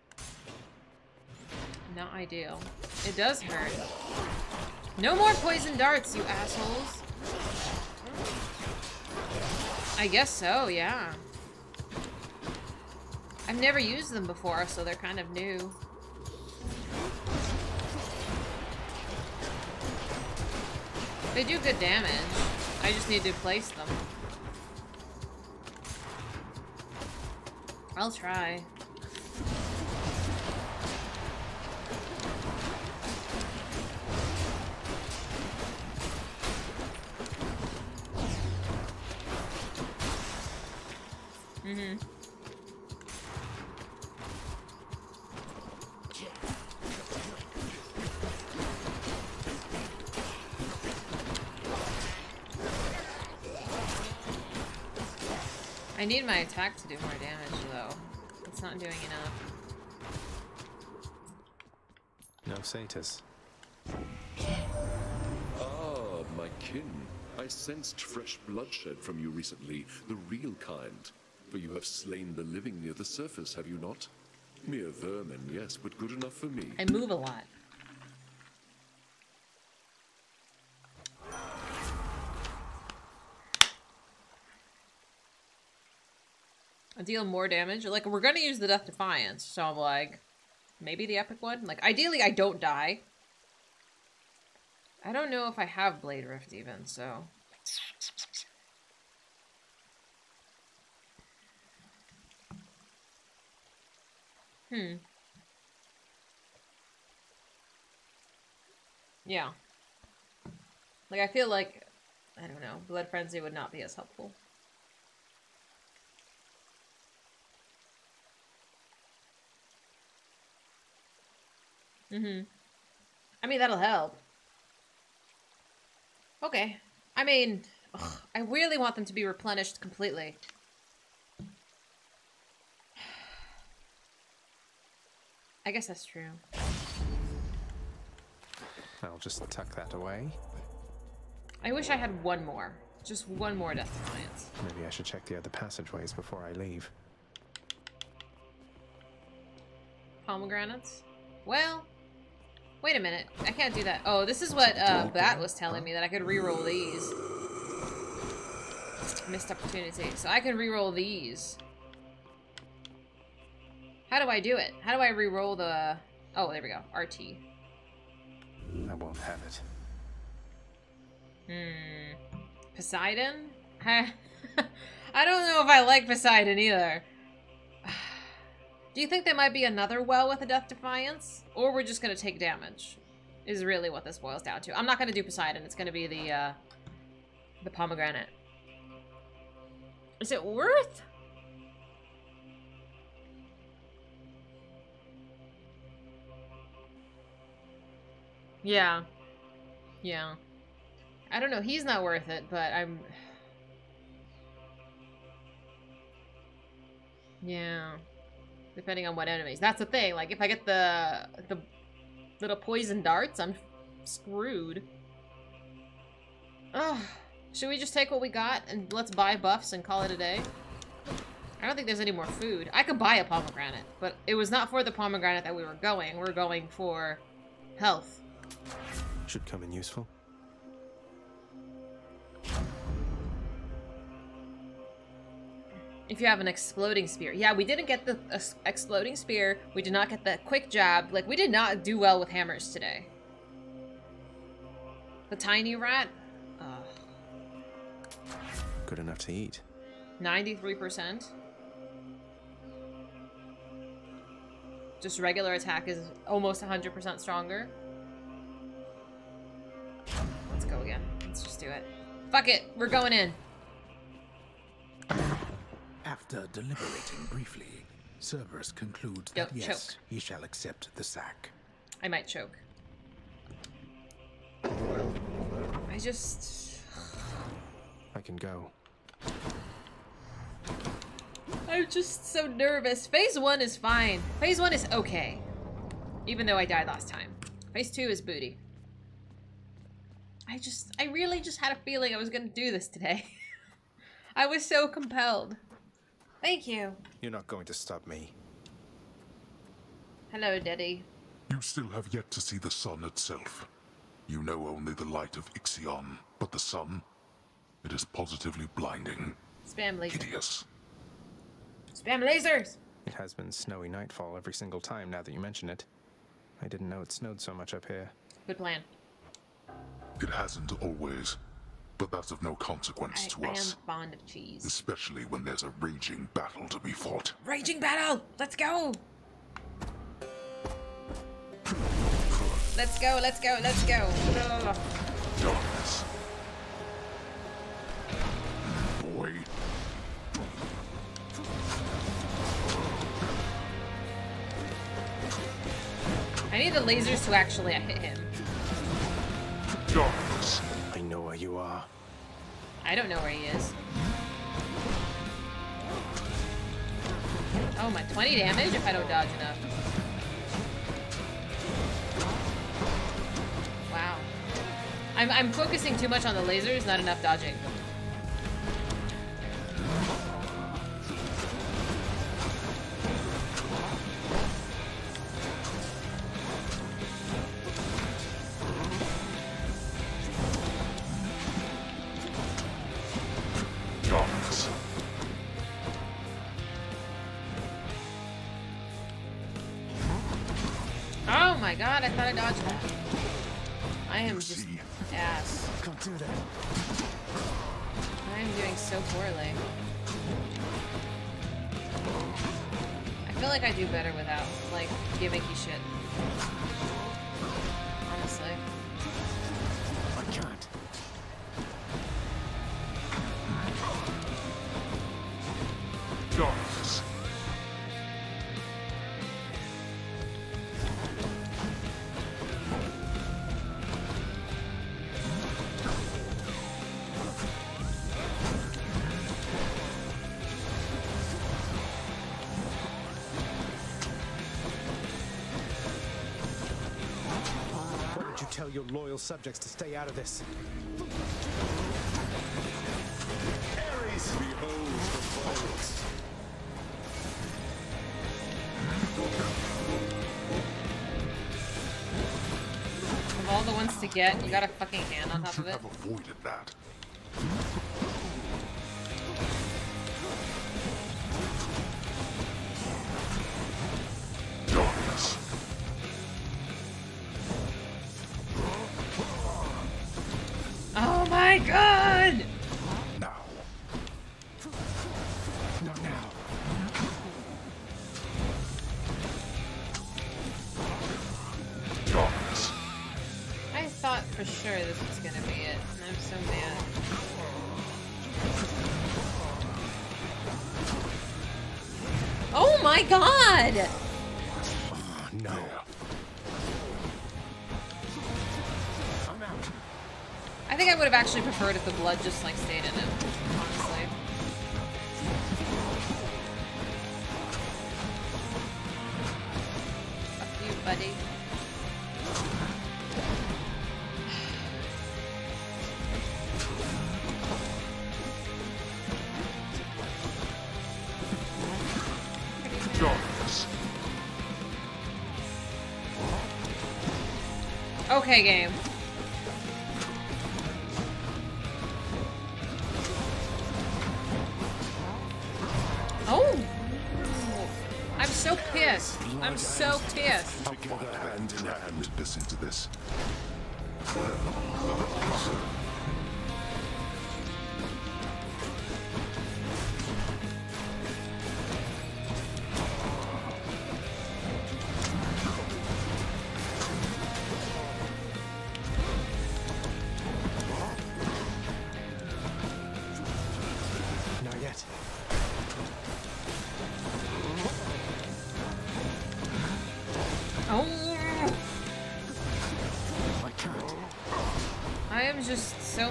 Not ideal. It does hurt. No more poison darts, you assholes. I guess so, yeah. I've never used them before, so they're kind of new. They do good damage. I just need to place them. I'll try. Mm-hmm. I need my attack to do more damage, though. It's not doing enough. No satyrs. Ah, my kin. I sensed fresh bloodshed from you recently, the real kind. For you have slain the living near the surface, have you not? Mere vermin, yes, but good enough for me. I move a lot. I deal more damage. Like, we're gonna use the Death Defiance, so I'm like, maybe the epic one? Like, ideally I don't die. I don't know if I have Blade Rift even, so... Yeah. Like, I feel like, I don't know, Blood Frenzy would not be as helpful. I mean, that'll help. Okay. I mean, ugh, I really want them to be replenished completely. I guess that's true. I'll just tuck that away. I wish I had one more. Just one more Death Defiance. Maybe I should check the other passageways before I leave. Pomegranates? Well, wait a minute. I can't do that. Oh, this is what Bat was telling me, that I could reroll these. Missed opportunity. So I can reroll these. How do I do it? How do I re-roll the... Oh, there we go. RT. I won't have it. Poseidon? I don't know if I like Poseidon either. Do you think there might be another well with a Death Defiance? Or we're just going to take damage? Is really what this boils down to. I'm not going to do Poseidon. It's going to be the pomegranate. Is it worth... Yeah. Yeah. I don't know. He's not worth it, but I'm... Yeah. Depending on what enemies. That's the thing. Like, if I get the little poison darts, I'm screwed. Ugh. Should we just take what we got and let's buy buffs and call it a day? I don't think there's any more food. I could buy a pomegranate, but it was not for the pomegranate that we were going. We're going for health. Should come in useful. If you have an exploding spear. Yeah, we didn't get the exploding spear. We did not get the quick jab. Like, we did not do well with hammers today. The tiny rat? Ugh. Good enough to eat. 93%. Just regular attack is almost 100% stronger. Let's go again. Let's just do it. Fuck it! We're going in! After deliberating briefly, Cerberus concludes that yes, he shall accept the sack. I might choke. I just... I can go. I'm just so nervous. Phase 1 is fine. Phase 1 is okay. Even though I died last time. Phase 2 is booty. I really just had a feeling I was gonna do this today. I was so compelled. Thank you. You're not going to stop me. Hello, Daddy. You still have yet to see the sun itself. You know only the light of Ixion, but the sun, it is positively blinding. Spam lasers. Hideous. Spam lasers! It has been snowy nightfall every single time now that you mention it. I didn't know it snowed so much up here. Good plan. It hasn't always. But that's of no consequence to us. I am fond of cheese. Especially when there's a raging battle to be fought. Raging battle! Let's go! Let's go, let's go, let's go. Darkness. Boy. I need the lasers to actually hit him. Darkness. Know where you are. I don't know where he is. Oh my, 20 damage if I don't dodge enough. Wow. I'm focusing too much on the lasers, not enough dodging. God, I thought I dodged that. I am just ass. Can't do that. I am doing so poorly. I feel like I do better without, like, gimmicky shit. Honestly. I can't. Darkness. Your loyal subjects to stay out of this. Ares, behold the foes. Of all the ones to get, you got a fucking hand on top of it. You should have avoided that. I would have actually preferred if the blood just like stayed in him, honestly. Fuck you, buddy. choice. Okay, game. Oh! I'm so pissed. I'm so pissed. Together, hand in hand, listen to this.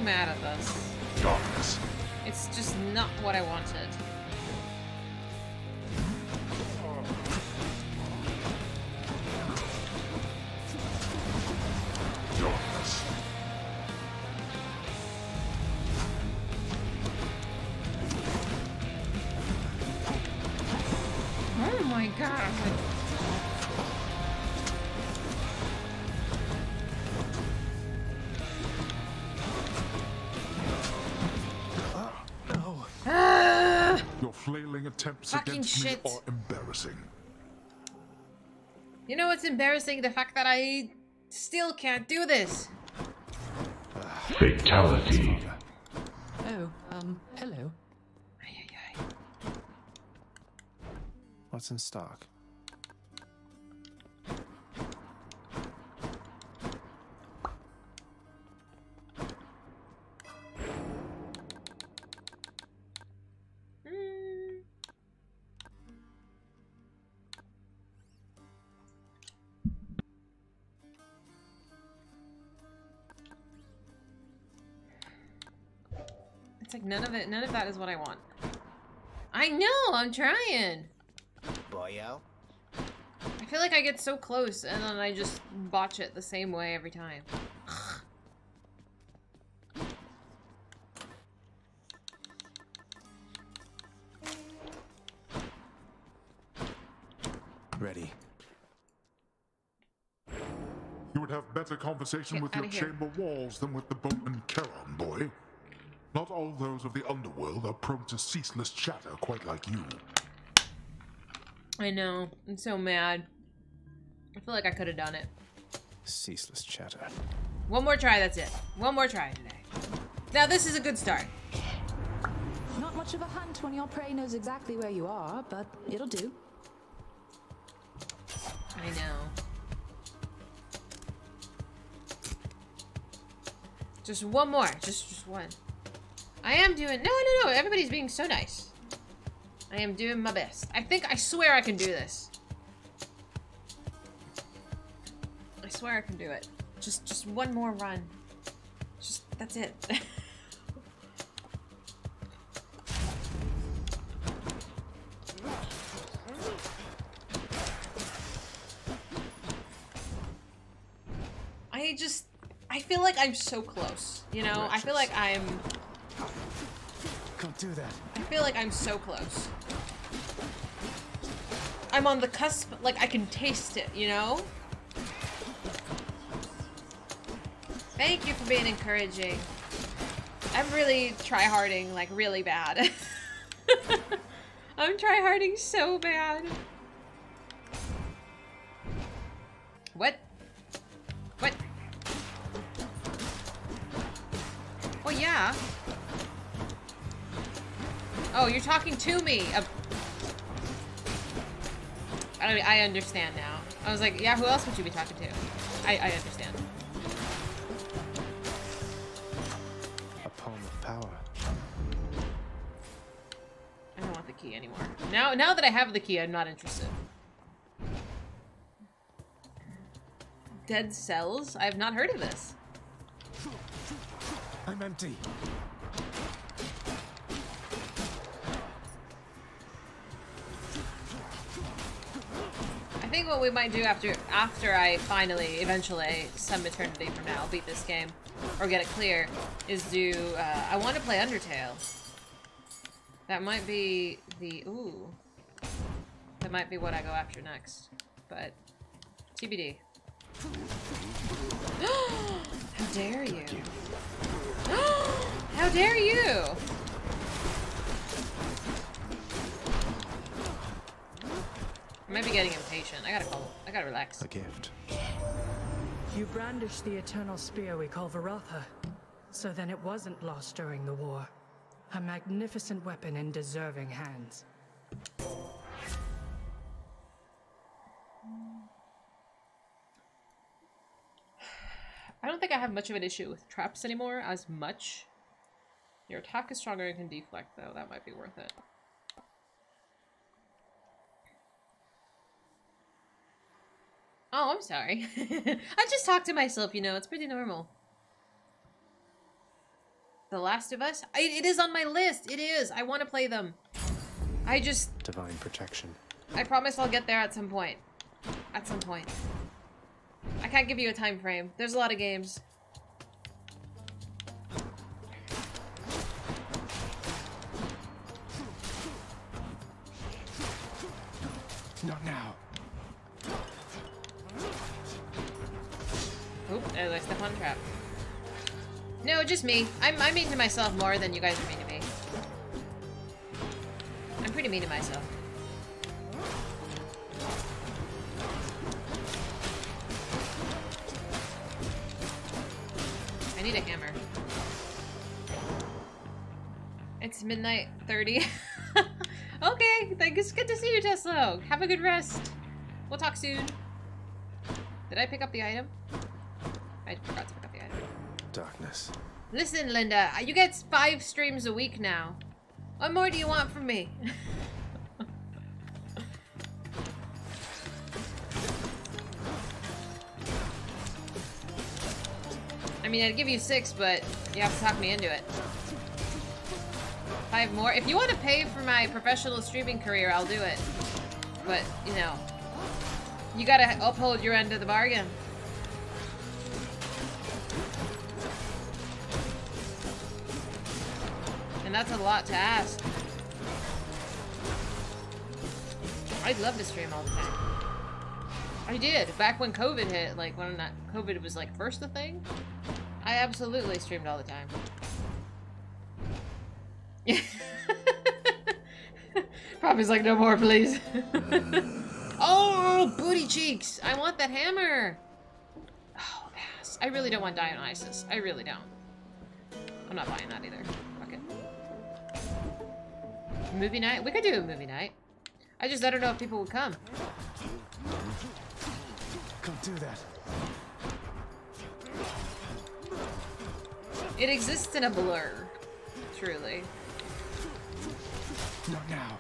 Mad at this. Darkness. It's just not what I wanted. Darkness. Oh my god. Attempts fucking shit are embarrassing. You know what's embarrassing? The fact that I still can't do this. Fatality. Oh, hello. What's in stock? None of that is what I want. I know, I'm trying. Boyo. I feel like I get so close and then I just botch it the same way every time. Ready. You would have better conversation with your chamber walls than with the boat and Charon, boy. Not all those of the underworld are prone to ceaseless chatter quite like you. I know. I'm so mad. I feel like I could have done it. Ceaseless chatter. One more try, that's it. One more try today. Now this is a good start. Not much of a hunt when your prey knows exactly where you are, but it'll do. I know. Just one more. Just one. I am doing... No. Everybody's being so nice. I am doing my best. I swear I can do this. I swear I can do it. Just one more run. That's it. I feel like I'm so close. You know? I feel like I'm... Can't do that. I feel like I'm so close. I'm on the cusp, like I can taste it, you know? Thank you for being encouraging. I'm really tryharding, like really bad. I'm tryharding so bad. What? Well, yeah. Oh, you're talking to me. I understand now. I was like, yeah, who else would you be talking to? I understand. A poem of power. I don't want the key anymore. Now that I have the key, I'm not interested. Dead cells? I have not heard of this. I'm empty. I think what we might do after I finally, eventually, some eternity from now, beat this game, or get it clear, is do, I want to play Undertale. That might be the, ooh. That That might be what I go after next, but TBD. How dare you! How dare you! I might be getting impatient. I gotta relax. A gift. You brandished the eternal spear we call Varatha, so then it wasn't lost during the war. A magnificent weapon in deserving hands. I don't think I have much of an issue with traps anymore as much. Your attack is stronger and can deflect, though. That might be worth it. Oh, I'm sorry. I just talked to myself, you know. It's pretty normal. The Last of Us? It is on my list. It is. I want to play them. I just... Divine protection. I promise I'll get there at some point. At some point. I can't give you a time frame. There's a lot of games. Not now. Oop, I stepped on a trap. No, just me. I'm mean to myself more than you guys are mean to me. I'm pretty mean to myself. I need a hammer. It's midnight 30. Okay, thanks. Good to see you, Tesla. Have a good rest. We'll talk soon. Did I pick up the item? I forgot to pick up the item. Darkness. Listen, Linda, you get 5 streams a week now. What more do you want from me? I mean, I'd give you 6, but you have to talk me into it. 5 more. If you want to pay for my professional streaming career, I'll do it. But, you know, you gotta uphold your end of the bargain. And that's a lot to ask. I'd love to stream all the time. I did, back when COVID hit, like when COVID was like first a thing, I absolutely streamed all the time. Probably's like, no more, please. Oh, booty cheeks! I want that hammer! Oh, ass. I really don't want Dionysus. I really don't. I'm not buying that either. Fuck it. Movie night? We could do a movie night. I don't know if people would come. Can't do that. It exists in a blur. Truly. Not now.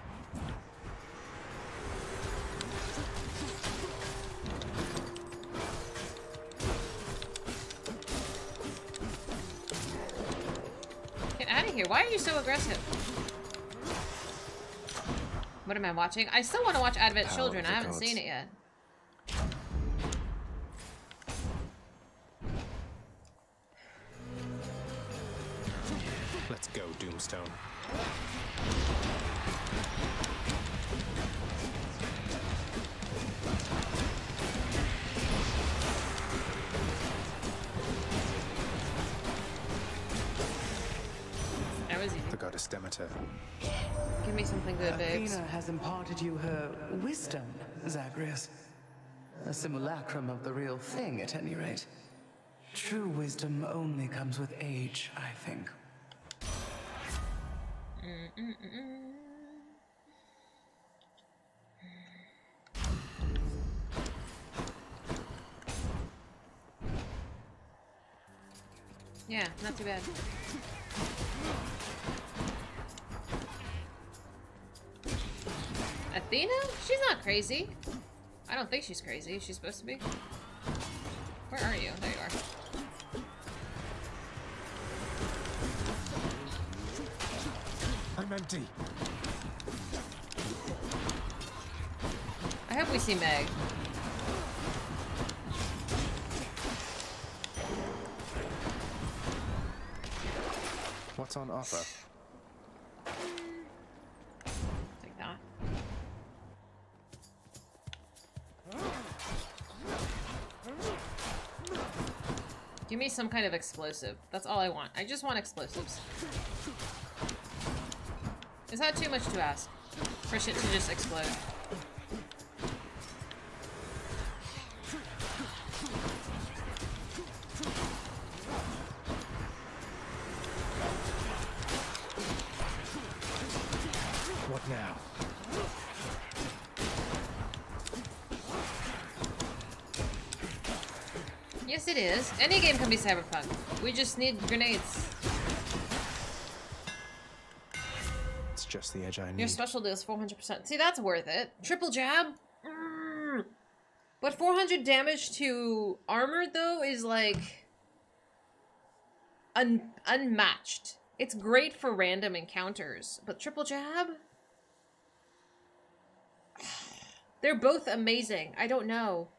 Get out of here. Why are you so aggressive? What am I watching? I still want to watch Advent Children. I haven't seen it yet. Let's go, Doomstone. The goddess Demeter. Give me something good, babes. Athena has imparted you her wisdom, Zagreus. A simulacrum of the real thing, at any rate. True wisdom only comes with age, I think. Yeah, not too bad. Athena? She's not crazy. I don't think she's crazy. She's supposed to be. Where are you? There you are. I'm empty. I hope we see Meg. What's on offer? Take that. Give me some kind of explosive. That's all I want. I just want explosives. Is that too much to ask? For shit to just explode. What now? Yes, it is. Any game can be cyberpunk. We just need grenades. It's just the edge I need. Your special deal is 400%. See, that's worth it. Triple jab? Mm. But 400 damage to armor, though, is like... unmatched. It's great for random encounters. But triple jab? They're both amazing. I don't know.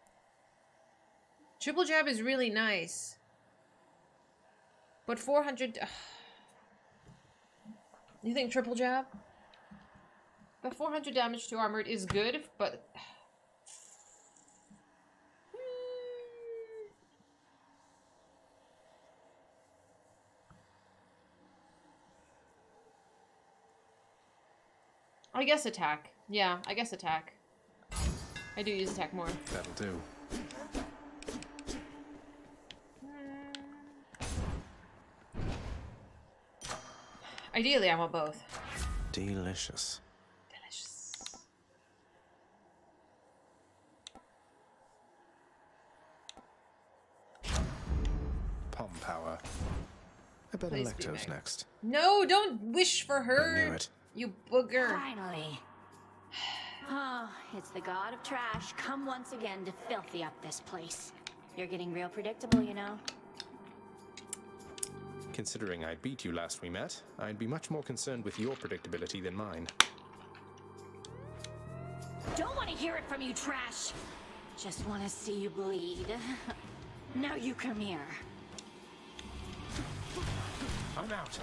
Triple jab is really nice. But 400... You think triple jab? But 400 damage to armored is good, but... I guess attack. Yeah, I guess attack. I do use attack more. That'll do. Ideally, I want both. Delicious. Delicious. Palm power. I bet Electro's next. No, don't wish for her. I knew it. You booger. Finally. Oh, it's the god of trash come once again to filthy up this place. You're getting real predictable, you know. Considering I beat you last we met, I'd be much more concerned with your predictability than mine. Don't want to hear it from you, trash. Just want to see you bleed. Now you come here. I'm out.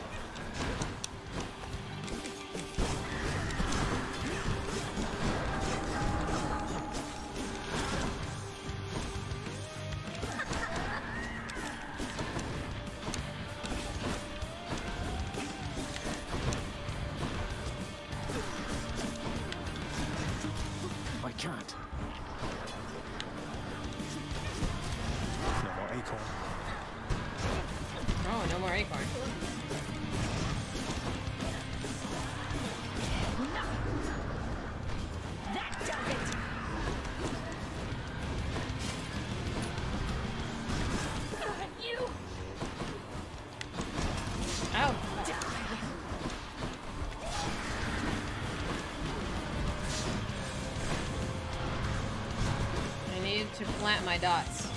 To plant my dots.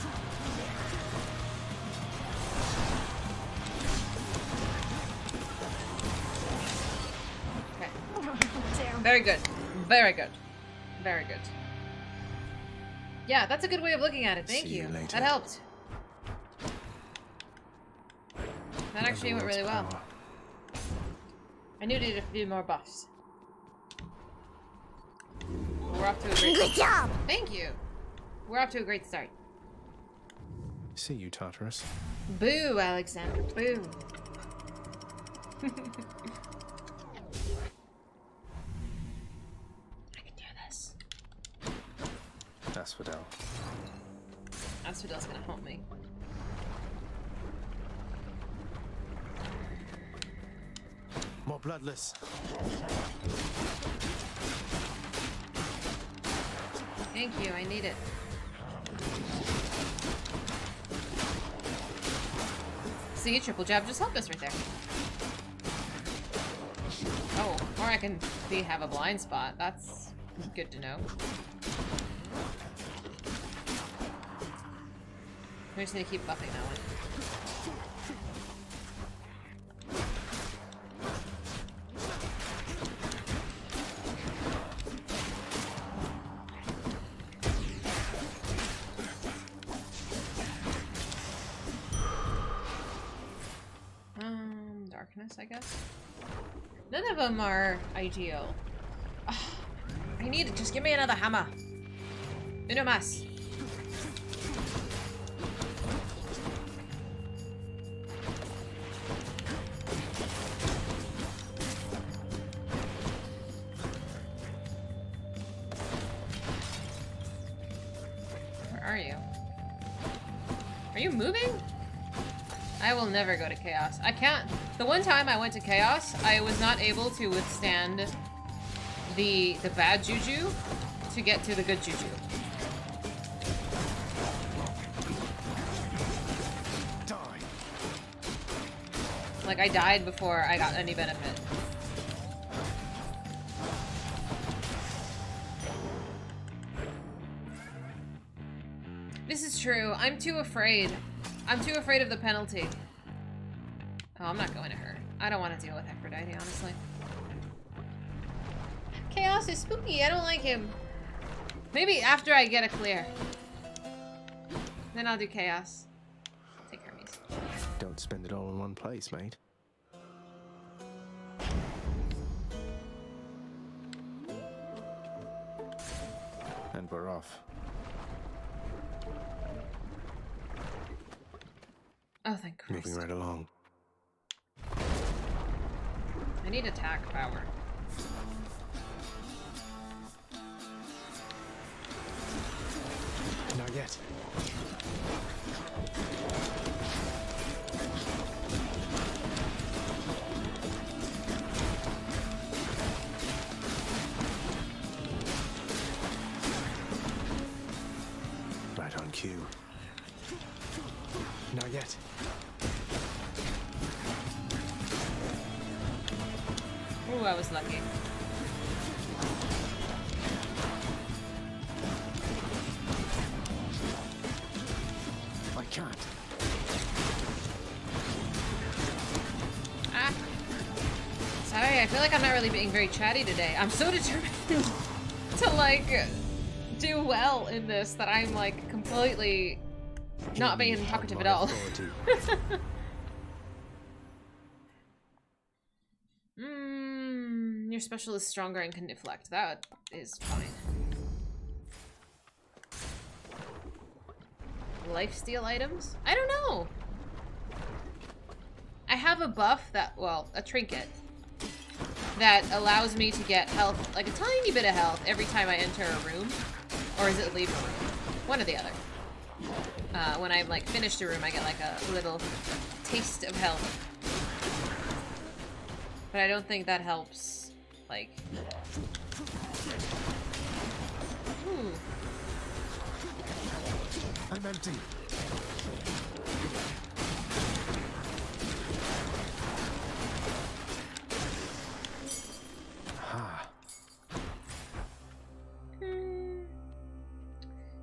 Okay. Very good. Very good. Very good. Yeah, that's a good way of looking at it. Thank you. That helped. That actually went really well. I knew to do more buffs. We're off to a great start. Good job! Thank you. We're off to a great start. See you, Tartarus. Boo, Alexander. Boo. I can do this. Asphodel. Asphodel's gonna haunt me. More bloodless. Thank you. I need it. See, triple jab just helped us right there. Oh, or I can have a blind spot. That's good to know. We're just gonna keep buffing that one, I guess. None of them are ideal. Ugh, I need it. Just give me another hammer. Uno más. are you? Are you moving? I will never go to Chaos. I can't. The one time I went to Chaos, I was not able to withstand the bad juju to get to the good juju. Die. Like, I died before I got any benefit. This is true. I'm too afraid. I'm too afraid of the penalty. Oh, I'm not going to her. I don't want to deal with Aphrodite, honestly. Chaos is spooky. I don't like him. Maybe after I get a clear. Then I'll do Chaos. Take Hermes. Don't spend it all in one place, mate. And we're off. Oh, thank Christ. Moving right along. I need attack power. Not yet. Right on cue. Not yet. Ooh, I was lucky. I can't. Ah. Sorry, I feel like I'm not really being very chatty today. I'm so determined to, like, do well in this that I'm, like, completely... not being talkative at all. Your special is stronger and can deflect. That is fine. Lifesteal items? I don't know. I have a buff that, well, a trinket that allows me to get health, like a tiny bit of health every time I enter a room. Or is it leave a room? One or the other. When I'm, like, finished a room, I get, like, a little taste of health. But I don't think that helps, like... Ooh. I'm empty.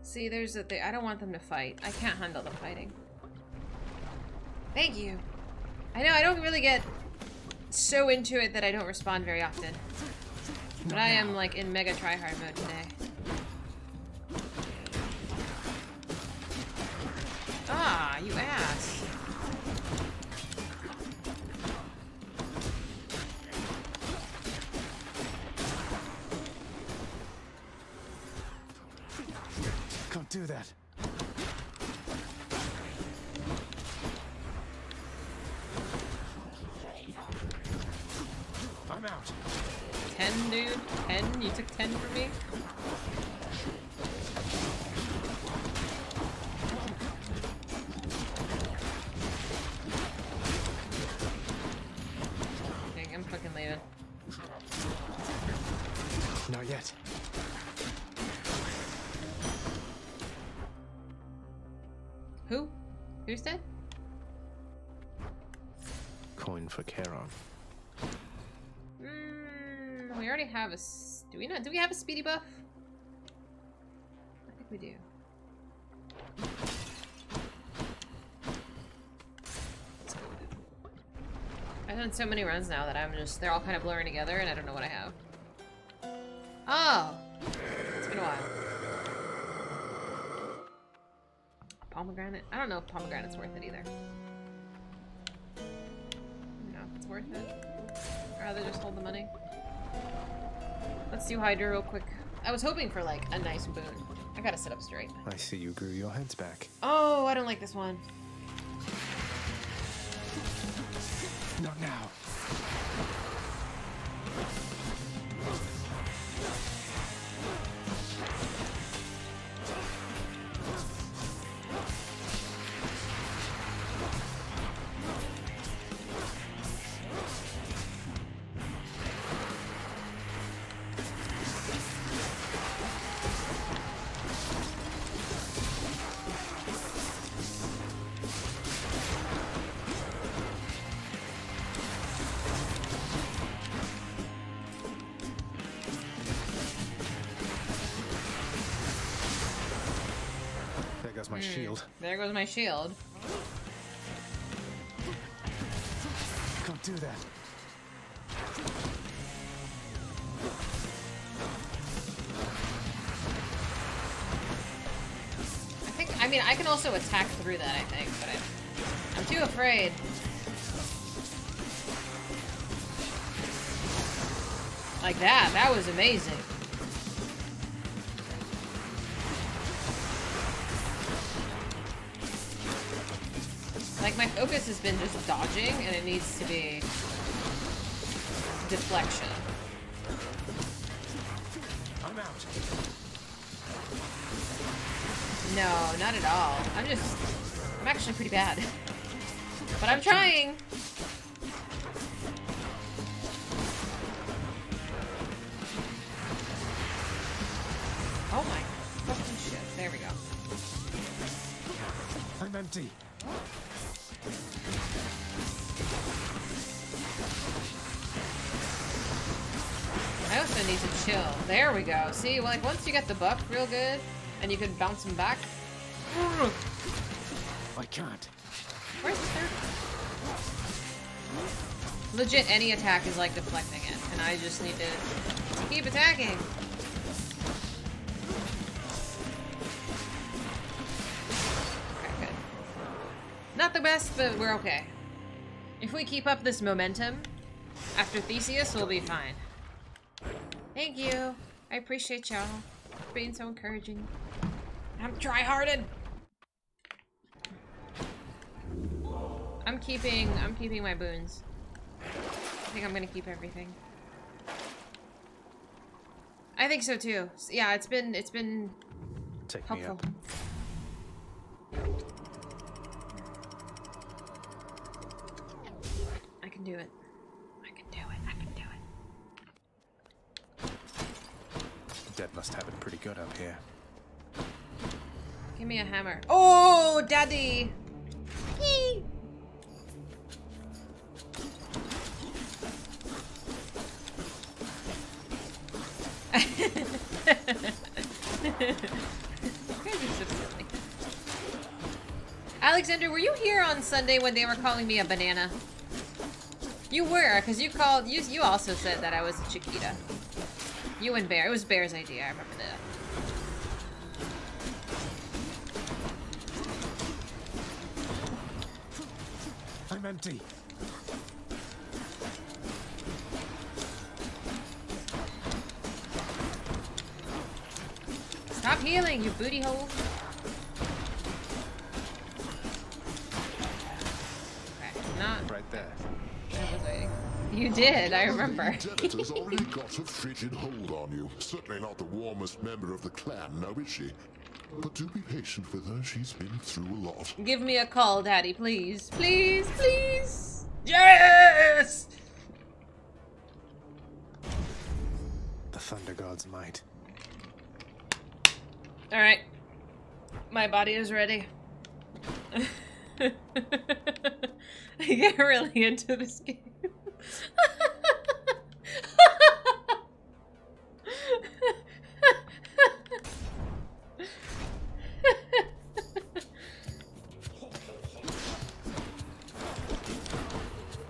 See, there's a thing. I don't want them to fight. I can't handle them fighting. Thank you. I know, I don't really get so into it that I don't respond very often. But I am, like, in mega tryhard mode today. Ah, you ass. Do that. I'm out. 10, dude. 10? You took 10 from me? Dang, I'm fucking leaving. Not yet. Who's dead? Coin for Charon. We already have a... Do we not? Do we have a speedy buff? I think we do. Let's go with it. I've done so many runs now that I'm just... They're all kind of blurring together and I don't know what I have. Oh! It's been a while. Pomegranate? I don't know if pomegranate's worth it either. No, if it's worth it. I'd rather just hold the money. Let's do Hydra real quick. I was hoping for, like, a nice boon. I gotta sit up straight. I see you grew your heads back. Oh, I don't like this one. Not now. goes my shield. There goes my shield. Don't do that. I mean, I can also attack through that, I think, but I'm too afraid. Like that. That was amazing. Like, my focus has been just dodging, and it needs to be deflection. I'm out. No, not at all. I'm actually pretty bad. But I'm trying! Oh my fucking shit. There we go. I'm empty. I also need to chill. There we go. See, like, once you get the buff real good, and you can bounce him back. I can't. Where's the third? Legit, any attack is like deflecting it, and I just need to keep attacking. Okay, good. Not the best, but we're okay. If we keep up this momentum, after Theseus, we'll be fine. Thank you. I appreciate y'all being so encouraging. I'm try-hearted. I'm keeping my boons. I think I'm gonna keep everything. I think so too. Yeah, it's been helpful. I can do it. That must have been pretty good up here. Give me a hammer. Oh, daddy! Yee. You guys are so silly. Alexander, were you here on Sunday when they were calling me a banana? You were, because you called. You also said that I was a Chiquita. You and Bear. It was Bear's idea. I remember that. I'm empty. Stop healing, you booty hole. Okay, not right there. I was waiting. You did, I remember. The Demeter's already got a frigid hold on you. Certainly not the warmest member of the clan, now is she? But do be patient with her, she's been through a lot. Give me a call, Daddy, please. Please, please! Yes! The Thunder God's might. Alright. My body is ready. I get really into this game.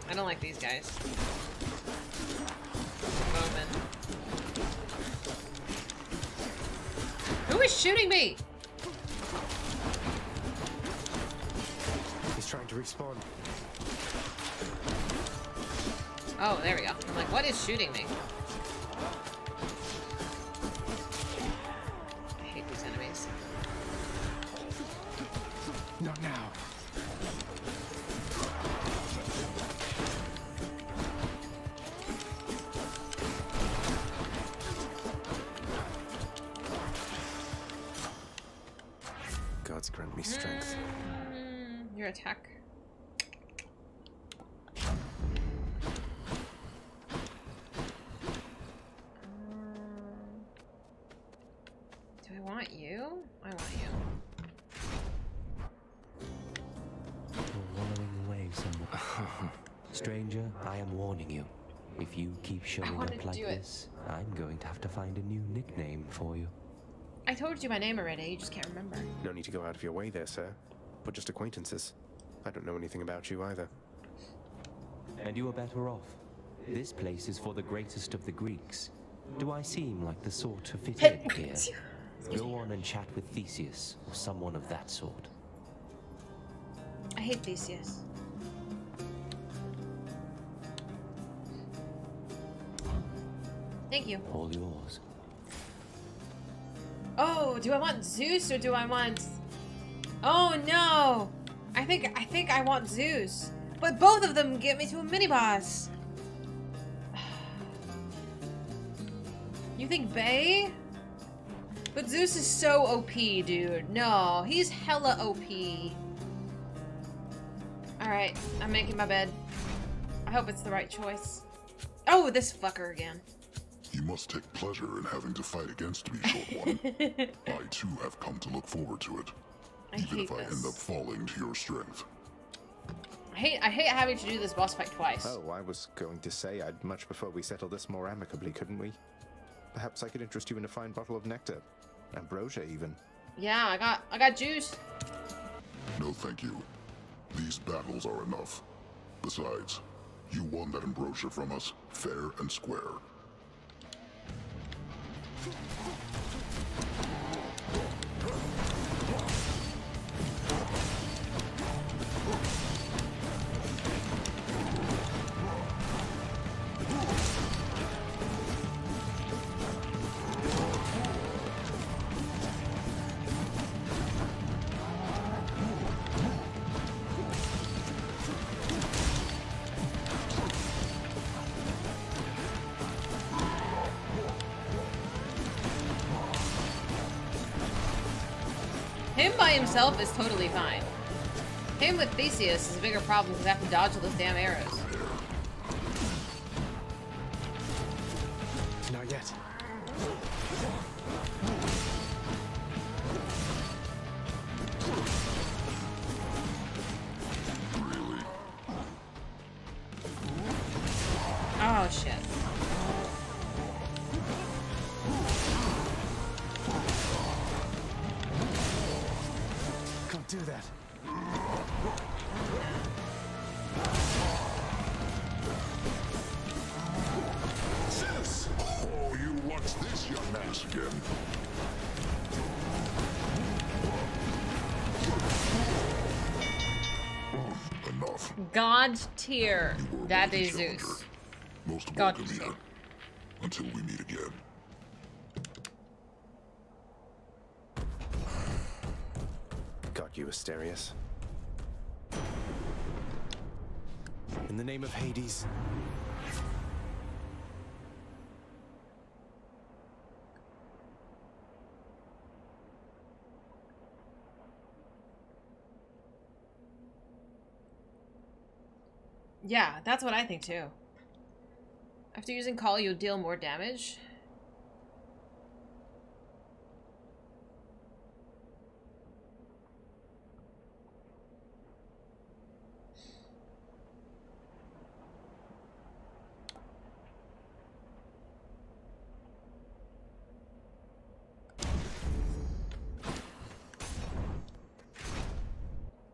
I don't like these guys. Bowman. Who is shooting me? He's trying to respawn. Oh, there we go. I'm like, what is shooting me? I hate these enemies. Not now. God's grant me strength. Your attack. If you keep showing up like this, I'm going to have to find a new nickname for you. I told you my name already, you just can't remember. No need to go out of your way there, sir. We're just acquaintances. I don't know anything about you either. And you are better off. This place is for the greatest of the Greeks. Do I seem like the sort to fit in here? Go on and chat with Theseus or someone of that sort. I hate Theseus. Thank you. All yours. Oh, do I want Zeus or do I want... Oh no! I think I want Zeus. But both of them get me to a mini-boss. You think Bay? But Zeus is so OP, dude. No, he's hella OP. Alright, I'm making my bed. I hope it's the right choice. Oh, this fucker again. You must take pleasure in having to fight against me, short one. I too have come to look forward to it. Even if I end up falling to your strength. I hate having to do this boss fight twice. Oh, I was going to say I'd much prefer we settle this more amicably, couldn't we? Perhaps I could interest you in a fine bottle of nectar. Ambrosia, even. Yeah, I got juice. No, thank you. These battles are enough. Besides, you won that ambrosia from us, fair and square. Himself is totally fine. Him with Theseus is a bigger problem because I have to dodge all those damn arrows. Not yet. Really? Oh shit. God's tier. That is Zeus. God's tier. Until we meet again. Got you, Asterius. In the name of Hades. Yeah, that's what I think too. After using call, you'll deal more damage.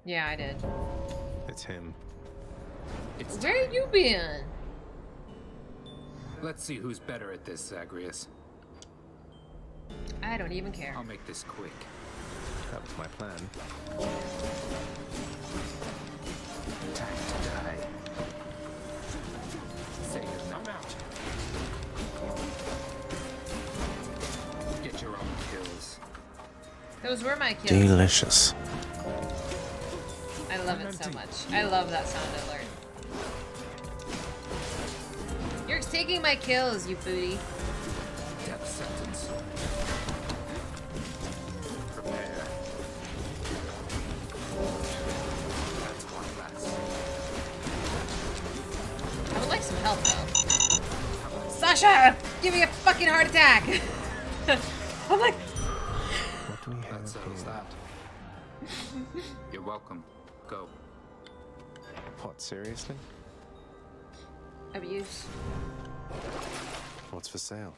Yeah, I did. It's him. Where you been? Let's see who's better at this, Zagreus. I don't even care. I'll make this quick. That was my plan. Time to die. Say good night. I'm out. Get your own kills. Those were my kills. Delicious. I love it so much. I love that sound alert. You're taking my kills, you booty. Death sentence. Prepare. That's one last. I would like some help, though. Sasha! Give me a fucking heart attack! I'm like... What do we have? That settles that. You're welcome. Go. What, seriously? Abuse. What's for sale?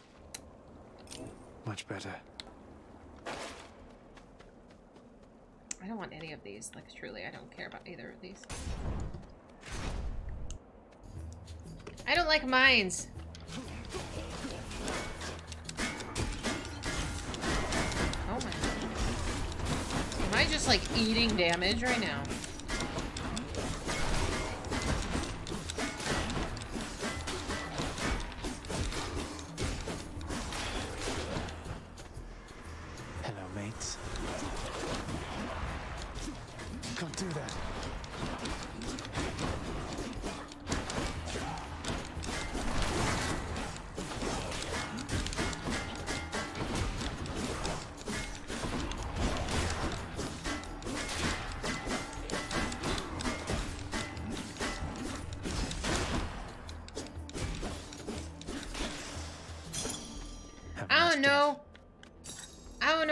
Much better. I don't want any of these. Like, truly, I don't care about either of these. I don't like mines. Oh my gosh. Am I just, like, eating damage right now?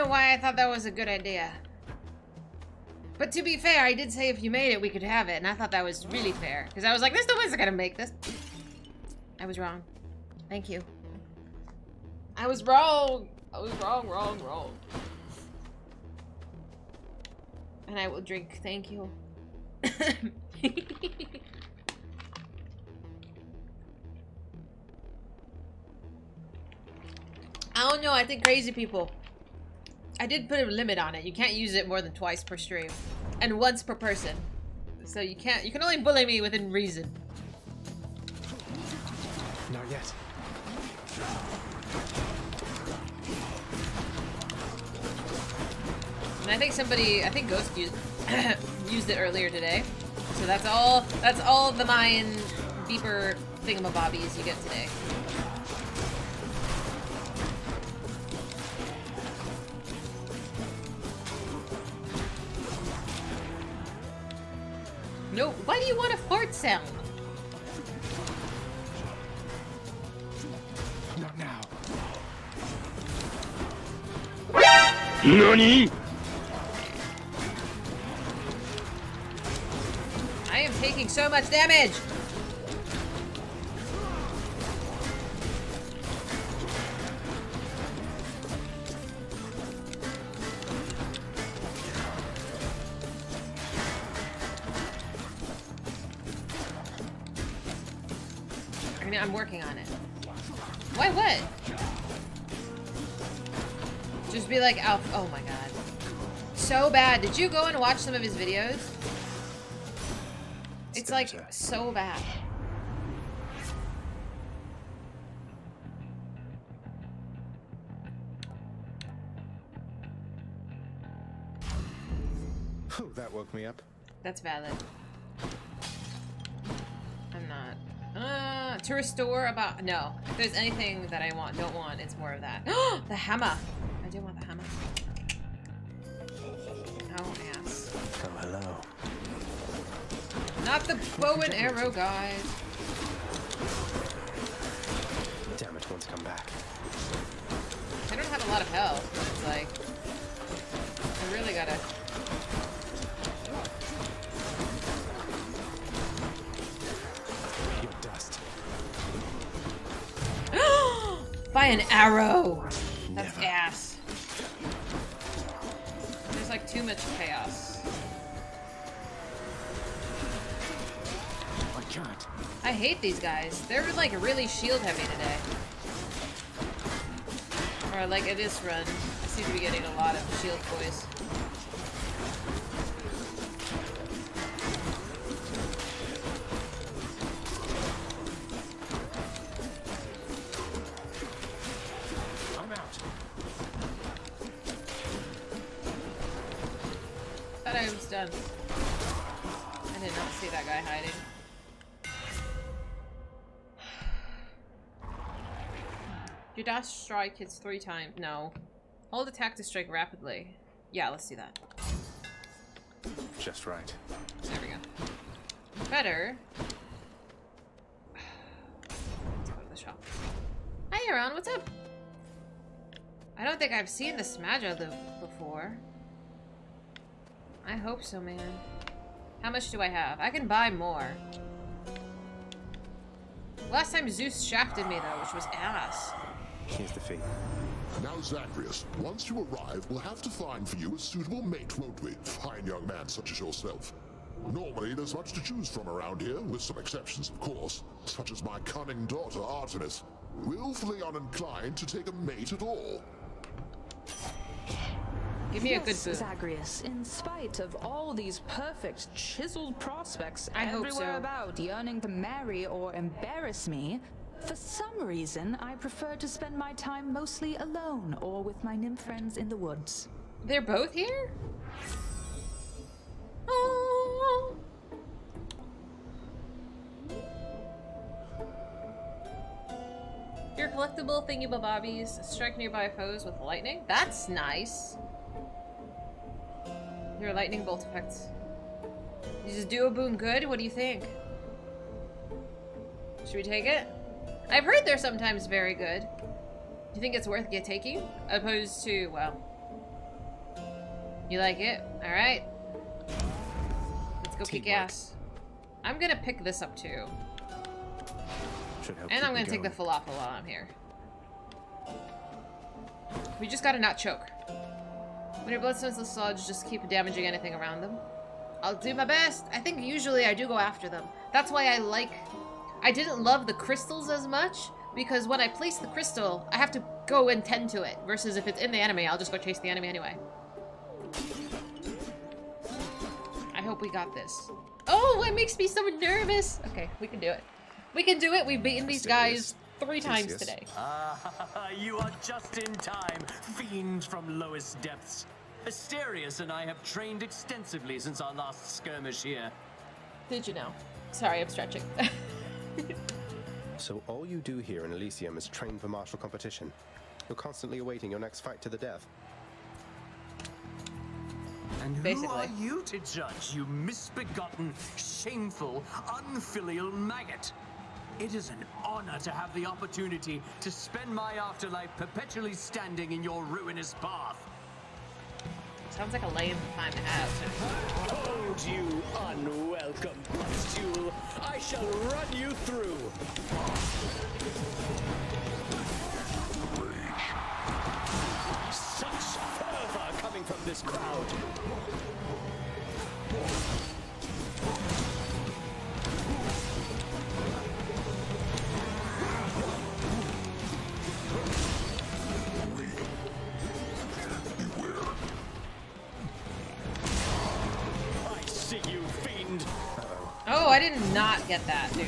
I thought that was a good idea. But to be fair, I did say if you made it, we could have it. And I thought that was really fair. Because I was like, there's no way they're going to make this. I was wrong. Thank you. I was wrong. I was wrong. And I will drink. Thank you. I don't know. I think crazy people. I did put a limit on it. You can't use it more than twice per stream. And once per person. So you can't- you can only bully me within reason. Not yet. And I think somebody- I think Ghost used, used it earlier today. So that's all the Mayan beeper thingamabobbies you get today. No, why do you want a fart sound? Not now. Nani? I am taking so much damage. I'm working on it. Why what? Just be like, oh, oh my god. So bad. Did you go and watch some of his videos? It's like, so bad. Oh, that woke me up. That's valid. I'm not. To restore about no. If there's anything that I want, don't want, it's more of that. Oh, the hammer. I do want the hammer. Oh yes. Oh hello. Not the bow and arrow, guys. Damn it, one's come back. I don't have a lot of health, but it's like I really gotta. By an arrow! That's never. Ass. There's like too much chaos. I can't. I hate these guys. They're like really shield heavy today. Or like at this run, I seem to be getting a lot of shield boys. Done. I did not see that guy hiding. Your dash strike hits 3 times. No. Hold attack to strike rapidly. Yeah, let's do that. Just right. There we go. Better. Let's go to the shop. Hi, Aaron. What's up? I don't think I've seen this Smaja loop before. I hope so, man. How much do I have? I can buy more. Last time Zeus shafted me, though, which was ass. Here's the fee. Now, Zagreus, once you arrive, we'll have to find for you a suitable mate, won't we? Fine young man such as yourself. Normally, there's much to choose from around here, with some exceptions, of course, such as my cunning daughter, Artemis, willfully uninclined to take a mate at all. Give me a good food. Zagreus, in spite of all these perfect, chiseled prospects everywhere about yearning to marry or embarrass me, for some reason, I prefer to spend my time mostly alone or with my nymph friends in the woods. They're both here? Oh. Your collectible thingy-babobbies strike nearby foes with lightning. That's nice. Your lightning bolt effects. You just do a boom good? What do you think? Should we take it? I've heard they're sometimes very good. Do you think it's worth taking? Opposed to, well... You like it? Alright. Let's go kick ass. I'm gonna pick this up too. And I'm gonna take the falafel while I'm here. We just gotta not choke. When your bloodstones are sludge, just keep damaging anything around them. I'll do my best! I think usually I do go after them. That's why I like... I didn't love the crystals as much, because when I place the crystal, I have to go and tend to it, versus if it's in the enemy, I'll just go chase the enemy anyway. I hope we got this. Oh, it makes me so nervous! Okay, we can do it. We can do it! We've beaten these guys 3 times today. You are just in time, fiends from lowest depths. Asterius and I have trained extensively since our last skirmish here. Did you know? Sorry, I'm stretching. So all you do here in Elysium is train for martial competition. You're constantly awaiting your next fight to the death. And basically. Who are you to judge, you misbegotten, shameful, unfilial maggot? It is an honor to have the opportunity to spend my afterlife perpetually standing in your ruinous path. Sounds like a lame time to have. Hold you, unwelcome pustule! I shall run you through! Such fervor coming from this crowd! Oh, I did not get that, dude.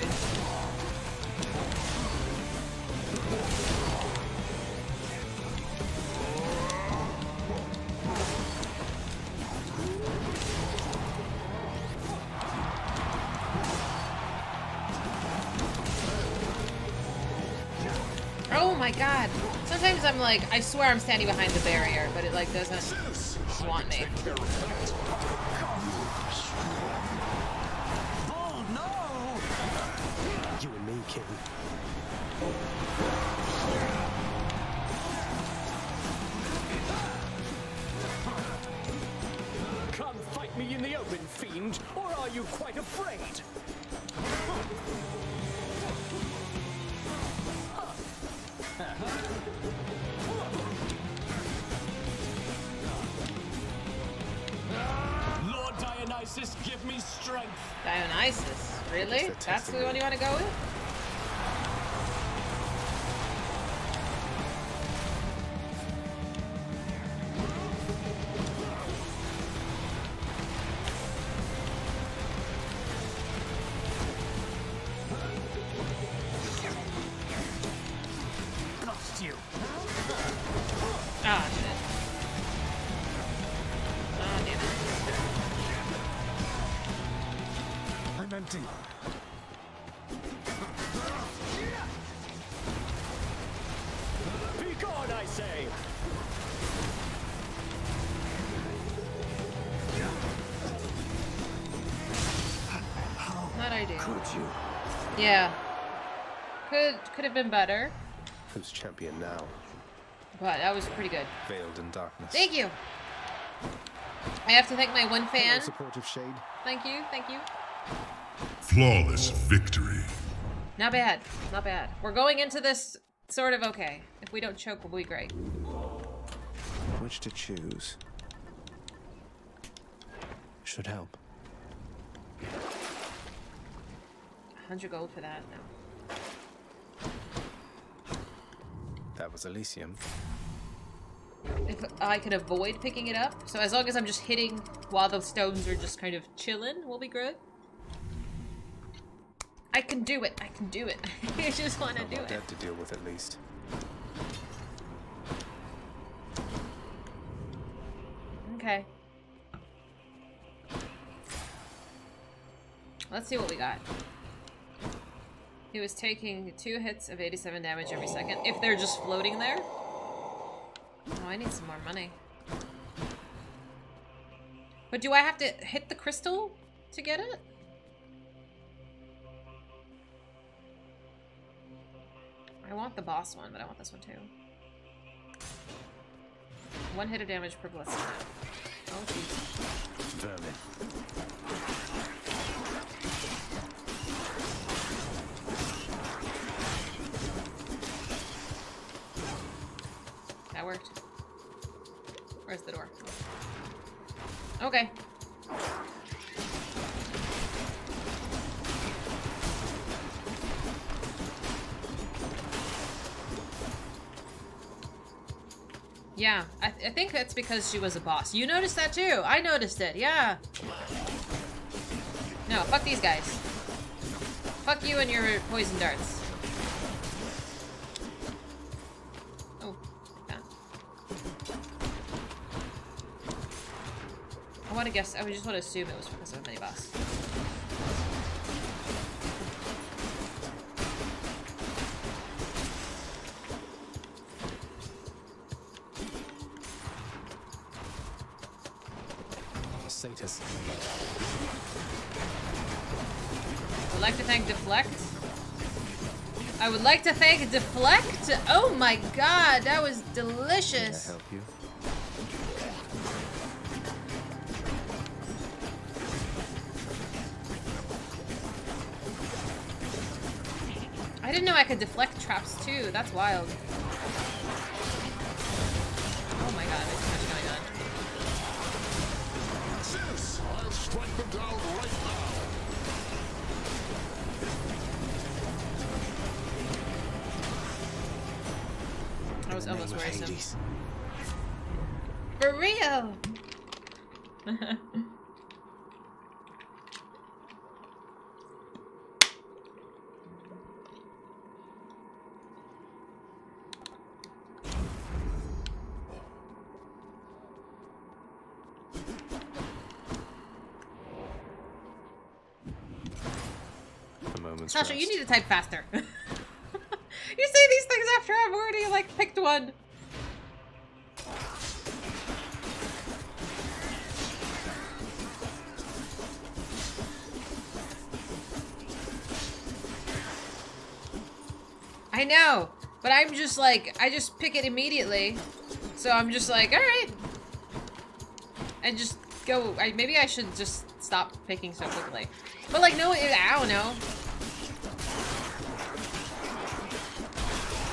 Oh my god. Sometimes I'm like, I swear I'm standing behind the barrier, but it like doesn't want me. King. Come fight me in the open, fiend, or are you quite afraid? Lord Dionysus, give me strength. Dionysus, really? That's the one you want to go with? Yeah. Could have been better. Who's champion now? But that was pretty good. Veiled in darkness. Thank you. I have to thank my one fan. Hello, supportive shade. Thank you, thank you. Flawless victory. Not bad. Not bad. We're going into this sort of okay. If we don't choke, we'll be great. which to choose. Should help. 100 gold for that now. That was Elysium. If I can avoid picking it up, so as long as I'm just hitting while the stones are just kind of chilling, we'll be good. I can do it. I can do it. I just want to do it. I have to deal with at least. Okay. Let's see what we got. He was taking 2 hits of 87 damage every second. If they're just floating there. Oh, I need some more money. But do I have to hit the crystal to get it? I want the boss one, but I want this one too. 1 hit of damage per blessing. Oh, geez. Vermin. That worked. Where's the door? Okay. Yeah, I think that's because she was a boss. You noticed that too. I noticed it. Yeah. No, fuck these guys. Fuck you and your poison darts. I want to guess. I just want to assume it was because of a mini boss. Satus. I would like to thank Deflect. I would like to thank Deflect. Oh my god, that was delicious. Can I help you? I didn't know I could deflect traps too. That's wild. Oh my god, there's so much going on. Zeus, I'll strike them down right now. That was almost worrisome. For real. Sasha, you need to type faster. You say these things after I've already, like, picked one. I know, but I'm just like, I just pick it immediately. So I'm just like, alright. And just go, maybe I should just stop picking so quickly. But like, no, I don't know.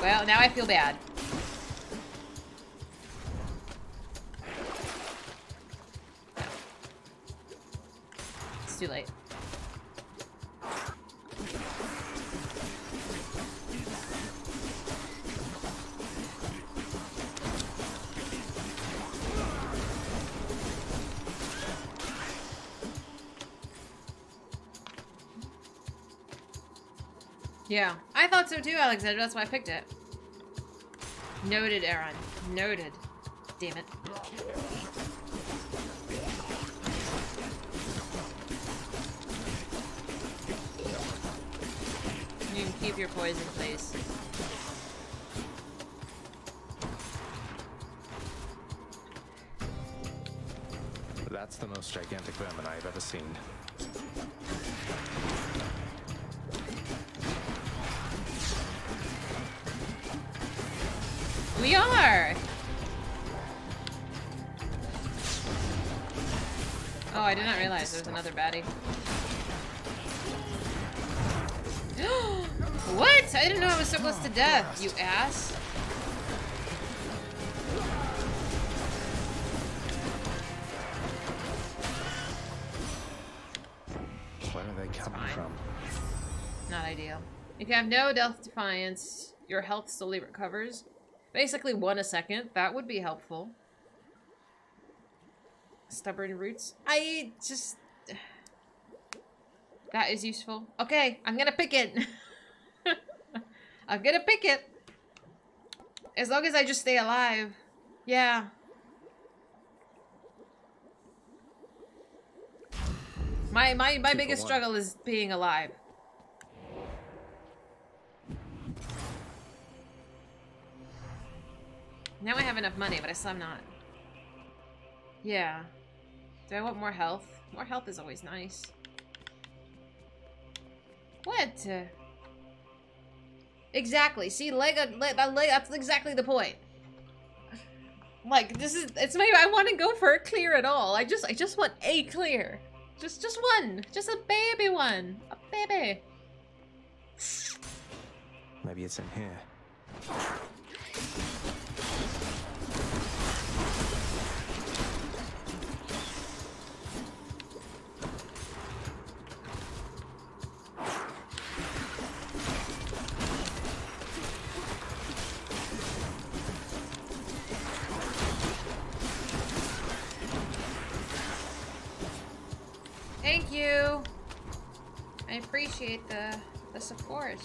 Well, now I feel bad. It's too late. Yeah, I thought so too, Alexander. That's why I picked it. Noted, Aaron. Noted. Damn it. You can keep your poison, please. That's the most gigantic vermin I've ever seen. We are! Oh, I did not realize there was another baddie. What? I didn't know I was so close to death, you ass. they coming from? Not ideal. If you have no death defiance, your health slowly recovers. Basically 1 a second. That would be helpful. Stubborn roots. I just... That is useful. Okay, I'm gonna pick it. I'm gonna pick it. As long as I just stay alive. Yeah. My biggest struggle is being alive. Now I have enough money, but I still am not. Yeah. Do I want more health? More health is always nice. What? Exactly. See, leg that's exactly the point. Like, this is, it's maybe I want to go for a clear at all. I just want a clear. Just one. Just a baby one. A baby. Maybe it's in here. Thank you. I appreciate the support.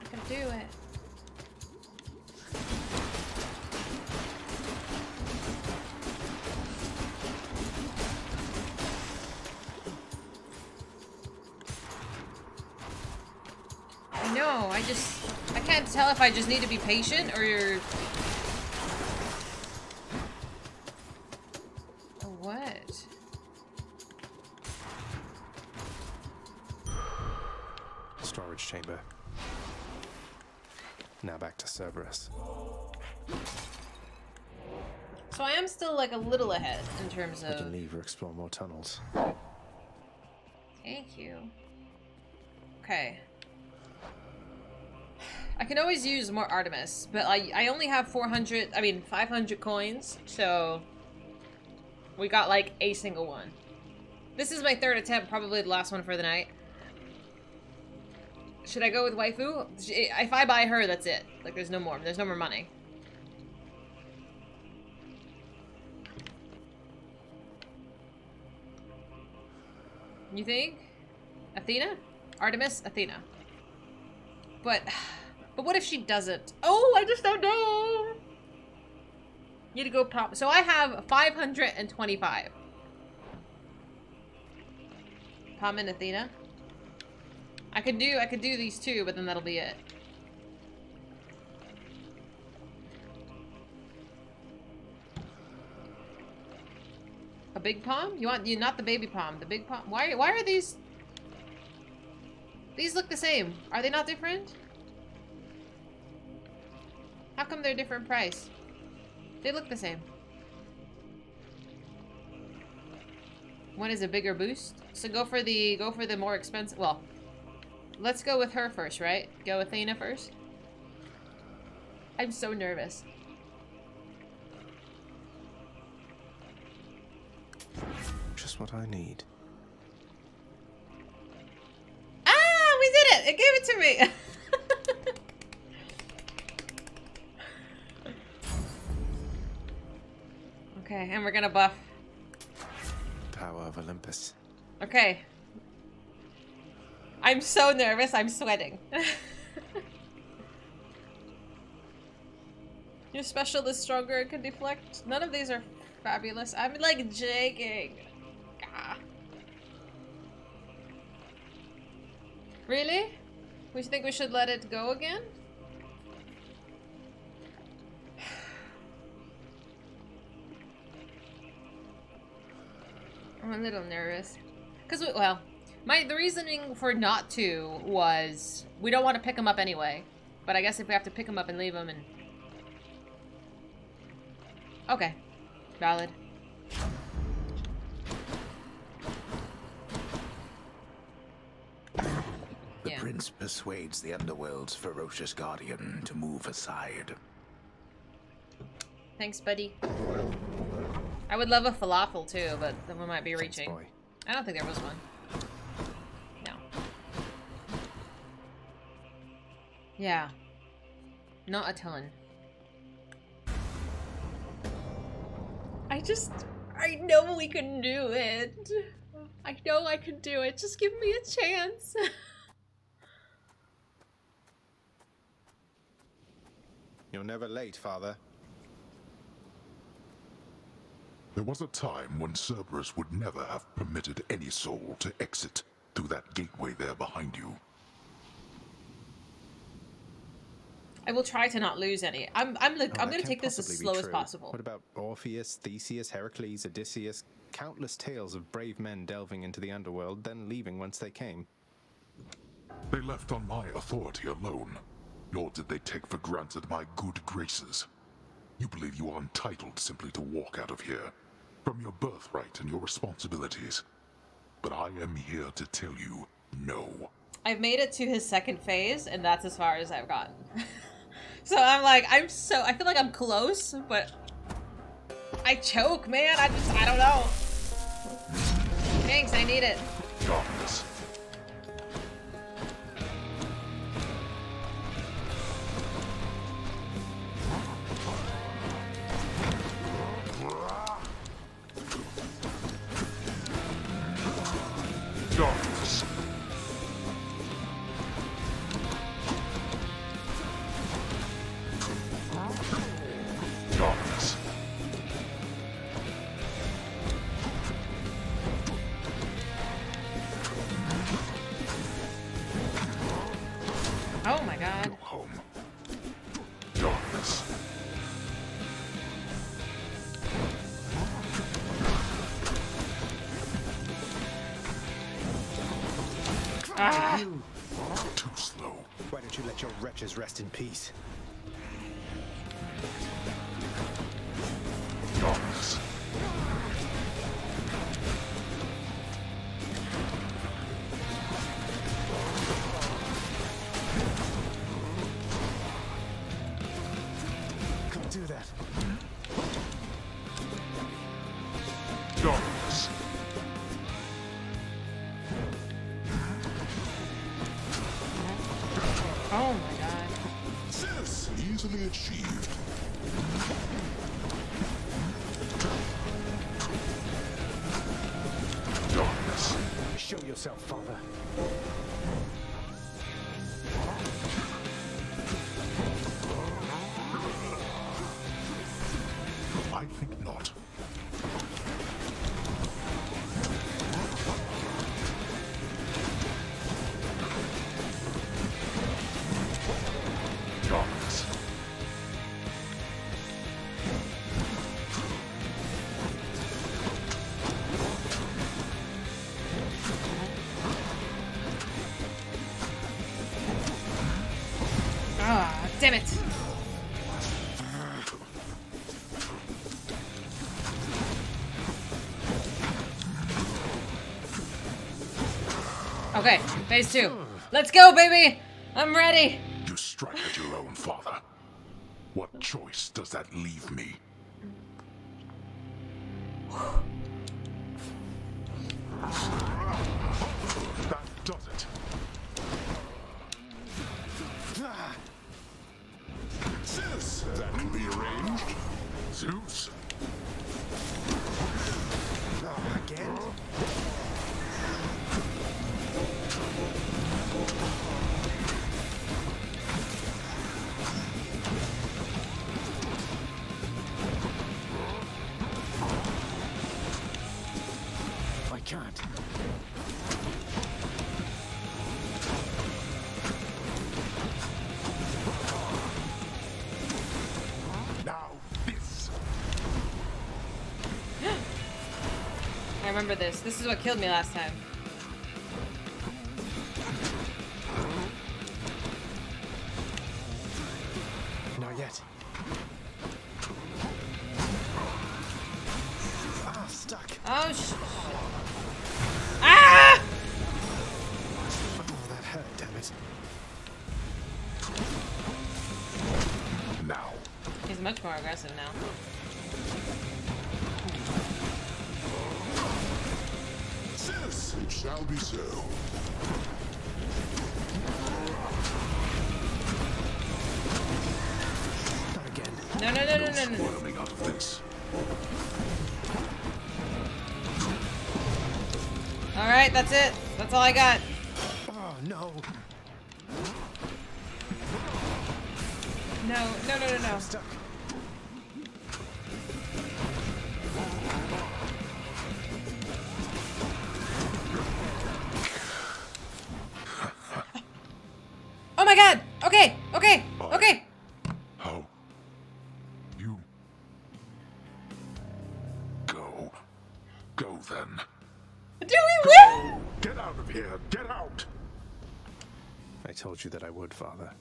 I can do it. I know, I can't tell if I just need to be patient or you're... Chamber. Now back to Cerberus. So I am still like a little ahead in terms of. We can leave or explore more tunnels. Thank you. Okay. I can always use more Artemis, but I only have 500 coins, so we got like a single one. This is my third attempt, probably the last one for the night. Should I go with waifu? If I buy her, that's it. Like, there's no more. There's no more money. You think? Athena? Artemis? Athena. But what if she doesn't? Oh, I just don't know! You need to go pop. So I have 525. Pom and Athena. I could do these two, but then that'll be it. A big palm? You not the baby palm, the big palm. Why are these? These look the same. Are they not different? How come they're different price? They look the same. One is a bigger boost. So go for the more expensive. Well. Let's go with her first, right? Go Athena first. I'm so nervous. Just what I need. Ah, we did it! It gave it to me! Okay, and we're gonna buff. Power of Olympus. Okay. I'm so nervous, I'm sweating. Your special is stronger and can deflect. None of these are fabulous. I'm like jigging. Gah. Really? We think we should let it go again? I'm a little nervous. Cause well. The reasoning for not to was we don't want to pick them up anyway. But I guess if we have to pick them up and leave them and... Okay. Valid. The prince persuades the underworld's ferocious guardian to move aside. Thanks, buddy. I would love a falafel too, but then we might be reaching. I don't think there was one. Yeah. Not a ton. I know we can do it. I know I can do it. Just give me a chance. You're never late, Father. There was a time when Cerberus would never have permitted any soul to exit through that gateway there behind you. I will try to not lose any. I'm going to take this as slow as possible. What about Orpheus, Theseus, Heracles, Odysseus? Countless tales of brave men delving into the underworld, then leaving whence they came. They left on my authority alone, nor did they take for granted my good graces. You believe you are entitled simply to walk out of here, from your birthright and your responsibilities. But I am here to tell you no. I've made it to his second phase, and that's as far as I've gotten. So I'm like, I feel like I'm close, but I choke, man. I don't know. Thanks, I need it. Darkness. Rest in peace. Darkness. Come do that. Darkness. Oh my. Easily achieved. Darkness. Show yourself, Father. I think not. Okay, phase two. Let's go, baby! I'm ready! You strike at your own, Father. What choice does that leave me? That does it. Zeus! That can be arranged. Zeus? Again? Can't. Now this. I remember this. This is what killed me last time. Not yet. Ah, stuck. Oh shit. Ah! Oh, that hurt, damn it. Now. He's much more aggressive now. Yes, it shall be so. No. Of this. All right, that's it. That's all I got. Oh no. No. I'm stuck. Oh my god! Okay! How you go then. Do we win? Get out of here! Get out! I told you that I would, Father.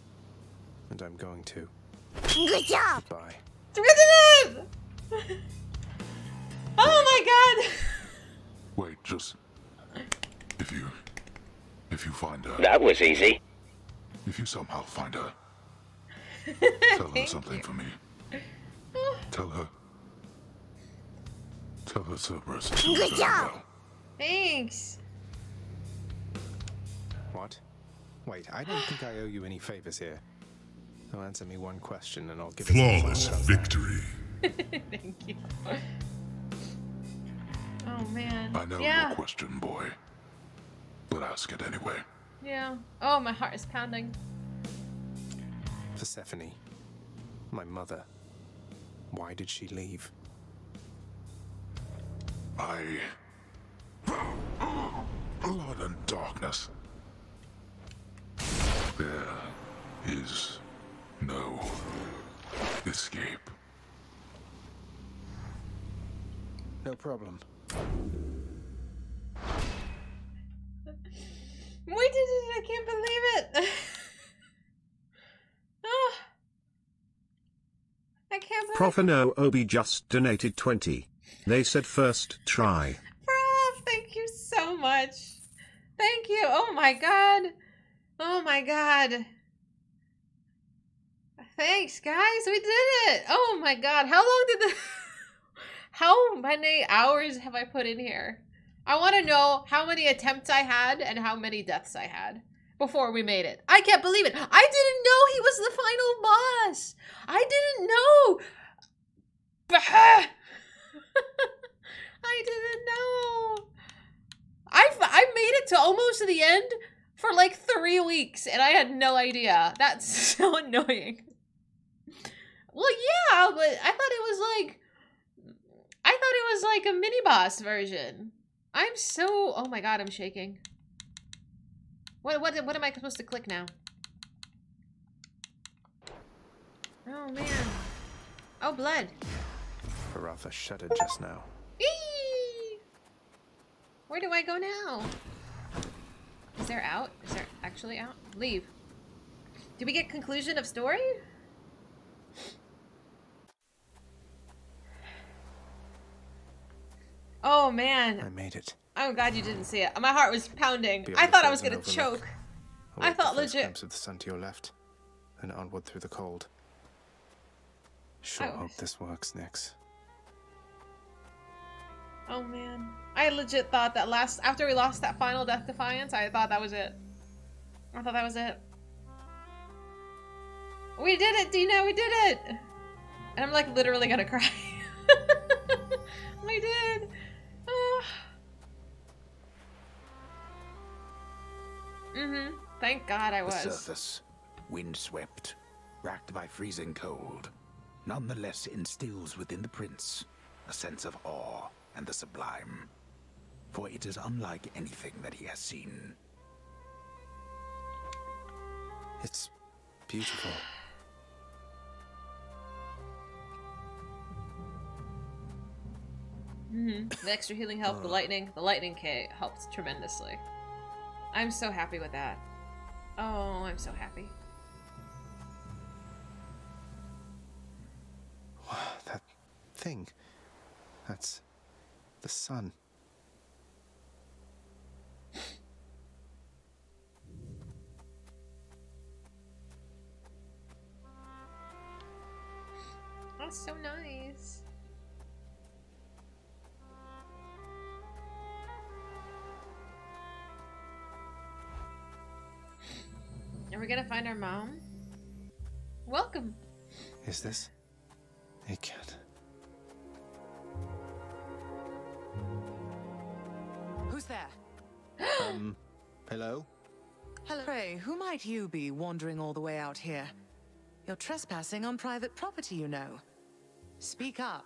And I'm going to. Good job! Goodbye. Oh my god! Wait, just... If you find her... That was easy. If you somehow find her, tell her something for me. Tell her Cerberus. Good job! Well. Thanks. What? Wait, I don't think I owe you any favors here. So answer me one question and I'll give it to you. Flawless victory. Thank you. Oh man. I know your question, boy. But ask it anyway. Yeah. Oh, my heart is pounding. Persephone, my mother. Why did she leave? Blood and darkness. There is no escape. No problem. We did it! I can't believe it! Oh, I can't believe it. Profano Obi just donated 20. They said first try. Prof, thank you so much. Thank you. Oh my god. Oh my god. Thanks, guys. We did it. Oh my god. How long did the... How many hours have I put in here? I want to know how many attempts I had and how many deaths I had before we made it. I can't believe it. I didn't know he was the final boss. I didn't know. I didn't know. I made it to almost the end for like 3 weeks and I had no idea. That's so annoying. Well, yeah, but I thought it was like, a mini boss version. I'm so... Oh my god, I'm shaking. What am I supposed to click now? Oh, man. Oh, blood. Paratha shuddered just now. Eee! Where do I go now? Is there out? Is there actually out? Leave. Do we get conclusion of story? Oh man. I made it. Oh god, you didn't see it. My heart was pounding. Beyond I thought I was gonna choke. I thought the legit. Glimpse of the sun to your left, and onward through the cold. Sure hope this works, Nyx. Oh man, I legit thought that after we lost that final death defiance, I thought that was it. I thought that was it. We did it, Dina. We did it. And I'm like literally gonna cry. We did. Oh. Mm-hmm. Thank God I was. The surface, windswept, racked by freezing cold, nonetheless instills within the prince a sense of awe and the sublime, for it is unlike anything that he has seen. It's beautiful. Mm-hmm. The extra healing helped, the lightning K helped tremendously. I'm so happy with that. Oh, I'm so happy. That thing. That's the sun. That's so nice. Are we gonna find our mom? Welcome. Is this They can't. Who's there? Hello? Hello. Pray, who might you be wandering all the way out here? You're trespassing on private property, you know. Speak up.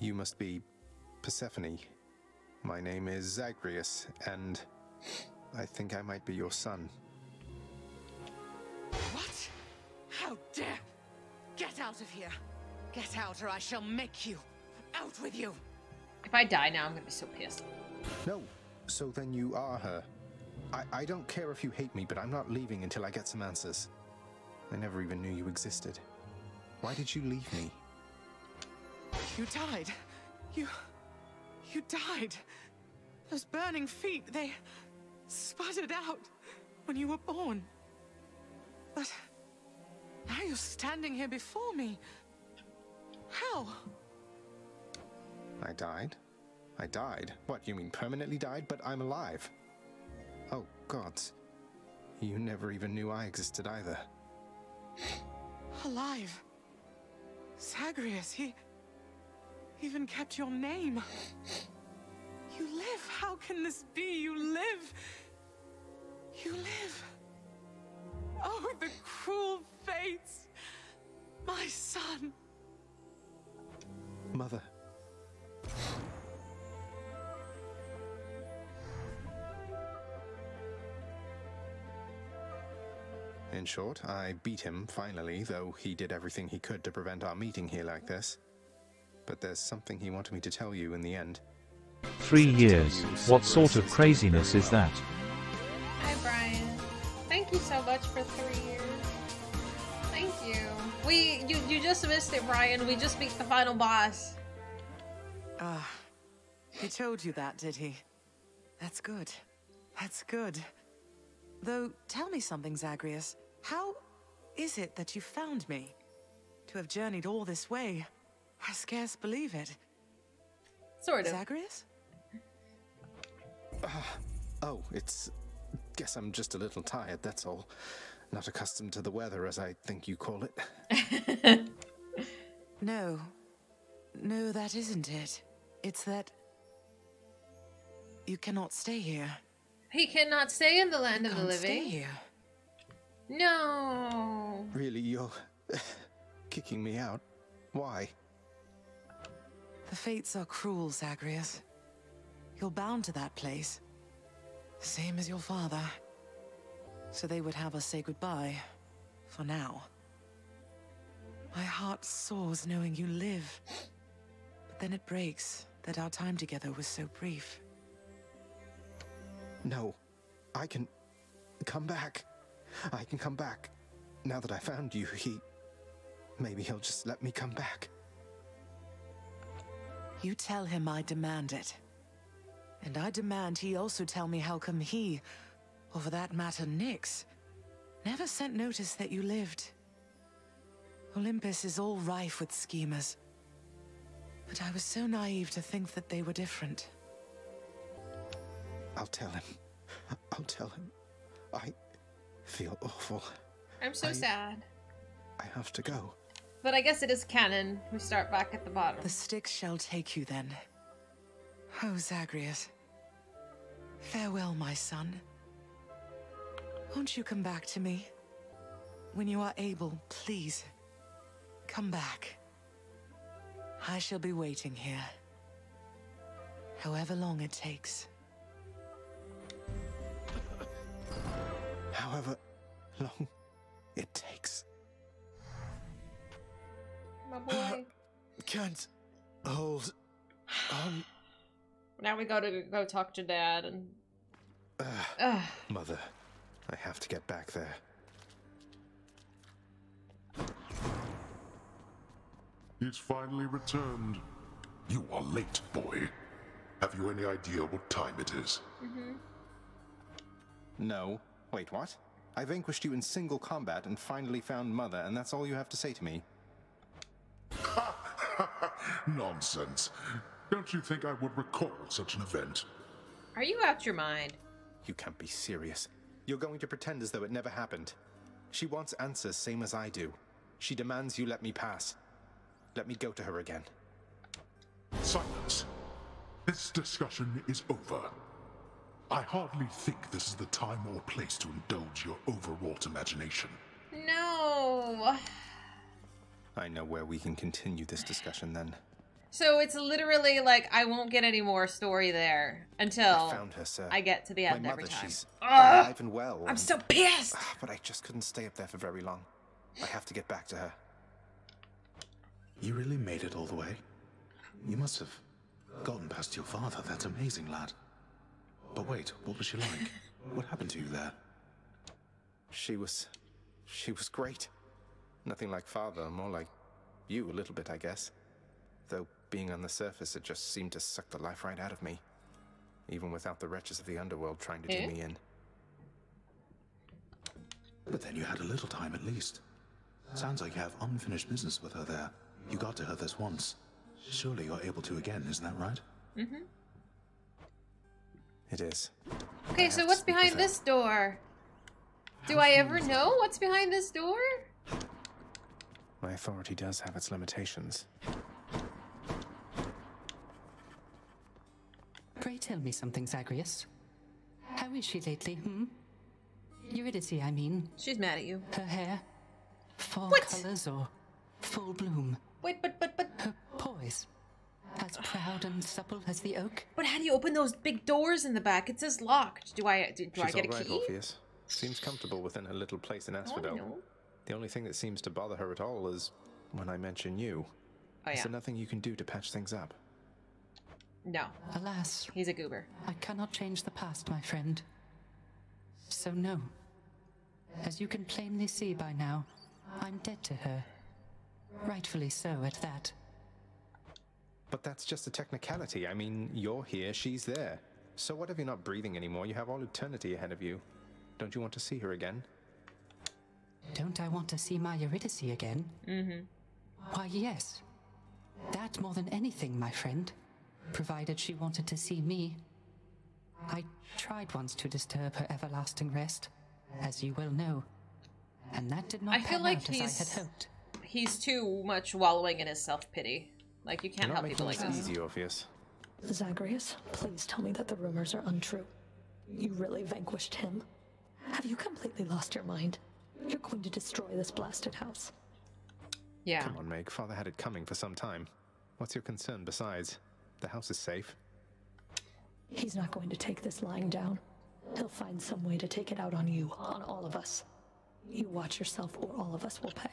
You must be Persephone. My name is Zagreus, and I think I might be your son. What? How dare! Get out of here! Get out, or I shall make you! Out with you! If I die now, I'm gonna be so pissed. No, so then you are her. I don't care if you hate me, but I'm not leaving until I get some answers. I never even knew you existed. Why did you leave me? You died. You died. Those burning feet, they sputtered out when you were born. But now you're standing here before me. How? I died? I died? What, you mean permanently died? But I'm alive. Oh, gods. You never even knew I existed either. Alive? Zagreus, he even kept your name. You live? How can this be? You live? You live? Oh, the cruel fates! My son! Mother. In short, I beat him, finally, though he did everything he could to prevent our meeting here like this. But there's something he wanted me to tell you in the end. 3 years. What sort of craziness is that? Hi, Brian. Thank you so much for 3 years. Thank you. You just missed it, Brian. We just beat the final boss. Ah. He told you that, did he? That's good. That's good. Though, tell me something, Zagreus. How is it that you found me? To have journeyed all this way, I scarce believe it. Sort of. Zagreus? Oh, it's... Guess I'm just a little tired, that's all. Not accustomed to the weather, as I think you call it. No. No, that isn't it. It's that... You cannot stay here. He cannot stay in the land of the living. Stay here. No. Really, you're kicking me out. Why? The fates are cruel, Zagreus. You're bound to that place. Same as your father. So they would have us say goodbye. For now. My heart soars knowing you live. But then it breaks that our time together was so brief. No, I can come back. I can come back. Now that I found you, maybe he'll just let me come back. You tell him I demand it. And I demand he also tell me how come he, or for that matter Nyx, never sent notice that you lived. Olympus is all rife with schemers. But I was so naive to think that they were different. I'll tell him. I'll tell him. I feel awful. I'm so sad. I have to go. But I guess it is canon. We start back at the bottom. The sticks shall take you then. Oh, Zagreus. Farewell, my son. Won't you come back to me? When you are able, please. Come back. I shall be waiting here. However long it takes. However long it takes. My boy. Can't hold on. Now we go talk to Dad and... Mother, I have to get back there. He's finally returned. You are late, boy. Have you any idea what time it is? Mm-hmm. No. Wait, what? I vanquished you in single combat and finally found Mother, and that's all you have to say to me? Nonsense. Don't you think I would recall such an event? Are you out your mind? You can't be serious. You're going to pretend as though it never happened. She wants answers, same as I do. She demands you let me pass. Let me go to her again. Silence. This discussion is over. I hardly think this is the time or place to indulge your overwrought imagination. No. I know where we can continue this discussion then. So it's literally like I won't get any more story there until I found her, sir. I get to the end every time. She's alive and well. I'm so pissed. But I just couldn't stay up there for very long. I have to get back to her. You really made it all the way? You must have gotten past your father. That's amazing, lad. But wait, what was she like? What happened to you there? She was great. Nothing like father, more like you a little bit, I guess. Though being on the surface, it just seemed to suck the life right out of me. Even without the wretches of the underworld trying to do me in. But then you had a little time at least. Sounds like you have unfinished business with her there. You got to her this once. Surely you're able to again, isn't that right? Mm-hmm. It is. Okay, so what's behind this door? Do I ever know what's behind this door? My authority does have its limitations. Pray tell me something, Zagreus. How is she lately, hmm? Eurydice, I mean. She's mad at you. Her hair? Fall colors or full bloom? Wait, but... Her poise? As proud and supple as the oak? But how do you open those big doors in the back? It says locked. Do I get a key? She's all right, Orpheus. Seems comfortable within her little place in Asphodel. Oh, the only thing that seems to bother her at all is when I mention you. Oh, yeah. Is there nothing you can do to patch things up? No. Alas. He's a goober. I cannot change the past, my friend. So no. As you can plainly see by now, I'm dead to her. Rightfully so at that. But that's just a technicality. I mean, you're here, she's there. So what if you're not breathing anymore? You have all eternity ahead of you. Don't you want to see her again? Don't I want to see my Eurydice again? Mm-hmm. Why, yes. That more than anything, my friend. Provided she wanted to see me. I tried once to disturb her everlasting rest, as you will know. And that did not pan out as I had hoped. He's too much wallowing in his self-pity. Like, you can't help people like this. Easy, Orpheus. Zagreus, please tell me that the rumors are untrue. You really vanquished him? Have you completely lost your mind? You're going to destroy this blasted house. Yeah. Come on, Meg. Father had it coming for some time. What's your concern besides? The house is safe. He's not going to take this lying down. He'll find some way to take it out on you, on all of us. You watch yourself or all of us will pay.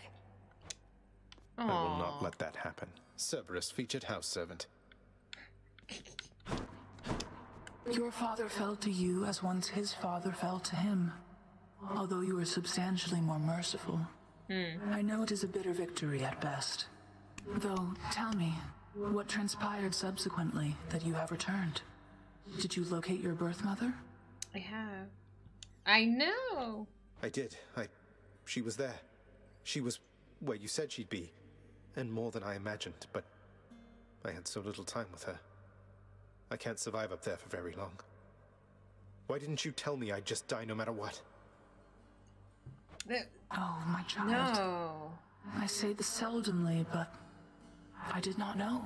Aww. I will not let that happen. Cerberus, featured house servant. Your father fell to you as once his father fell to him, although you were substantially more merciful. I know it is a bitter victory at best. Though, tell me, what transpired subsequently that you have returned? Did you locate your birth mother? I have. I know! I did. She was there. She was where you said she'd be. And more than I imagined, but I had so little time with her. I can't survive up there for very long. Why didn't you tell me I'd just die no matter what? Oh, my child. No. I say this seldomly, but I did not know,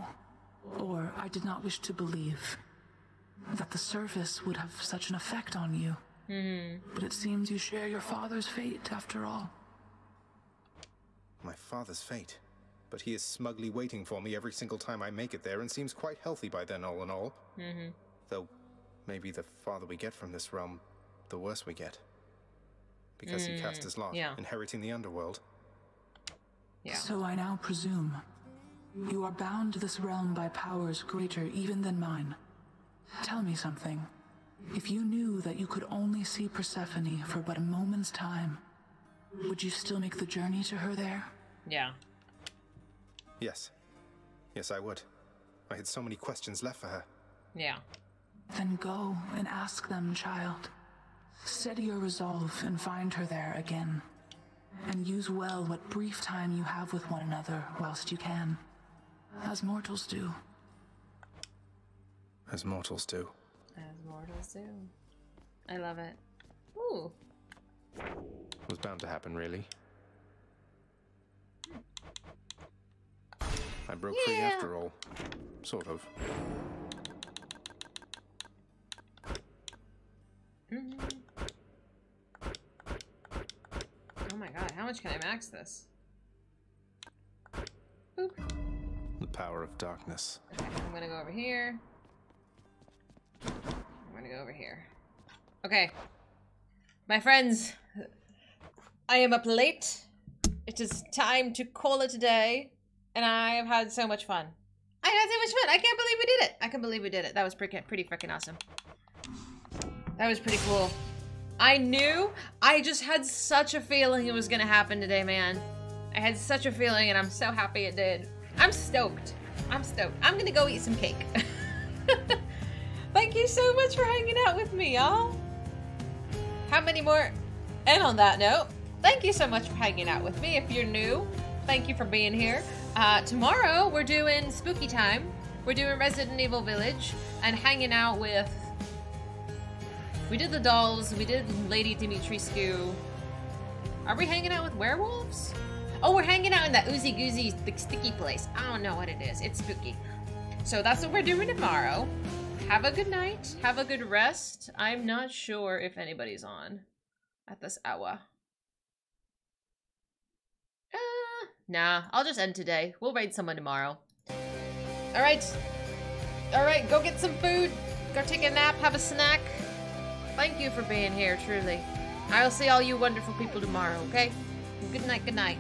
or I did not wish to believe, that the service would have such an effect on you. But it seems you share your father's fate, after all. My father's fate? But he is smugly waiting for me every single time I make it there and seems quite healthy by then, all in all. Though, maybe the farther we get from this realm, the worse we get. Because he cast his lot, inheriting the underworld. So I now presume you are bound to this realm by powers greater even than mine. Tell me something. If you knew that you could only see Persephone for but a moment's time, would you still make the journey to her there? Yes, I would. I had so many questions left for her. Then go and ask them, child. Steady your resolve and find her there again. And use well what brief time you have with one another whilst you can. As mortals do. As mortals do. As mortals do. I love it. Ooh. It was bound to happen, really. I broke free after all. Sort of. Oh my god, how much can I max this? Boop. The power of darkness. Okay, I'm gonna go over here. I'm gonna go over here. Okay. My friends, I am up late. It is time to call it a day. And I have had so much fun. I had so much fun. I can't believe we did it. I can believe we did it. That was pretty freaking awesome. That was pretty cool. I knew. I just had such a feeling it was going to happen today, man. I had such a feeling, and I'm so happy it did. I'm stoked. I'm stoked. I'm going to go eat some cake. Thank you so much for hanging out with me, y'all. How many more? And on that note, thank you so much for hanging out with me. If you're new, thank you for being here. Tomorrow we're doing spooky time. We're doing Resident Evil Village and hanging out with... We did the dolls. We did Lady Dimitrescu. Are we hanging out with werewolves? Oh, we're hanging out in that oozy-goozy sticky place. I don't know what it is. It's spooky. So that's what we're doing tomorrow. Have a good night. Have a good rest. I'm not sure if anybody's on at this hour. Nah, I'll just end today. We'll raid someone tomorrow. Alright. Alright, go get some food. Go take a nap. Have a snack. Thank you for being here, truly. I'll see all you wonderful people tomorrow, okay? Good night, good night.